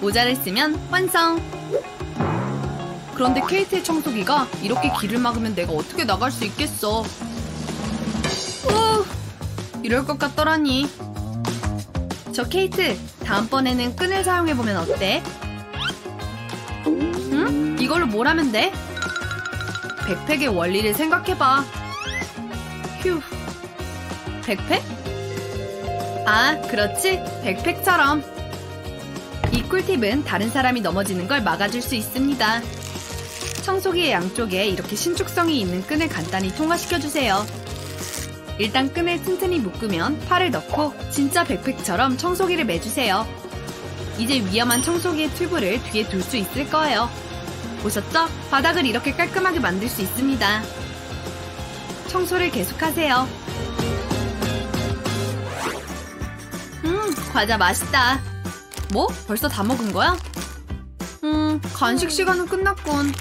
모자를 쓰면 완성! 그런데 KT의 청소기가 이렇게 길을 막으면 내가 어떻게 나갈 수 있겠어. 이럴 것 같더라니. 저 케이트, 다음번에는 끈을 사용해보면 어때? 응? 이걸로 뭘 하면 돼? 백팩의 원리를 생각해봐. 휴. 백팩? 아, 그렇지. 백팩처럼. 이 꿀팁은 다른 사람이 넘어지는 걸 막아줄 수 있습니다. 청소기의 양쪽에 이렇게 신축성이 있는 끈을 간단히 통과시켜주세요. 일단 끈을 튼튼히 묶으면 팔을 넣고 진짜 백팩처럼 청소기를 매주세요. 이제 위험한 청소기의 튜브를 뒤에 둘 수 있을 거예요. 보셨죠? 바닥을 이렇게 깔끔하게 만들 수 있습니다. 청소를 계속하세요. 과자 맛있다. 뭐? 벌써 다 먹은 거야? 간식 시간은 끝났군.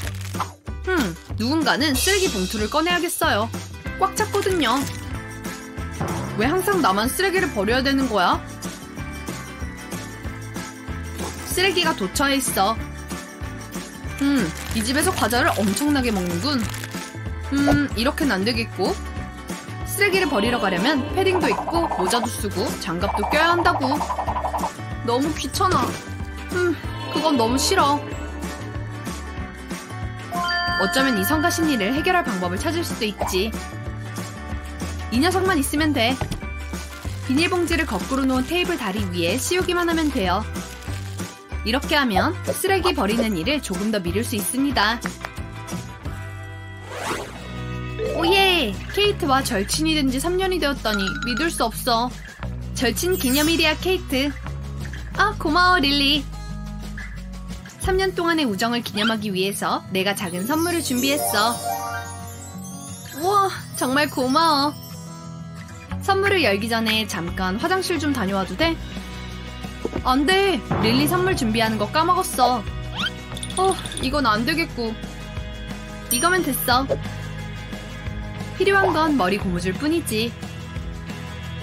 누군가는 쓰레기 봉투를 꺼내야겠어요. 꽉 찼거든요. 왜 항상 나만 쓰레기를 버려야 되는 거야? 쓰레기가 도처에 있어. 이 집에서 과자를 엄청나게 먹는군. 이렇게는 안 되겠고. 쓰레기를 버리러 가려면 패딩도 입고 모자도 쓰고 장갑도 껴야 한다고. 너무 귀찮아. 그건 너무 싫어. 어쩌면 이 성가신 일을 해결할 방법을 찾을 수도 있지. 이 녀석만 있으면 돼. 비닐봉지를 거꾸로 놓은 테이블 다리 위에 씌우기만 하면 돼요. 이렇게 하면 쓰레기 버리는 일을 조금 더 미룰 수 있습니다. 오예! 케이트와 절친이 된 지 3년이 되었다니 믿을 수 없어. 절친 기념일이야, 케이트. 아, 고마워, 릴리. 3년 동안의 우정을 기념하기 위해서 내가 작은 선물을 준비했어. 우와, 정말 고마워. 선물을 열기 전에 잠깐 화장실 좀 다녀와도 돼? 안 돼. 릴리 선물 준비하는 거 까먹었어. 이건 안 되겠고. 이거면 됐어. 필요한 건 머리 고무줄 뿐이지.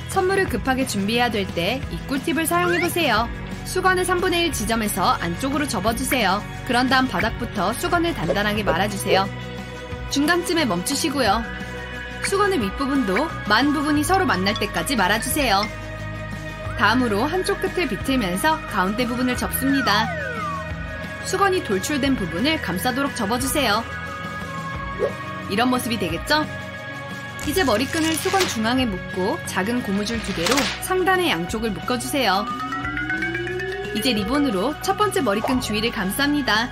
선물을 급하게 준비해야 될 때 이 꿀팁을 사용해보세요. 수건을 3분의 1 지점에서 안쪽으로 접어주세요. 그런 다음 바닥부터 수건을 단단하게 말아주세요. 중간쯤에 멈추시고요. 수건의 윗부분도 만 부분이 서로 만날 때까지 말아주세요. 다음으로 한쪽 끝을 비틀면서 가운데 부분을 접습니다. 수건이 돌출된 부분을 감싸도록 접어주세요. 이런 모습이 되겠죠? 이제 머리끈을 수건 중앙에 묶고 작은 고무줄 2개로 상단의 양쪽을 묶어주세요. 이제 리본으로 첫 번째 머리끈 주위를 감쌉니다.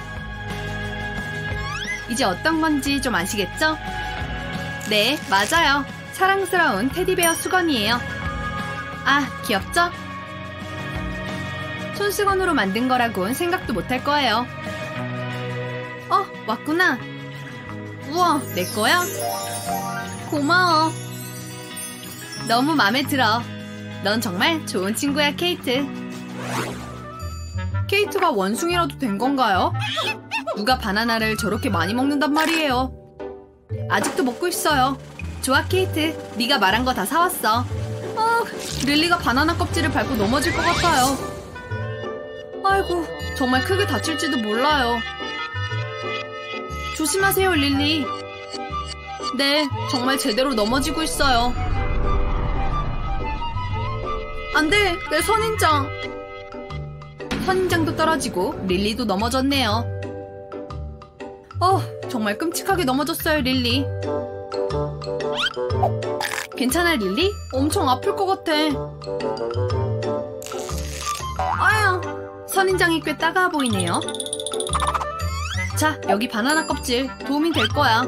이제 어떤 건지 좀 아시겠죠? 네, 맞아요. 사랑스러운 테디베어 수건이에요. 아, 귀엽죠? 손수건으로 만든 거라고는 생각도 못할 거예요. 왔구나. 우와, 내 거야? 고마워. 너무 마음에 들어. 넌 정말 좋은 친구야, 케이트. 케이트가 원숭이라도 된 건가요? 누가 바나나를 저렇게 많이 먹는단 말이에요. 아직도 먹고 있어요. 좋아, 케이트. 네가 말한 거 다 사왔어. 릴리가 바나나 껍질을 밟고 넘어질 것 같아요. 아이고, 정말 크게 다칠지도 몰라요. 조심하세요, 릴리. 네, 정말 제대로 넘어지고 있어요. 안 돼, 내 선인장. 선인장도 떨어지고 릴리도 넘어졌네요. 정말 끔찍하게 넘어졌어요, 릴리. 괜찮아, 릴리? 엄청 아플 것 같아. 아야, 선인장이 꽤 따가워 보이네요. 자, 여기 바나나 껍질 도움이 될 거야.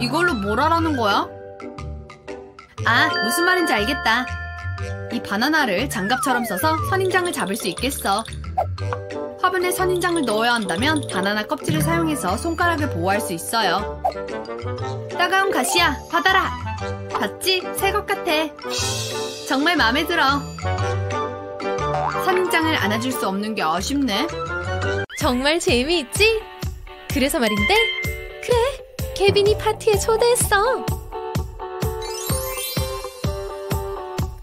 이걸로 뭘 하라는 거야? 아, 무슨 말인지 알겠다. 이 바나나를 장갑처럼 써서 선인장을 잡을 수 있겠어. 화분에 선인장을 넣어야 한다면 바나나 껍질을 사용해서 손가락을 보호할 수 있어요. 따가운 가시야, 받아라. 봤지? 새 것 같아. 정말 마음에 들어. 선인장을 안아줄 수 없는 게 아쉽네. 정말 재미있지? 그래서 말인데, 그래, 케빈이 파티에 초대했어.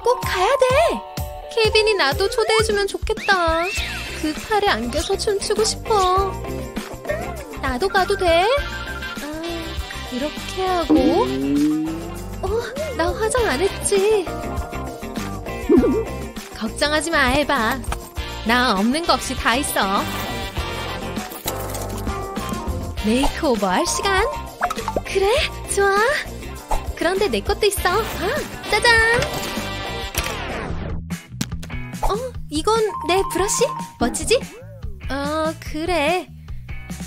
꼭 가야 돼. 케빈이 나도 초대해주면 좋겠다. 그 팔에 안겨서 춤추고 싶어. 나도 가도 돼? 이렇게 하고 나 화장 안 했지. 걱정하지 마, 에바. 나 없는 거 없이 다 있어. 메이크오버 할 시간? 그래? 좋아. 그런데 내 것도 있어. 아, 짜잔! 이건 내 브러쉬? 멋지지? 그래.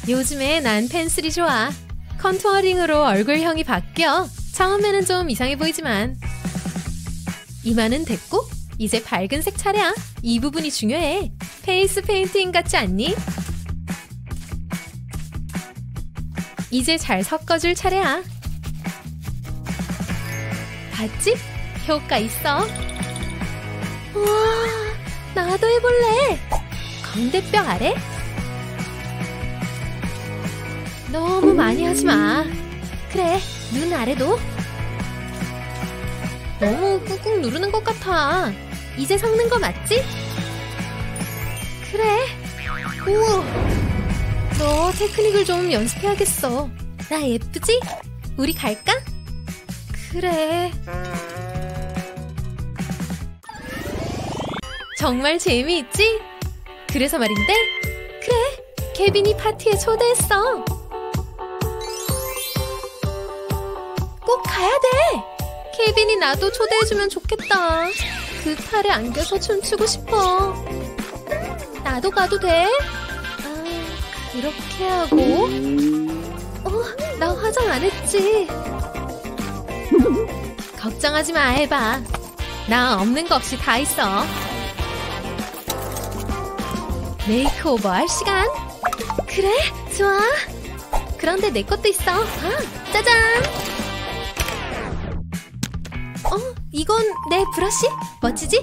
요즘에 난 펜슬이 좋아. 컨투어링으로 얼굴형이 바뀌어. 처음에는 좀 이상해 보이지만. 이마는 됐고, 이제 밝은 색 차례야. 이 부분이 중요해. 페이스 페인팅 같지 않니? 이제 잘 섞어줄 차례야. 봤지? 효과 있어. 우와, 나도 해볼래. 광대뼈 아래? 너무 많이 하지 마. 그래, 눈 아래도. 너무 꾹꾹 누르는 것 같아. 이제 섞는 거 맞지? 그래. 우와, 너 테크닉을 좀 연습해야겠어. 나 예쁘지? 우리 갈까? 그래. 정말 재미있지? 그래서 말인데? 그래, 케빈이 파티에 초대했어. 꼭 가야 돼. 케빈이 나도 초대해주면 좋겠다. 그 팔에 안겨서 춤추고 싶어. 나도 가도 돼? 이렇게 하고 나 화장 안 했지. 걱정하지 마, 에바. 나 없는 거 없이 다 있어. 메이크오버 할 시간? 그래? 좋아. 그런데 내 것도 있어. 아, 짜잔! 이건 내 브러쉬? 멋지지?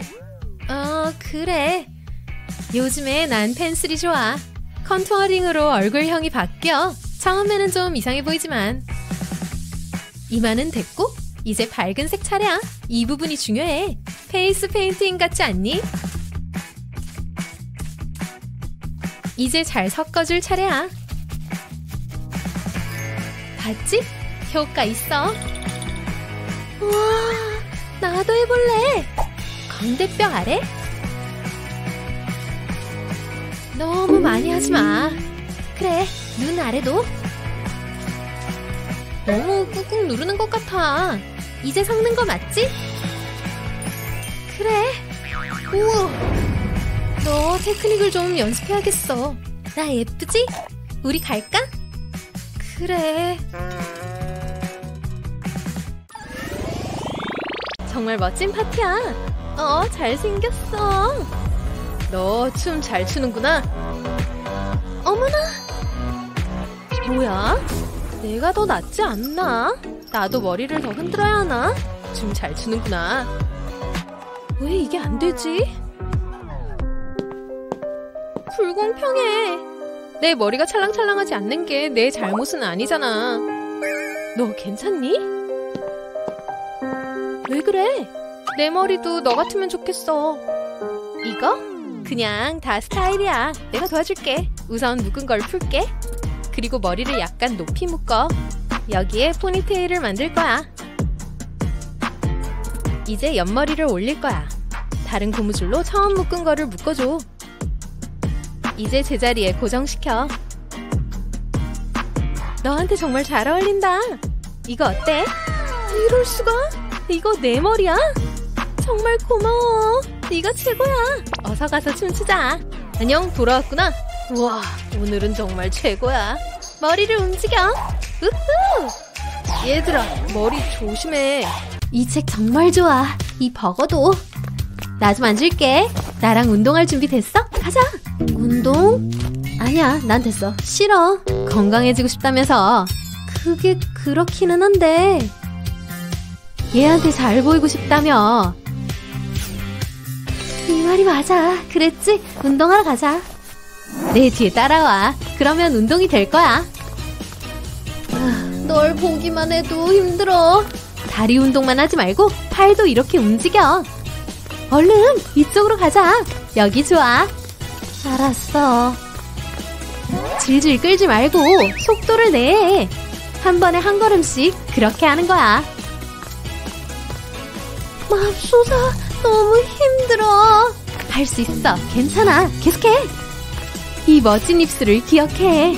그래. 요즘에 난 펜슬이 좋아. 컨투어링으로 얼굴형이 바뀌어. 처음에는 좀 이상해 보이지만. 이마는 됐고, 이제 밝은 색 차례야. 이 부분이 중요해. 페이스 페인팅 같지 않니? 이제 잘 섞어줄 차례야. 봤지? 효과 있어. 우와, 나도 해볼래. 광대뼈 아래? 너무 많이 하지 마. 그래, 눈 아래도. 너무 꾹꾹 누르는 것 같아. 이제 섞는 거 맞지? 그래. 우와, 너 테크닉을 좀 연습해야겠어. 나 예쁘지? 우리 갈까? 그래. 정말 멋진 파티야. 잘생겼어. 너 춤 잘 추는구나. 어머나, 뭐야? 내가 더 낫지 않나? 나도 머리를 더 흔들어야 하나? 춤 잘 추는구나. 왜 이게 안 되지? 불공평해. 내 머리가 찰랑찰랑하지 않는 게 내 잘못은 아니잖아. 너 괜찮니? 왜 그래? 내 머리도 너 같으면 좋겠어. 이거? 그냥 다 스타일이야. 내가 도와줄게. 우선 묶은 걸 풀게. 그리고 머리를 약간 높이 묶어. 여기에 포니테일을 만들 거야. 이제 옆머리를 올릴 거야. 다른 고무줄로 처음 묶은 거를 묶어줘. 이제 제자리에 고정시켜. 너한테 정말 잘 어울린다. 이거 어때? 이럴 수가? 이거 내 머리야? 정말 고마워. 네가 최고야. 어서 가서 춤추자. 안녕, 돌아왔구나. 우와, 오늘은 정말 최고야. 머리를 움직여. 우후! 얘들아, 머리 조심해. 이 책 정말 좋아. 이 버거도. 나 좀 앉을게. 나랑 운동할 준비 됐어? 가자. 운동? 아니야, 난 됐어. 싫어. 건강해지고 싶다면서. 그게 그렇기는 한데. 얘한테 잘 보이고 싶다며. 네 말이 맞아. 그랬지? 운동하러 가자. 내 뒤에 따라와. 그러면 운동이 될 거야. 널 보기만 해도 힘들어. 다리 운동만 하지 말고 팔도 이렇게 움직여. 얼른 이쪽으로 가자. 여기 좋아. 알았어. 질질 끌지 말고 속도를 내. 한 번에 한 걸음씩 그렇게 하는 거야. 맙소사, 너무 힘들어. 할 수 있어. 괜찮아. 계속해. 이 멋진 입술을 기억해.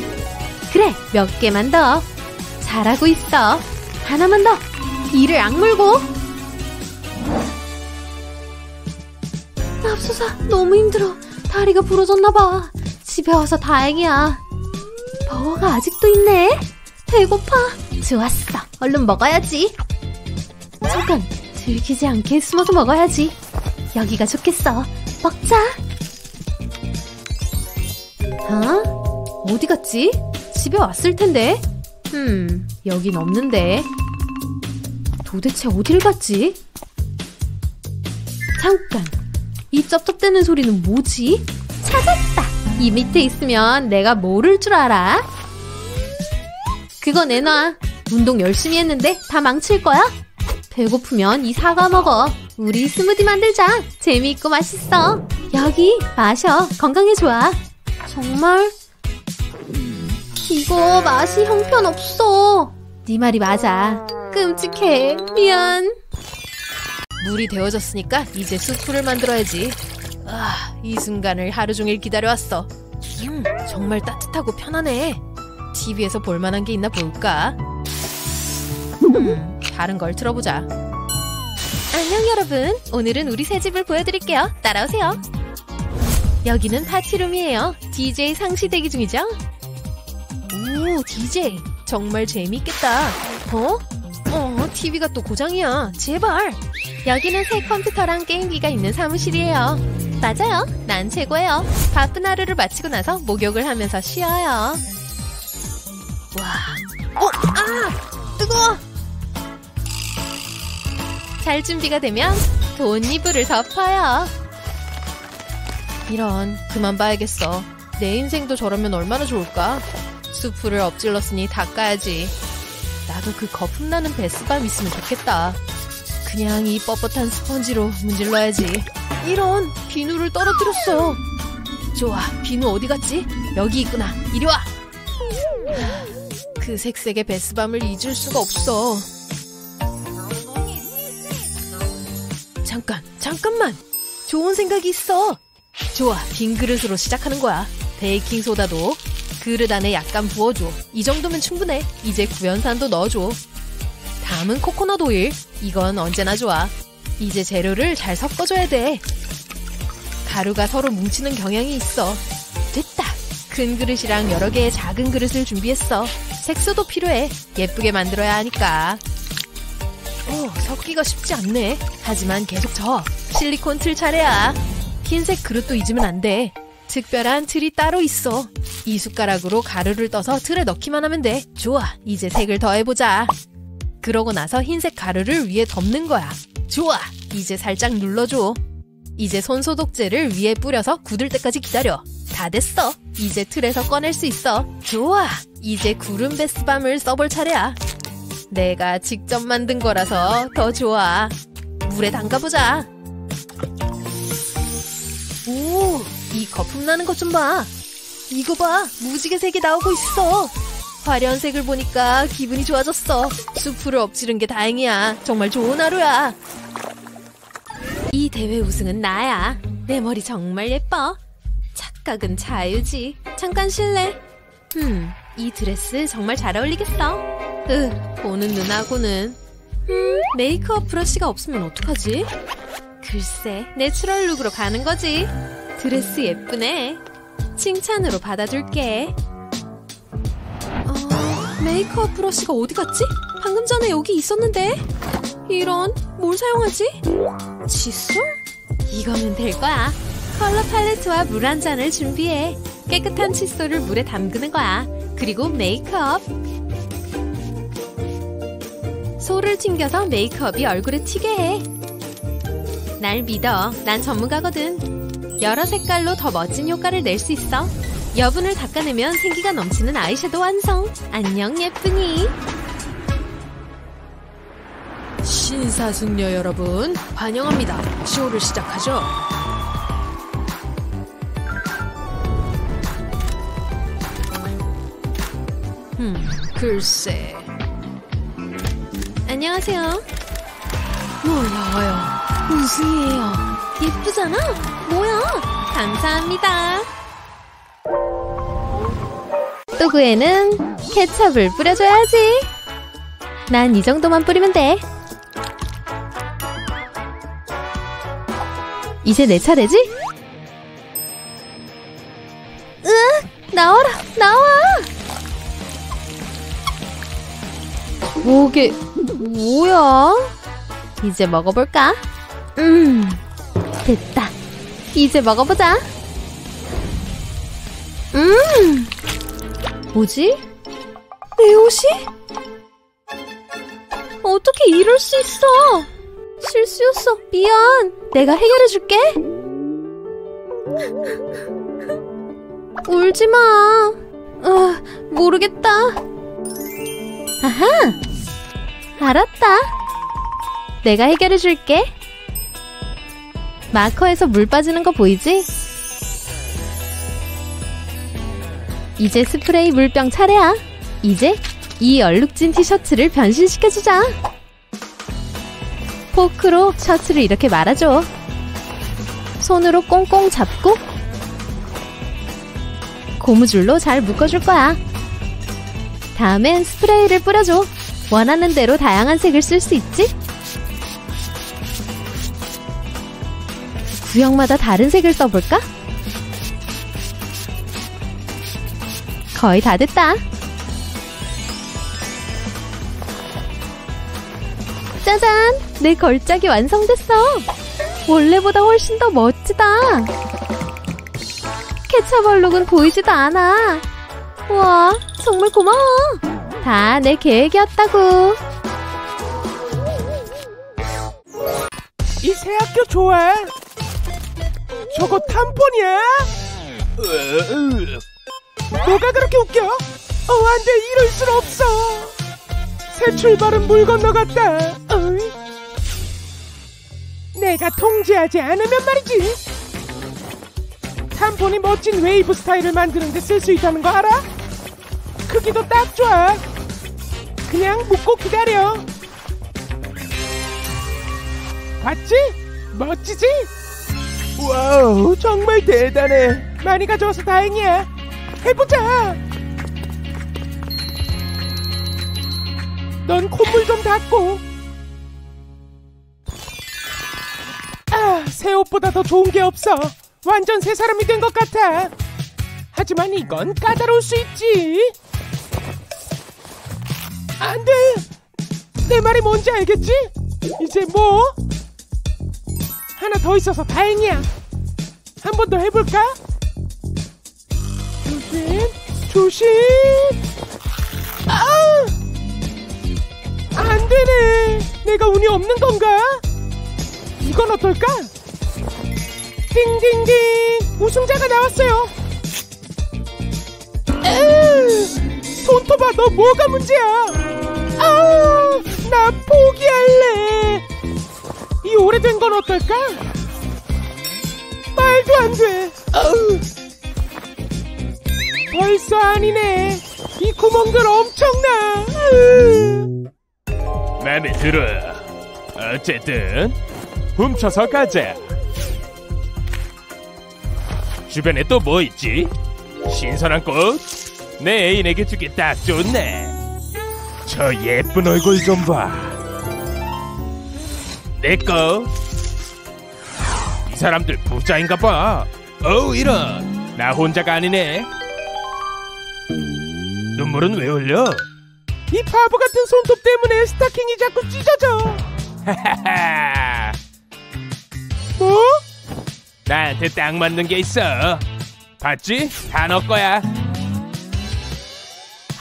그래, 몇 개만 더. 잘하고 있어. 하나만 더. 이를 악물고. 맙소사, 너무 힘들어. 다리가 부러졌나봐. 집에 와서 다행이야. 버거가 아직도 있네. 배고파. 좋았어. 얼른 먹어야지. 잠깐, 들키지 않게 숨어서 먹어야지. 여기가 좋겠어. 먹자. 어? 어디 갔지? 집에 왔을 텐데. 여긴 없는데. 도대체 어딜 갔지? 잠깐, 이 쩝쩝대는 소리는 뭐지? 찾았다! 이 밑에 있으면 내가 모를 줄 알아. 그거 내놔. 운동 열심히 했는데 다 망칠 거야? 배고프면 이 사과 먹어. 우리 스무디 만들자. 재미있고 맛있어. 여기 마셔. 건강에 좋아. 정말? 이거 맛이 형편없어. 네 말이 맞아. 끔찍해. 미안. 물이 데워졌으니까 이제 수프를 만들어야지. 아, 이 순간을 하루 종일 기다려왔어. 정말 따뜻하고 편하네. TV에서 볼만한 게 있나 볼까? 다른 걸 틀어보자. 안녕 여러분. 오늘은 우리 새 집을 보여드릴게요. 따라오세요. 여기는 파티룸이에요. DJ 상시 대기 중이죠? 오, DJ. 정말 재미있겠다. TV가 또 고장이야. 제발. 여기는 새 컴퓨터랑 게임기가 있는 사무실이에요. 맞아요. 난 최고예요. 바쁜 하루를 마치고 나서 목욕을 하면서 쉬어요. 와. 아! 뜨거워! 잘 준비가 되면 돈 이불을 덮어요. 이런, 그만 봐야겠어. 내 인생도 저러면 얼마나 좋을까? 수프를 엎질렀으니 닦아야지. 나도 그 거품나는 베스밤 있으면 좋겠다. 그냥 이 뻣뻣한 스펀지로 문질러야지. 이런, 비누를 떨어뜨렸어. 좋아, 비누 어디 갔지? 여기 있구나. 이리 와. 그 색색의 베스밤을 잊을 수가 없어. 잠깐만. 좋은 생각이 있어. 좋아, 빈 그릇으로 시작하는 거야. 베이킹소다도 그릇 안에 약간 부어줘. 이 정도면 충분해. 이제 구연산도 넣어줘. 다음은 코코넛 오일. 이건 언제나 좋아. 이제 재료를 잘 섞어줘야 돼. 가루가 서로 뭉치는 경향이 있어. 됐다. 큰 그릇이랑 여러 개의 작은 그릇을 준비했어. 색소도 필요해. 예쁘게 만들어야 하니까. 오, 섞기가 쉽지 않네. 하지만 계속 저어. 실리콘 틀 차례야. 흰색 그릇도 잊으면 안 돼. 특별한 틀이 따로 있어. 이 숟가락으로 가루를 떠서 틀에 넣기만 하면 돼. 좋아, 이제 색을 더해보자. 그러고 나서 흰색 가루를 위에 덮는 거야. 좋아, 이제 살짝 눌러줘. 이제 손소독제를 위에 뿌려서 굳을 때까지 기다려. 다 됐어. 이제 틀에서 꺼낼 수 있어. 좋아, 이제 구름 베스밤을 써볼 차례야. 내가 직접 만든 거라서 더 좋아. 물에 담가보자. 오, 이 거품 나는 것 좀 봐. 이거 봐, 무지개 색이 나오고 있어. 화려한 색을 보니까 기분이 좋아졌어. 수프를 엎지른 게 다행이야. 정말 좋은 하루야. 이 대회 우승은 나야. 내 머리 정말 예뻐. 착각은 자유지. 잠깐 실례. 이 드레스 정말 잘 어울리겠어. 보는 눈하고는. 메이크업 브러쉬가 없으면 어떡하지? 글쎄, 내추럴 룩으로 가는 거지. 드레스 예쁘네. 칭찬으로 받아줄게. 메이크업 브러쉬가 어디 갔지? 방금 전에 여기 있었는데. 이런, 뭘 사용하지? 칫솔? 이거면 될 거야. 컬러 팔레트와 물 한 잔을 준비해. 깨끗한 칫솔을 물에 담그는 거야. 그리고 메이크업. 소를 튕겨서 메이크업이 얼굴에 튀게 해. 날 믿어. 난 전문가거든. 여러 색깔로 더 멋진 효과를 낼 수 있어. 여분을 닦아내면 생기가 넘치는 아이섀도 완성. 안녕 예쁜이. 신사숙녀 여러분, 환영합니다. 쇼를 시작하죠. 글쎄. 안녕하세요. 몰라요. 우승이에요. 예쁘잖아? 뭐야? 감사합니다. 또구에는 케첩을 뿌려줘야지. 난 이 정도만 뿌리면 돼. 이제 내 차례지? 으악! 나와라! 나와! 뭐게... 뭐야? 이제 먹어볼까? 됐다. 이제 먹어보자. 뭐지? 내 옷이? 어떻게 이럴 수 있어? 실수였어. 미안. 내가 해결해줄게. 울지마. 모르겠다. 아하! 알았다. 내가 해결해줄게. 마커에서 물 빠지는 거 보이지? 이제 스프레이 물병 차례야. 이제 이 얼룩진 티셔츠를 변신시켜주자. 포크로 셔츠를 이렇게 말아줘. 손으로 꽁꽁 잡고 고무줄로 잘 묶어줄 거야. 다음엔 스프레이를 뿌려줘. 원하는 대로 다양한 색을 쓸 수 있지? 구역마다 다른 색을 써볼까? 거의 다 됐다. 짜잔! 내 걸작이 완성됐어! 원래보다 훨씬 더 멋지다! 케첩 얼룩은 보이지도 않아! 우와, 정말 고마워! 다 내 계획이었다고! 이 새 학교 좋아해? 저거 탐폰이야? 뭐가 그렇게 웃겨? 안돼, 이럴 순 없어! 새 출발은 물 건너갔다! 내가 통제하지 않으면 말이지. 탐폰이 멋진 웨이브 스타일을 만드는데 쓸 수 있다는 거 알아? 크기도 딱 좋아. 그냥 묶고 기다려. 봤지? 멋지지? 와우, 정말 대단해. 많이 가져와서 다행이야. 해보자. 넌 콧물 좀 닦고. 새 옷보다 더 좋은 게 없어. 완전 새 사람이 된 것 같아. 하지만 이건 까다로울 수 있지. 안 돼. 내 말이 뭔지 알겠지? 이제 뭐? 하나 더 있어서 다행이야. 한 번 더 해볼까? 조심. 안 되네. 내가 운이 없는 건가? 이건 어떨까? 딩딩딩! 우승자가 나왔어요! 손톱아, 너 뭐가 문제야? 아우! 나 포기할래! 이 오래된 건 어떨까? 말도 안 돼! 아우! 벌써 아니네! 이 구멍들 엄청나! 아우. 맘에 들어! 어쨌든 훔쳐서 가자! 주변에 또 뭐 있지? 신선한 꽃? 내 애인에게 주기 딱 좋네. 저 예쁜 얼굴 좀 봐. 내 거. 이 사람들 부자인가 봐. 어우, 이런. 나 혼자가 아니네. 눈물은 왜 흘려? 이 바보 같은 손톱 때문에 스타킹이 자꾸 찢어져. 하하하. 뭐? 나한테 딱 맞는 게 있어. 봤지? 다 너 거야.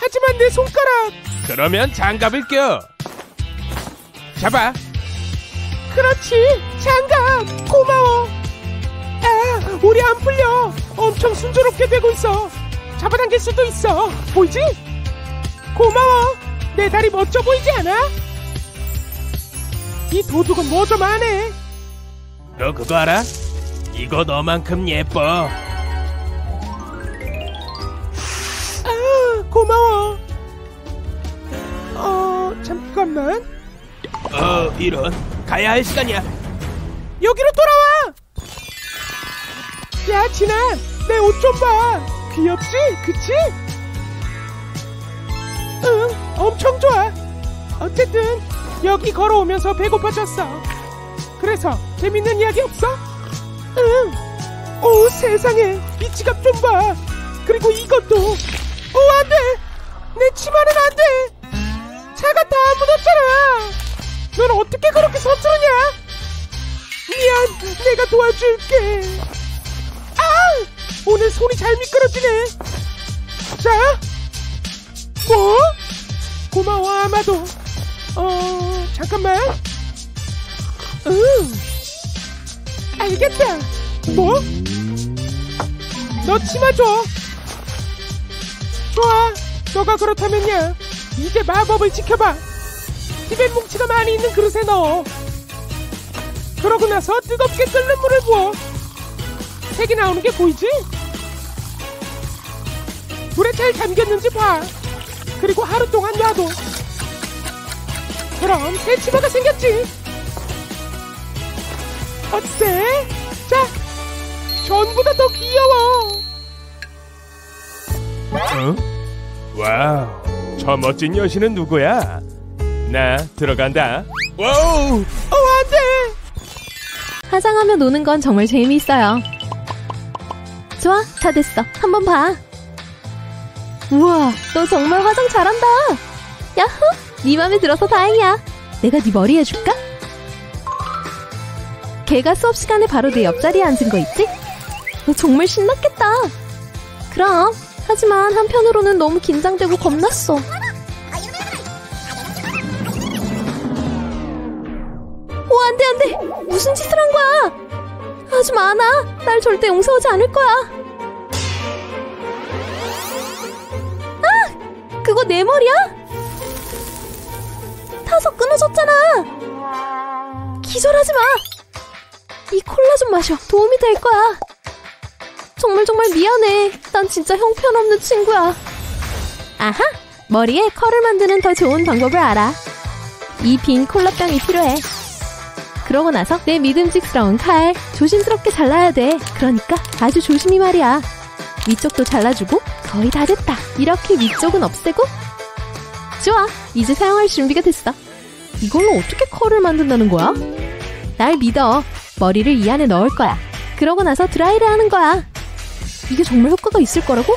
하지만 내 손가락. 그러면 장갑을 껴. 잡아. 그렇지, 장갑. 고마워. 아, 우리 안 풀려. 엄청 순조롭게 되고 있어. 잡아당길 수도 있어. 보이지? 고마워. 내 다리 멋져 보이지 않아? 이 도둑은 뭐 좀 안 해. 너 그거 알아? 이거 너만큼 예뻐. 아, 고마워. 잠깐만. 이런. 가야 할 시간이야. 여기로 돌아와. 야, 진아, 내 옷 좀 봐. 귀엽지? 그치? 응, 엄청 좋아. 어쨌든 여기 걸어오면서 배고파졌어. 그래서 재밌는 이야기 없어? 응. 오, 세상에, 이 지갑 좀 봐. 그리고 이것도. 오, 안 돼. 내 치마는 안 돼. 차가 다 묻었잖아. 넌 어떻게 그렇게 서투르냐? 미안, 내가 도와줄게. 아, 오늘 손이 잘 미끄러지네. 자, 뭐? 고마워, 아마도. 잠깐만. 알겠다. 뭐? 너 치마 줘. 좋아, 너가 그렇다면야. 이제 마법을 지켜봐. 티벳 뭉치가 많이 있는 그릇에 넣어. 그러고 나서 뜨겁게 끓는 물을 부어. 색이 나오는 게 보이지? 물에 잘 잠겼는지 봐. 그리고 하루 동안 놔둬. 그럼 새 치마가 생겼지. 어때? 자, 전보다 더 귀여워. 응? 와우, 저 멋진 여신은 누구야? 나 들어간다. 와우! 안 돼! 화장하며 노는 건 정말 재미있어요. 좋아, 다 됐어. 한번 봐. 우와, 너 정말 화장 잘한다. 야호! 네 맘에 들어서 다행이야. 내가 네 머리 해줄까? 걔가 수업 시간에 바로 내 옆자리에 앉은 거 있지? 너 정말 신났겠다. 그럼. 하지만 한편으로는 너무 긴장되고 겁났어. 오, 안 돼, 안 돼! 무슨 짓을 한 거야! 하지 마나! 날 절대 용서하지 않을 거야! 아! 그거 내 머리야? 타서 끊어졌잖아! 기절하지 마! 이 콜라 좀 마셔. 도움이 될 거야. 정말 미안해. 난 진짜 형편없는 친구야. 아하! 머리에 컬을 만드는 더 좋은 방법을 알아. 이 빈 콜라병이 필요해. 그러고 나서 내 믿음직스러운 칼. 조심스럽게 잘라야 돼. 그러니까 아주 조심히 말이야. 위쪽도 잘라주고. 거의 다 됐다. 이렇게 위쪽은 없애고. 좋아! 이제 사용할 준비가 됐어. 이걸로 어떻게 컬을 만든다는 거야? 날 믿어. 머리를 이 안에 넣을 거야. 그러고 나서 드라이를 하는 거야. 이게 정말 효과가 있을 거라고?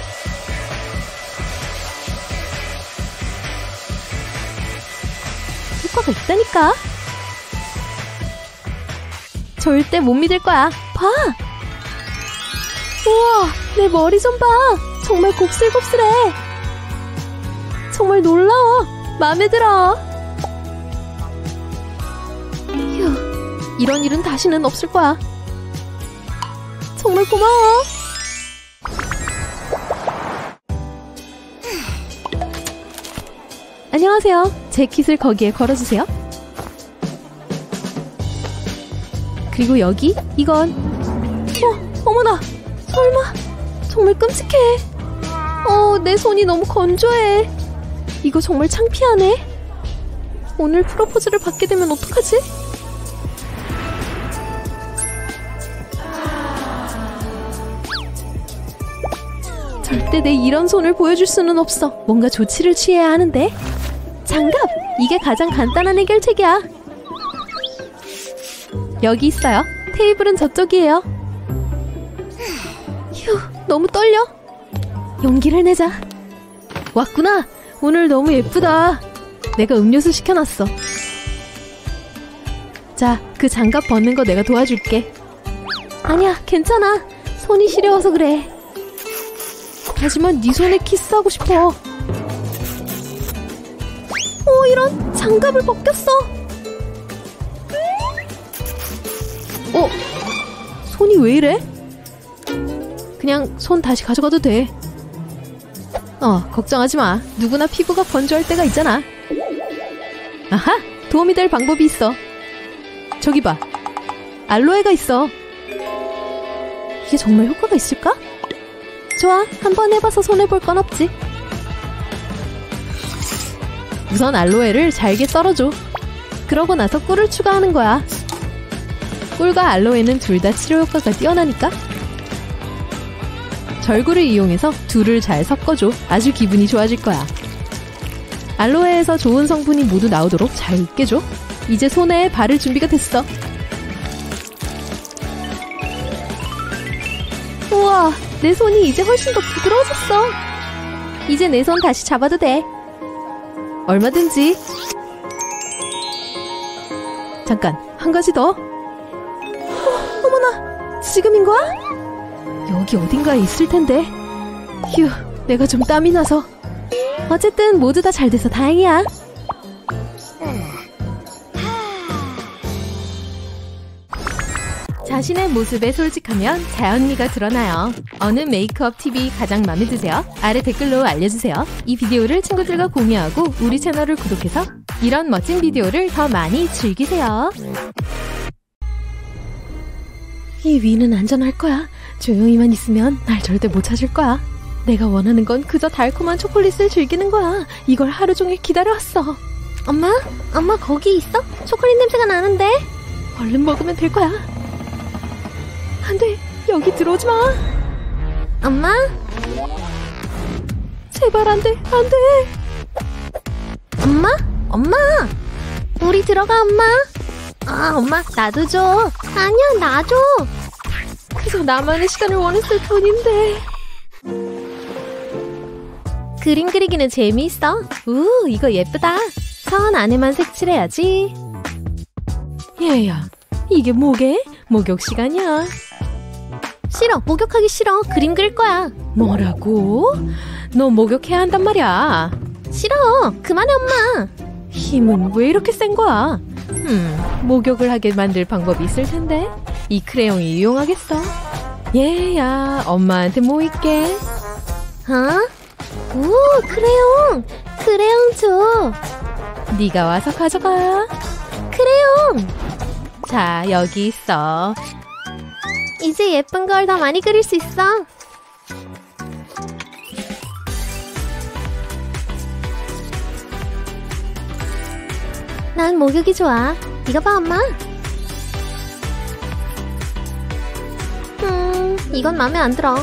효과가 있다니까? 절대 못 믿을 거야. 봐! 우와, 내 머리 좀 봐. 정말 곱슬곱슬해. 정말 놀라워. 마음에 들어. 휴, 이런 일은 다시는 없을 거야. 정말 고마워. 안녕하세요. 제 킷을 거기에 걸어주세요. 그리고 여기 이건. 어머나, 설마. 정말 끔찍해. 내 손이 너무 건조해. 이거 정말 창피하네. 오늘 프로포즈를 받게 되면 어떡하지? 절대 내 이런 손을 보여줄 수는 없어. 뭔가 조치를 취해야 하는데. 장갑! 이게 가장 간단한 해결책이야. 여기 있어요. 테이블은 저쪽이에요. 휴, 너무 떨려. 용기를 내자. 왔구나. 오늘 너무 예쁘다. 내가 음료수 시켜놨어. 자, 그 장갑 벗는 거 내가 도와줄게. 아니야, 괜찮아. 손이 시려워서 그래. 하지만 네 손에 키스하고 싶어. 오, 이런. 장갑을 벗겼어. 손이 왜 이래? 그냥 손 다시 가져가도 돼. 걱정하지 마. 누구나 피부가 건조할 때가 있잖아. 아하! 도움이 될 방법이 있어. 저기 봐. 알로에가 있어. 이게 정말 효과가 있을까? 좋아, 한번 해봐서 손해볼 건 없지. 우선 알로에를 잘게 썰어줘. 그러고 나서 꿀을 추가하는 거야. 꿀과 알로에는 둘 다 치료효과가 뛰어나니까. 절구를 이용해서 둘을 잘 섞어줘. 아주 기분이 좋아질 거야. 알로에에서 좋은 성분이 모두 나오도록 잘 으깨줘. 이제 손에 바를 준비가 됐어. 우와, 내 손이 이제 훨씬 더 부드러워졌어. 이제 내 손 다시 잡아도 돼. 얼마든지. 잠깐, 한 가지 더. 어머나, 지금인 거야? 여기 어딘가에 있을 텐데. 휴, 내가 좀 땀이 나서. 어쨌든 모두 다 잘 돼서 다행이야. 자신의 모습에 솔직하면 자연미가 드러나요. 어느 메이크업 팁이 가장 마음에 드세요? 아래 댓글로 알려주세요. 이 비디오를 친구들과 공유하고 우리 채널을 구독해서 이런 멋진 비디오를 더 많이 즐기세요. 이 위는 안전할 거야. 조용히만 있으면 날 절대 못 찾을 거야. 내가 원하는 건 그저 달콤한 초콜릿을 즐기는 거야. 이걸 하루 종일 기다려왔어. 엄마 거기 있어? 초콜릿 냄새가 나는데? 얼른 먹으면 될 거야. 안 돼, 여기 들어오지 마. 엄마? 제발 안 돼, 안 돼. 엄마! 우리 들어가, 엄마. 아, 엄마, 나도 줘. 아니야, 나 줘. 계속 나만의 시간을 원했을 뿐인데. 그림 그리기는 재미있어. 우, 이거 예쁘다. 선 안에만 색칠해야지. 얘야, 이게 뭐게? 목욕 시간이야. 싫어, 목욕하기 싫어. 그림 그릴 거야. 뭐라고? 너 목욕해야 한단 말이야. 싫어, 그만해, 엄마. 힘은 왜 이렇게 센 거야? 목욕을 하게 만들 방법이 있을 텐데. 이 크레용이 유용하겠어. 얘야, 엄마한테 뭐 있게? 어? 오, 크레용 줘. 네가 와서 가져가. 크레용. 자, 여기 있어. 이제 예쁜 걸 더 많이 그릴 수 있어. 난 목욕이 좋아. 이거 봐, 엄마. 이건 마음에 안 들어.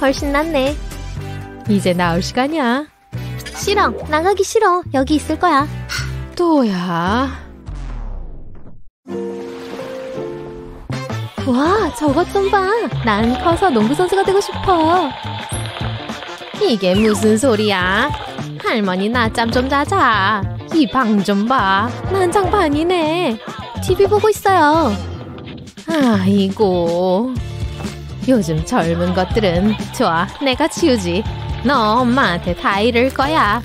훨씬 낫네. 이제 나올 시간이야. 싫어, 나가기 싫어. 여기 있을 거야. 또야. 와, 저것 좀 봐. 난 커서 농구선수가 되고 싶어. 이게 무슨 소리야? 할머니, 낮잠 좀 자자. 이 방 좀 봐. 난장판이네. TV 보고 있어요. 아이고, 요즘 젊은 것들은. 좋아, 내가 치우지. 너 엄마한테 다 이를 거야.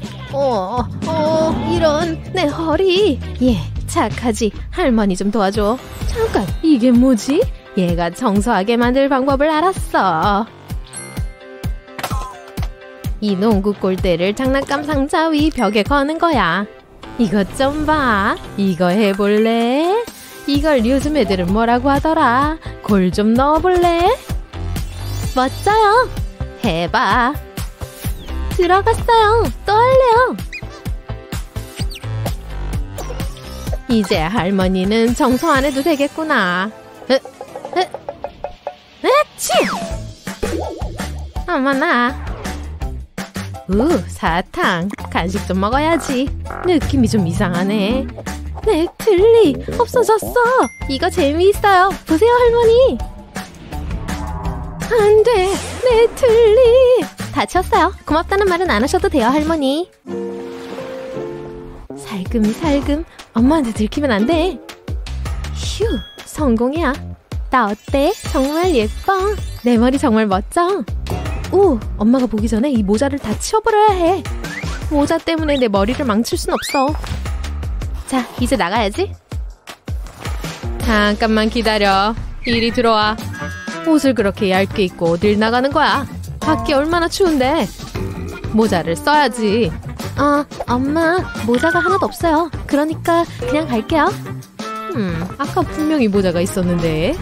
이런, 내 허리. 얘 착하지? 할머니 좀 도와줘. 잠깐, 이게 뭐지? 얘가 청소하게 만들 방법을 알았어. 이 농구 골대를 장난감 상자 위 벽에 거는 거야. 이것 좀 봐. 이거 해볼래? 이걸 요즘 애들은 뭐라고 하더라? 골 좀 넣어볼래? 멋져요. 해봐. 들어갔어요. 또 할래요. 이제 할머니는 청소 안 해도 되겠구나. 으치! 어머나. 우, 사탕. 간식 좀 먹어야지. 느낌이 좀 이상하네. 내 틀리 없어졌어. 이거 재미있어요. 보세요, 할머니. 안 돼, 내 틀리. 다쳤어요. 고맙다는 말은 안 하셔도 돼요, 할머니. 살금살금. 엄마한테 들키면 안 돼. 휴, 성공이야. 나 어때? 정말 예뻐. 내 머리 정말 멋져. 오, 엄마가 보기 전에 이 모자를 다 치워버려야 해. 모자 때문에 내 머리를 망칠 순 없어. 자, 이제 나가야지. 잠깐만 기다려. 이리 들어와. 옷을 그렇게 얇게 입고 어딜 나가는 거야? 밖에 얼마나 추운데. 모자를 써야지. 엄마, 모자가 하나도 없어요. 그러니까 그냥 갈게요. 아까 분명히 모자가 있었는데.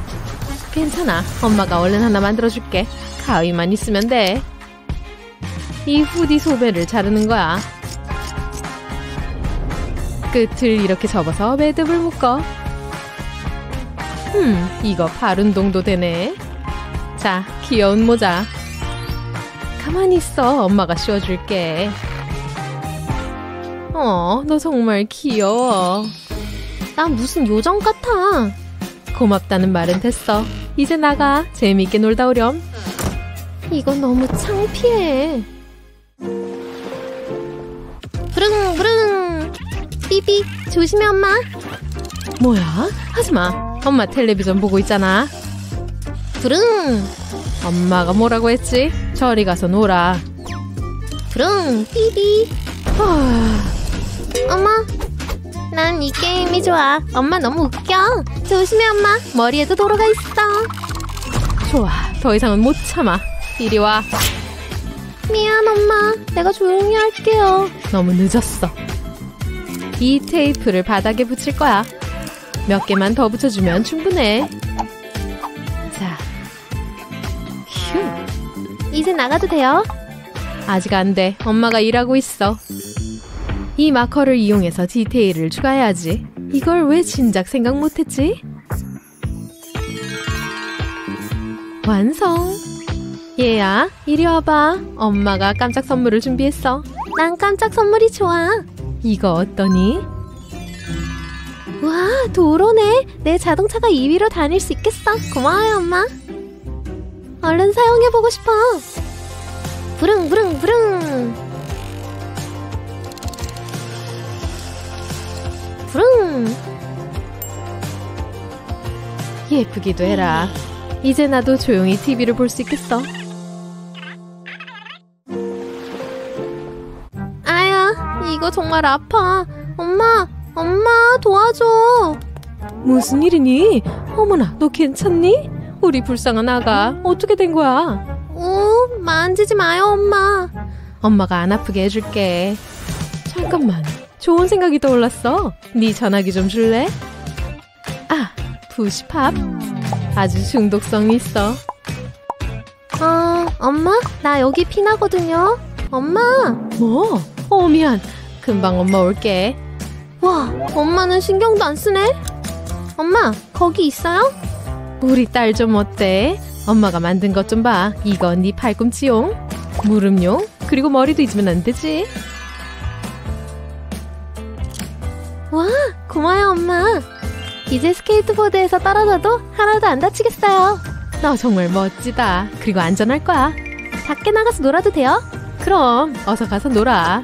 괜찮아, 엄마가 얼른 하나 만들어줄게. 가위만 있으면 돼. 이 후디 소매를 자르는 거야. 끝을 이렇게 접어서 매듭을 묶어. 이거 팔 운동도 되네. 자, 귀여운 모자. 가만히 있어. 엄마가 씌워줄게. 너 정말 귀여워. 나 무슨 요정 같아. 고맙다는 말은 됐어. 이제 나가. 재미있게 놀다 오렴. 이건 너무 창피해. 부릉 부릉. 삐삐, 조심해 엄마. 뭐야? 하지마. 엄마 텔레비전 보고 있잖아. 부릉. 엄마가 뭐라고 했지? 저리 가서 놀아. 부릉. 삐삐. 엄마, 난 이 게임이 좋아. 엄마 너무 웃겨. 조심해 엄마. 머리에도 도로가 있어. 좋아, 더 이상은 못 참아. 이리 와. 미안 엄마, 내가 조용히 할게요. 너무 늦었어. 이 테이프를 바닥에 붙일 거야. 몇 개만 더 붙여주면 충분해. 자, 휴. 이제 나가도 돼요? 아직 안 돼. 엄마가 일하고 있어. 이 마커를 이용해서 디테일을 추가해야지. 이걸 왜 진작 생각 못했지? 완성! 얘야, 이리 와봐. 엄마가 깜짝 선물을 준비했어. 난 깜짝 선물이 좋아. 이거 어떠니? 와, 도로네. 내 자동차가 이 위로 다닐 수 있겠어. 고마워요, 엄마. 얼른 사용해보고 싶어. 부릉 부릉 부릉. 부릉. 예쁘기도 해라. 이제 나도 조용히 TV를 볼 수 있겠어. 아야, 이거 정말 아파. 엄마, 엄마 도와줘. 무슨 일이니? 어머나, 너 괜찮니? 우리 불쌍한 아가, 어떻게 된 거야? 오, 만지지 마요, 엄마. 엄마가 안 아프게 해줄게. 잠깐만, 좋은 생각이 떠올랐어. 네 전화기 좀 줄래? 아, 부시팝. 아주 중독성이 있어. 엄마? 나 여기 피나거든요. 엄마! 뭐? 미안. 금방 엄마 올게. 와, 엄마는 신경도 안 쓰네? 엄마, 거기 있어요? 우리 딸 좀 어때? 엄마가 만든 것 좀 봐. 이건 네 팔꿈치용, 무릎용, 그리고 머리도 잊으면 안 되지. 와, 고마워요 엄마. 이제 스케이트보드에서 떨어져도 하나도 안 다치겠어요. 너 정말 멋지다. 그리고 안전할 거야. 밖에 나가서 놀아도 돼요? 그럼, 어서 가서 놀아.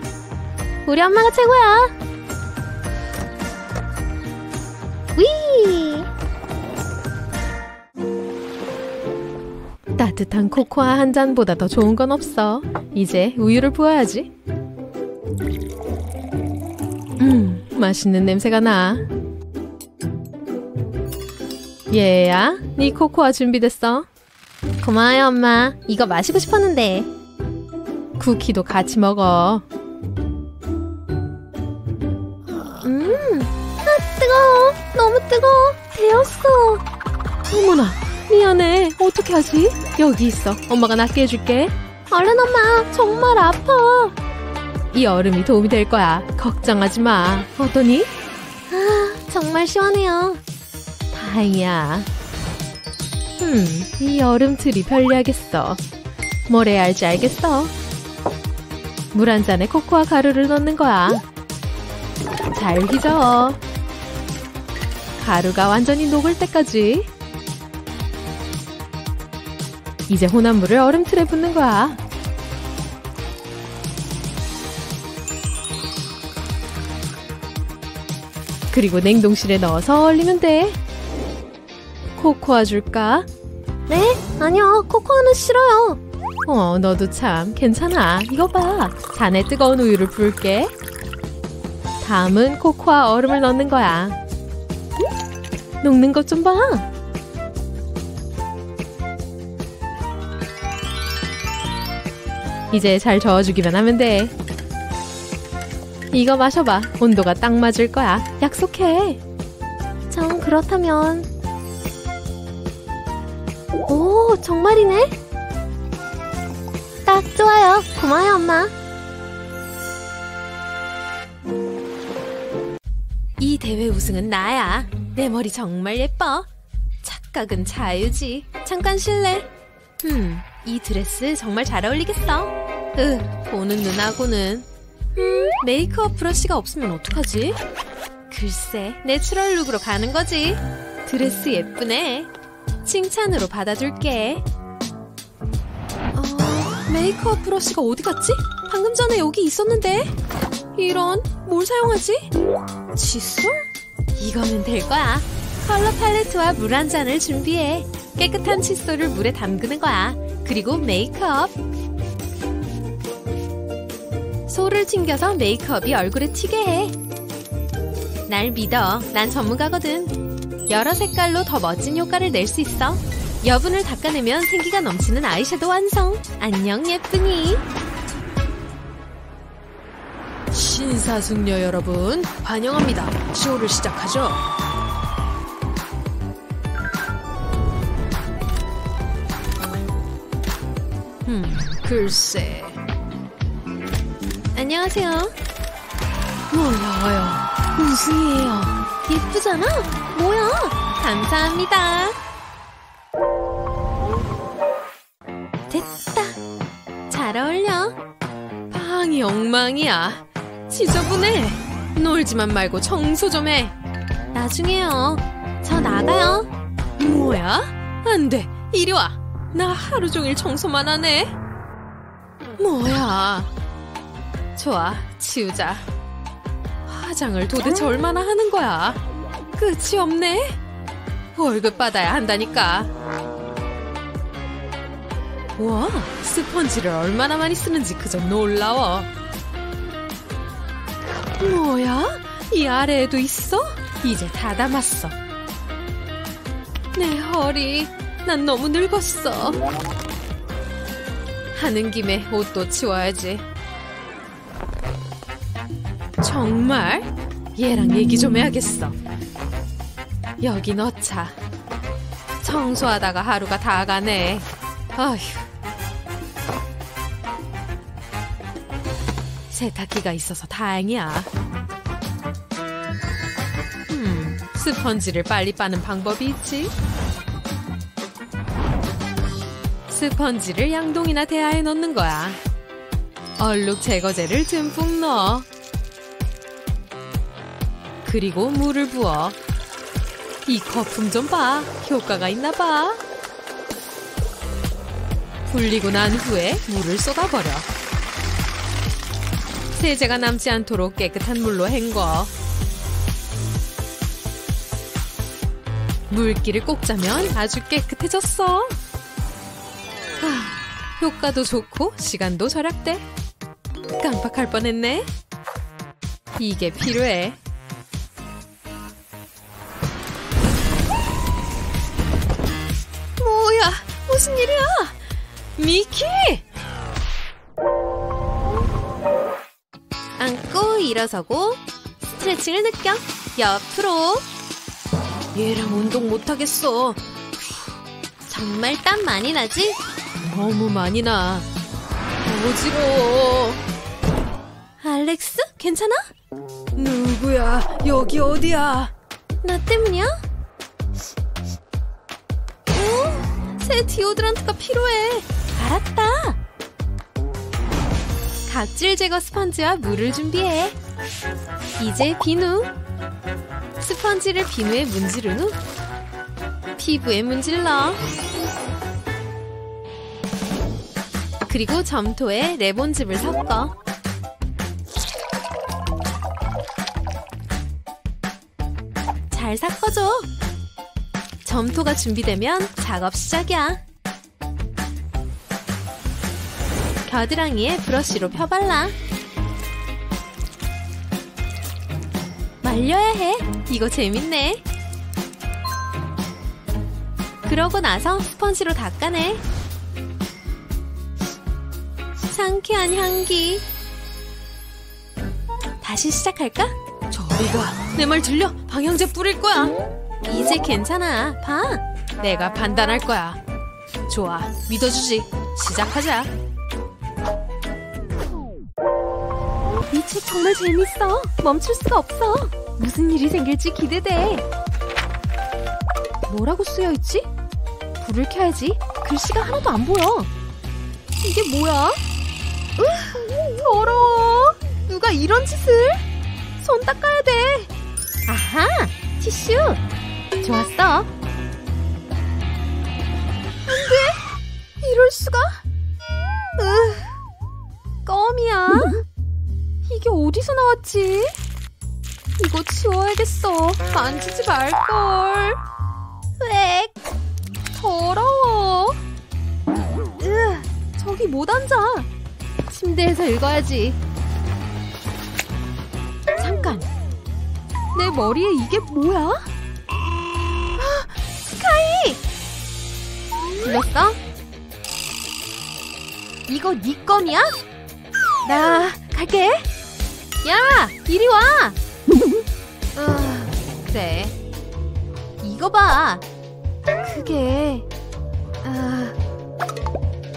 우리 엄마가 최고야. 위! 따뜻한 코코아 한 잔보다 더 좋은 건 없어. 이제 우유를 부어야지. 맛있는 냄새가 나. 얘야, 네 코코아 준비됐어. 고마워요 엄마. 이거 마시고 싶었는데. 쿠키도 같이 먹어. 아, 뜨거워. 너무 뜨거워. 데웠어. 어머나, 미안해. 어떻게 하지? 여기 있어. 엄마가 낫게 해줄게. 얼른 엄마, 정말 아파. 이 얼음이 도움이 될 거야. 걱정하지 마. 어떠니? 아, 정말 시원해요. 다행이야. 이 얼음틀이 편리하겠어. 뭘 해야 할지 알겠어. 물 한 잔에 코코아 가루를 넣는 거야. 잘 휘저어. 가루가 완전히 녹을 때까지. 이제 혼합물을 얼음틀에 붓는 거야. 그리고 냉동실에 넣어서 얼리면 돼. 코코아 줄까? 네? 아니요, 코코아는 싫어요. 너도 참. 괜찮아. 이거 봐. 잔에 뜨거운 우유를 부을게. 다음은 코코아 얼음을 넣는 거야. 녹는 것 좀 봐. 이제 잘 저어주기만 하면 돼. 이거 마셔봐. 온도가 딱 맞을 거야. 약속해. 참, 그렇다면. 오, 정말이네. 딱 좋아요. 고마워요, 엄마. 대회 우승은 나야. 내 머리 정말 예뻐. 착각은 자유지. 잠깐 실례. 이 드레스 정말 잘 어울리겠어. 보는 눈하고는. 메이크업 브러쉬가 없으면 어떡하지? 글쎄, 내추럴 룩으로 가는 거지. 드레스 예쁘네. 칭찬으로 받아줄게. 메이크업 브러쉬가 어디 갔지? 방금 전에 여기 있었는데. 이런, 뭘 사용하지? 칫솔? 이거면 될 거야. 컬러 팔레트와 물 한 잔을 준비해. 깨끗한 칫솔을 물에 담그는 거야. 그리고 메이크업. 솔을 튕겨서 메이크업이 얼굴에 튀게 해. 날 믿어. 난 전문가거든. 여러 색깔로 더 멋진 효과를 낼 수 있어. 여분을 닦아내면 생기가 넘치는 아이섀도우 완성. 안녕 예쁜이. 신사숙녀 여러분, 환영합니다. 쇼를 시작하죠. 글쎄. 안녕하세요. 몰라요. 우승이에요. 예쁘잖아? 뭐야? 감사합니다. 됐다. 잘 어울려. 방이 엉망이야. 지저분해. 놀지만 말고 청소 좀 해. 나중에요. 저 나가요. 뭐야? 안 돼. 이리 와. 나 하루 종일 청소만 하네. 뭐야? 좋아. 치우자. 화장을 도대체 얼마나 하는 거야? 끝이 없네. 월급 받아야 한다니까. 와, 스펀지를 얼마나 많이 쓰는지 그저 놀라워. 뭐야? 이 아래에도 있어? 이제 다 담았어. 내 허리, 난 너무 늙었어. 하는 김에 옷도 치워야지. 정말? 얘랑 얘기 좀 해야겠어. 여기 넣자. 청소하다가 하루가 다 가네. 어휴. 세탁기가 있어서 다행이야. 스펀지를 빨리 빠는 방법이 있지. 스펀지를 양동이나 대야에 넣는 거야. 얼룩 제거제를 듬뿍 넣어. 그리고 물을 부어. 이 거품 좀 봐. 효과가 있나 봐. 불리고 난 후에 물을 쏟아버려. 세제가 남지 않도록 깨끗한 물로 헹궈. 물기를 꼽자면 아주 깨끗해졌어. 아, 효과도 좋고 시간도 절약돼. 깜빡할 뻔했네. 이게 필요해. 뭐야? 무슨 일이야? 미키! 안고 일어서고 스트레칭을 느껴. 옆으로. 얘랑 운동 못하겠어. 정말 땀 많이 나지? 너무 많이 나. 어지러워. 알렉스? 괜찮아? 누구야? 여기 어디야? 나 때문이야? 어? 새 디오드란트가 필요해. 알았다. 각질 제거 스펀지와 물을 준비해. 이제 비누. 스펀지를 비누에 문지른 후 피부에 문질러. 그리고 점토에 레몬즙을 섞어. 잘 섞어줘. 점토가 준비되면 작업 시작이야. 겨드랑이에 브러쉬로 펴발라. 말려야 해. 이거 재밌네. 그러고 나서 스펀지로 닦아내. 상쾌한 향기. 다시 시작할까? 저리가. 내 말 들려? 방향제 뿌릴 거야. 이제 괜찮아. 봐. 내가 판단할 거야. 좋아. 믿어주지. 시작하자. 이 책 정말 재밌어. 멈출 수가 없어. 무슨 일이 생길지 기대돼. 뭐라고 쓰여있지? 불을 켜야지. 글씨가 하나도 안 보여. 이게 뭐야? 으, 더러워. 누가 이런 짓을? 손 닦아야 돼. 아하, 티슈. 좋았어. 안돼, 이럴 수가? 으, 껌이야. 이게 어디서 나왔지? 이거 치워야겠어. 만지지 말걸. 으액, 더러워. 으, 저기 못 앉아. 침대에서 읽어야지. 잠깐, 내 머리에 이게 뭐야? 스카이! 들렸어? 이거 네 껌이야? 나 갈게. 야, 이리 와. 그래, 이거 봐. 그게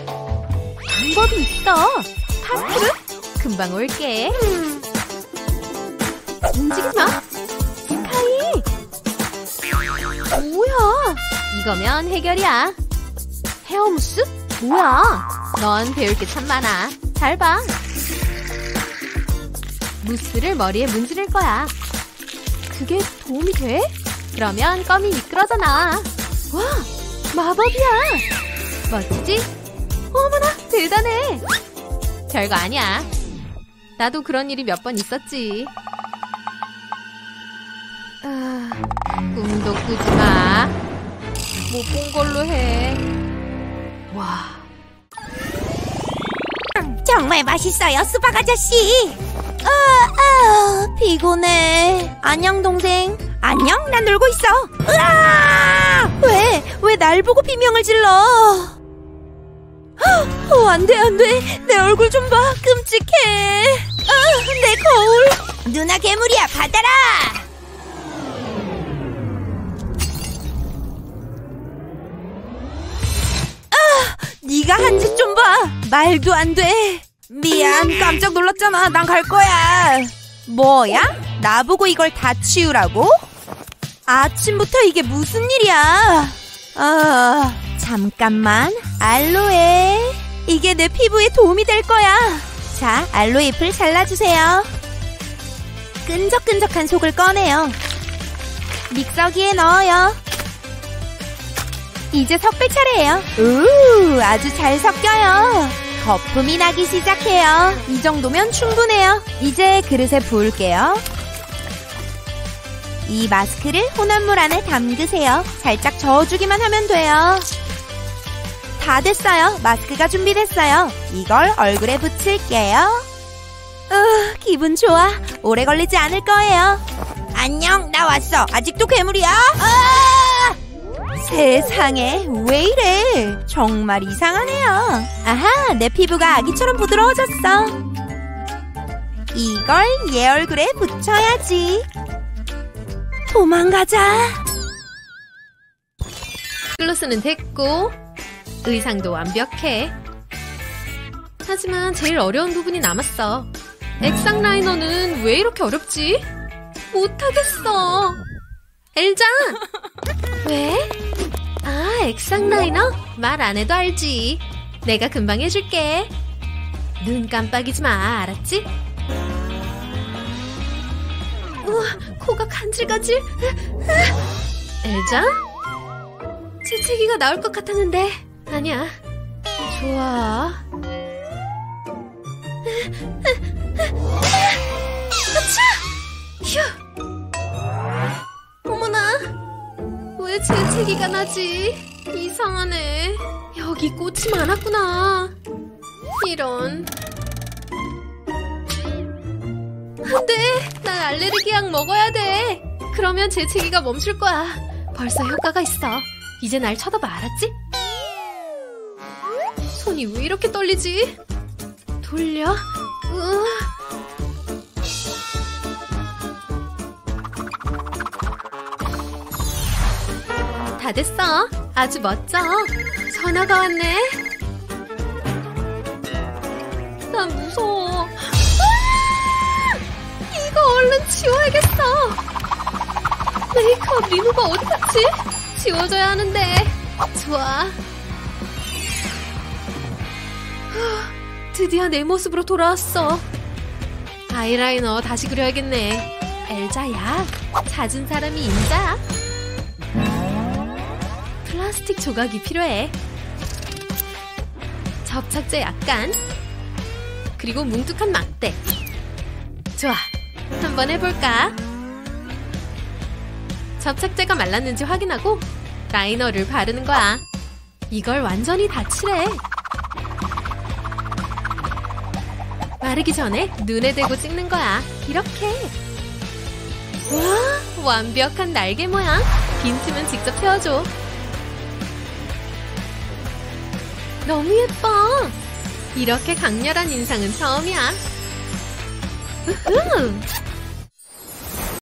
방법이 있어. 파스트루? 금방 올게. 움직이지 마, 스카이. 뭐야, 이거면 해결이야. 헤어무스? 뭐야, 넌 배울 게 참 많아. 잘 봐. 무스를 머리에 문지를 거야. 그게 도움이 돼? 그러면 껌이 미끄러져나. 와, 마법이야. 멋지지? 어머나, 대단해. 별거 아니야. 나도 그런 일이 몇 번 있었지. 꿈도 꾸지 마. 못 본 걸로 해. 와, 정말 맛있어요, 수박 아저씨. 피곤해. 안녕, 동생. 안녕, 난 놀고 있어. 으아! 왜 날 보고 비명을 질러? 안돼, 안돼. 내 얼굴 좀 봐. 끔찍해. 내 거울. 누나 괴물이야, 받아라. 네가 한 짓 좀 봐. 말도 안 돼. 미안, 깜짝 놀랐잖아. 난 갈 거야. 뭐야? 나보고 이걸 다 치우라고? 아침부터 이게 무슨 일이야? 잠깐만. 알로에. 이게 내 피부에 도움이 될 거야. 자, 알로에 잎을 잘라주세요. 끈적끈적한 속을 꺼내요. 믹서기에 넣어요. 이제 섞을 차례예요. 오, 아주 잘 섞여요. 거품이 나기 시작해요. 이 정도면 충분해요. 이제 그릇에 부을게요. 이 마스크를 혼합 물 안에 담그세요. 살짝 저어주기만 하면 돼요. 다 됐어요. 마스크가 준비됐어요. 이걸 얼굴에 붙일게요. 기분 좋아. 오래 걸리지 않을 거예요. 안녕, 나 왔어. 아직도 괴물이야? 세상에, 왜 이래? 정말 이상하네요. 아하, 내 피부가 아기처럼 부드러워졌어. 이걸 얘 얼굴에 붙여야지. 도망가자. 글로스는 됐고 의상도 완벽해. 하지만 제일 어려운 부분이 남았어. 액상 라이너는 왜 이렇게 어렵지? 못하겠어. 엘자! 왜? 아, 액상 라이너? 말 안 해도 알지. 내가 금방 해줄게. 눈 깜빡이지 마, 알았지? 우와, 코가 간질간질. 엘자? 재채기가 나올 것 같았는데. 아니야. 좋아. 아차! 휴! 왜 재채기가 나지? 이상하네. 여기 꽃이 많았구나. 이런. 안 돼! 나 알레르기 약 먹어야 돼! 그러면 재채기가 멈출 거야. 벌써 효과가 있어. 이제 날 쳐다봐, 알았지? 손이 왜 이렇게 떨리지? 돌려? 다 됐어. 아주 멋져. 전화가 왔네. 난 무서워. 이거 얼른 치워야겠어. 메이크업 리무버 어떡하지? 지워줘야 하는데. 좋아. 드디어 내 모습으로 돌아왔어. 아이라이너 다시 그려야겠네. 엘자야, 찾은 사람이 임자. 플라스틱 조각이 필요해. 접착제 약간, 그리고 뭉툭한 막대. 좋아, 한번 해볼까? 접착제가 말랐는지 확인하고 라이너를 바르는 거야. 이걸 완전히 다 칠해. 바르기 전에 눈에 대고 찍는 거야. 이렇게. 와, 완벽한 날개 모양. 빈틈은 직접 채워줘. 너무 예뻐. 이렇게 강렬한 인상은 처음이야. 우후.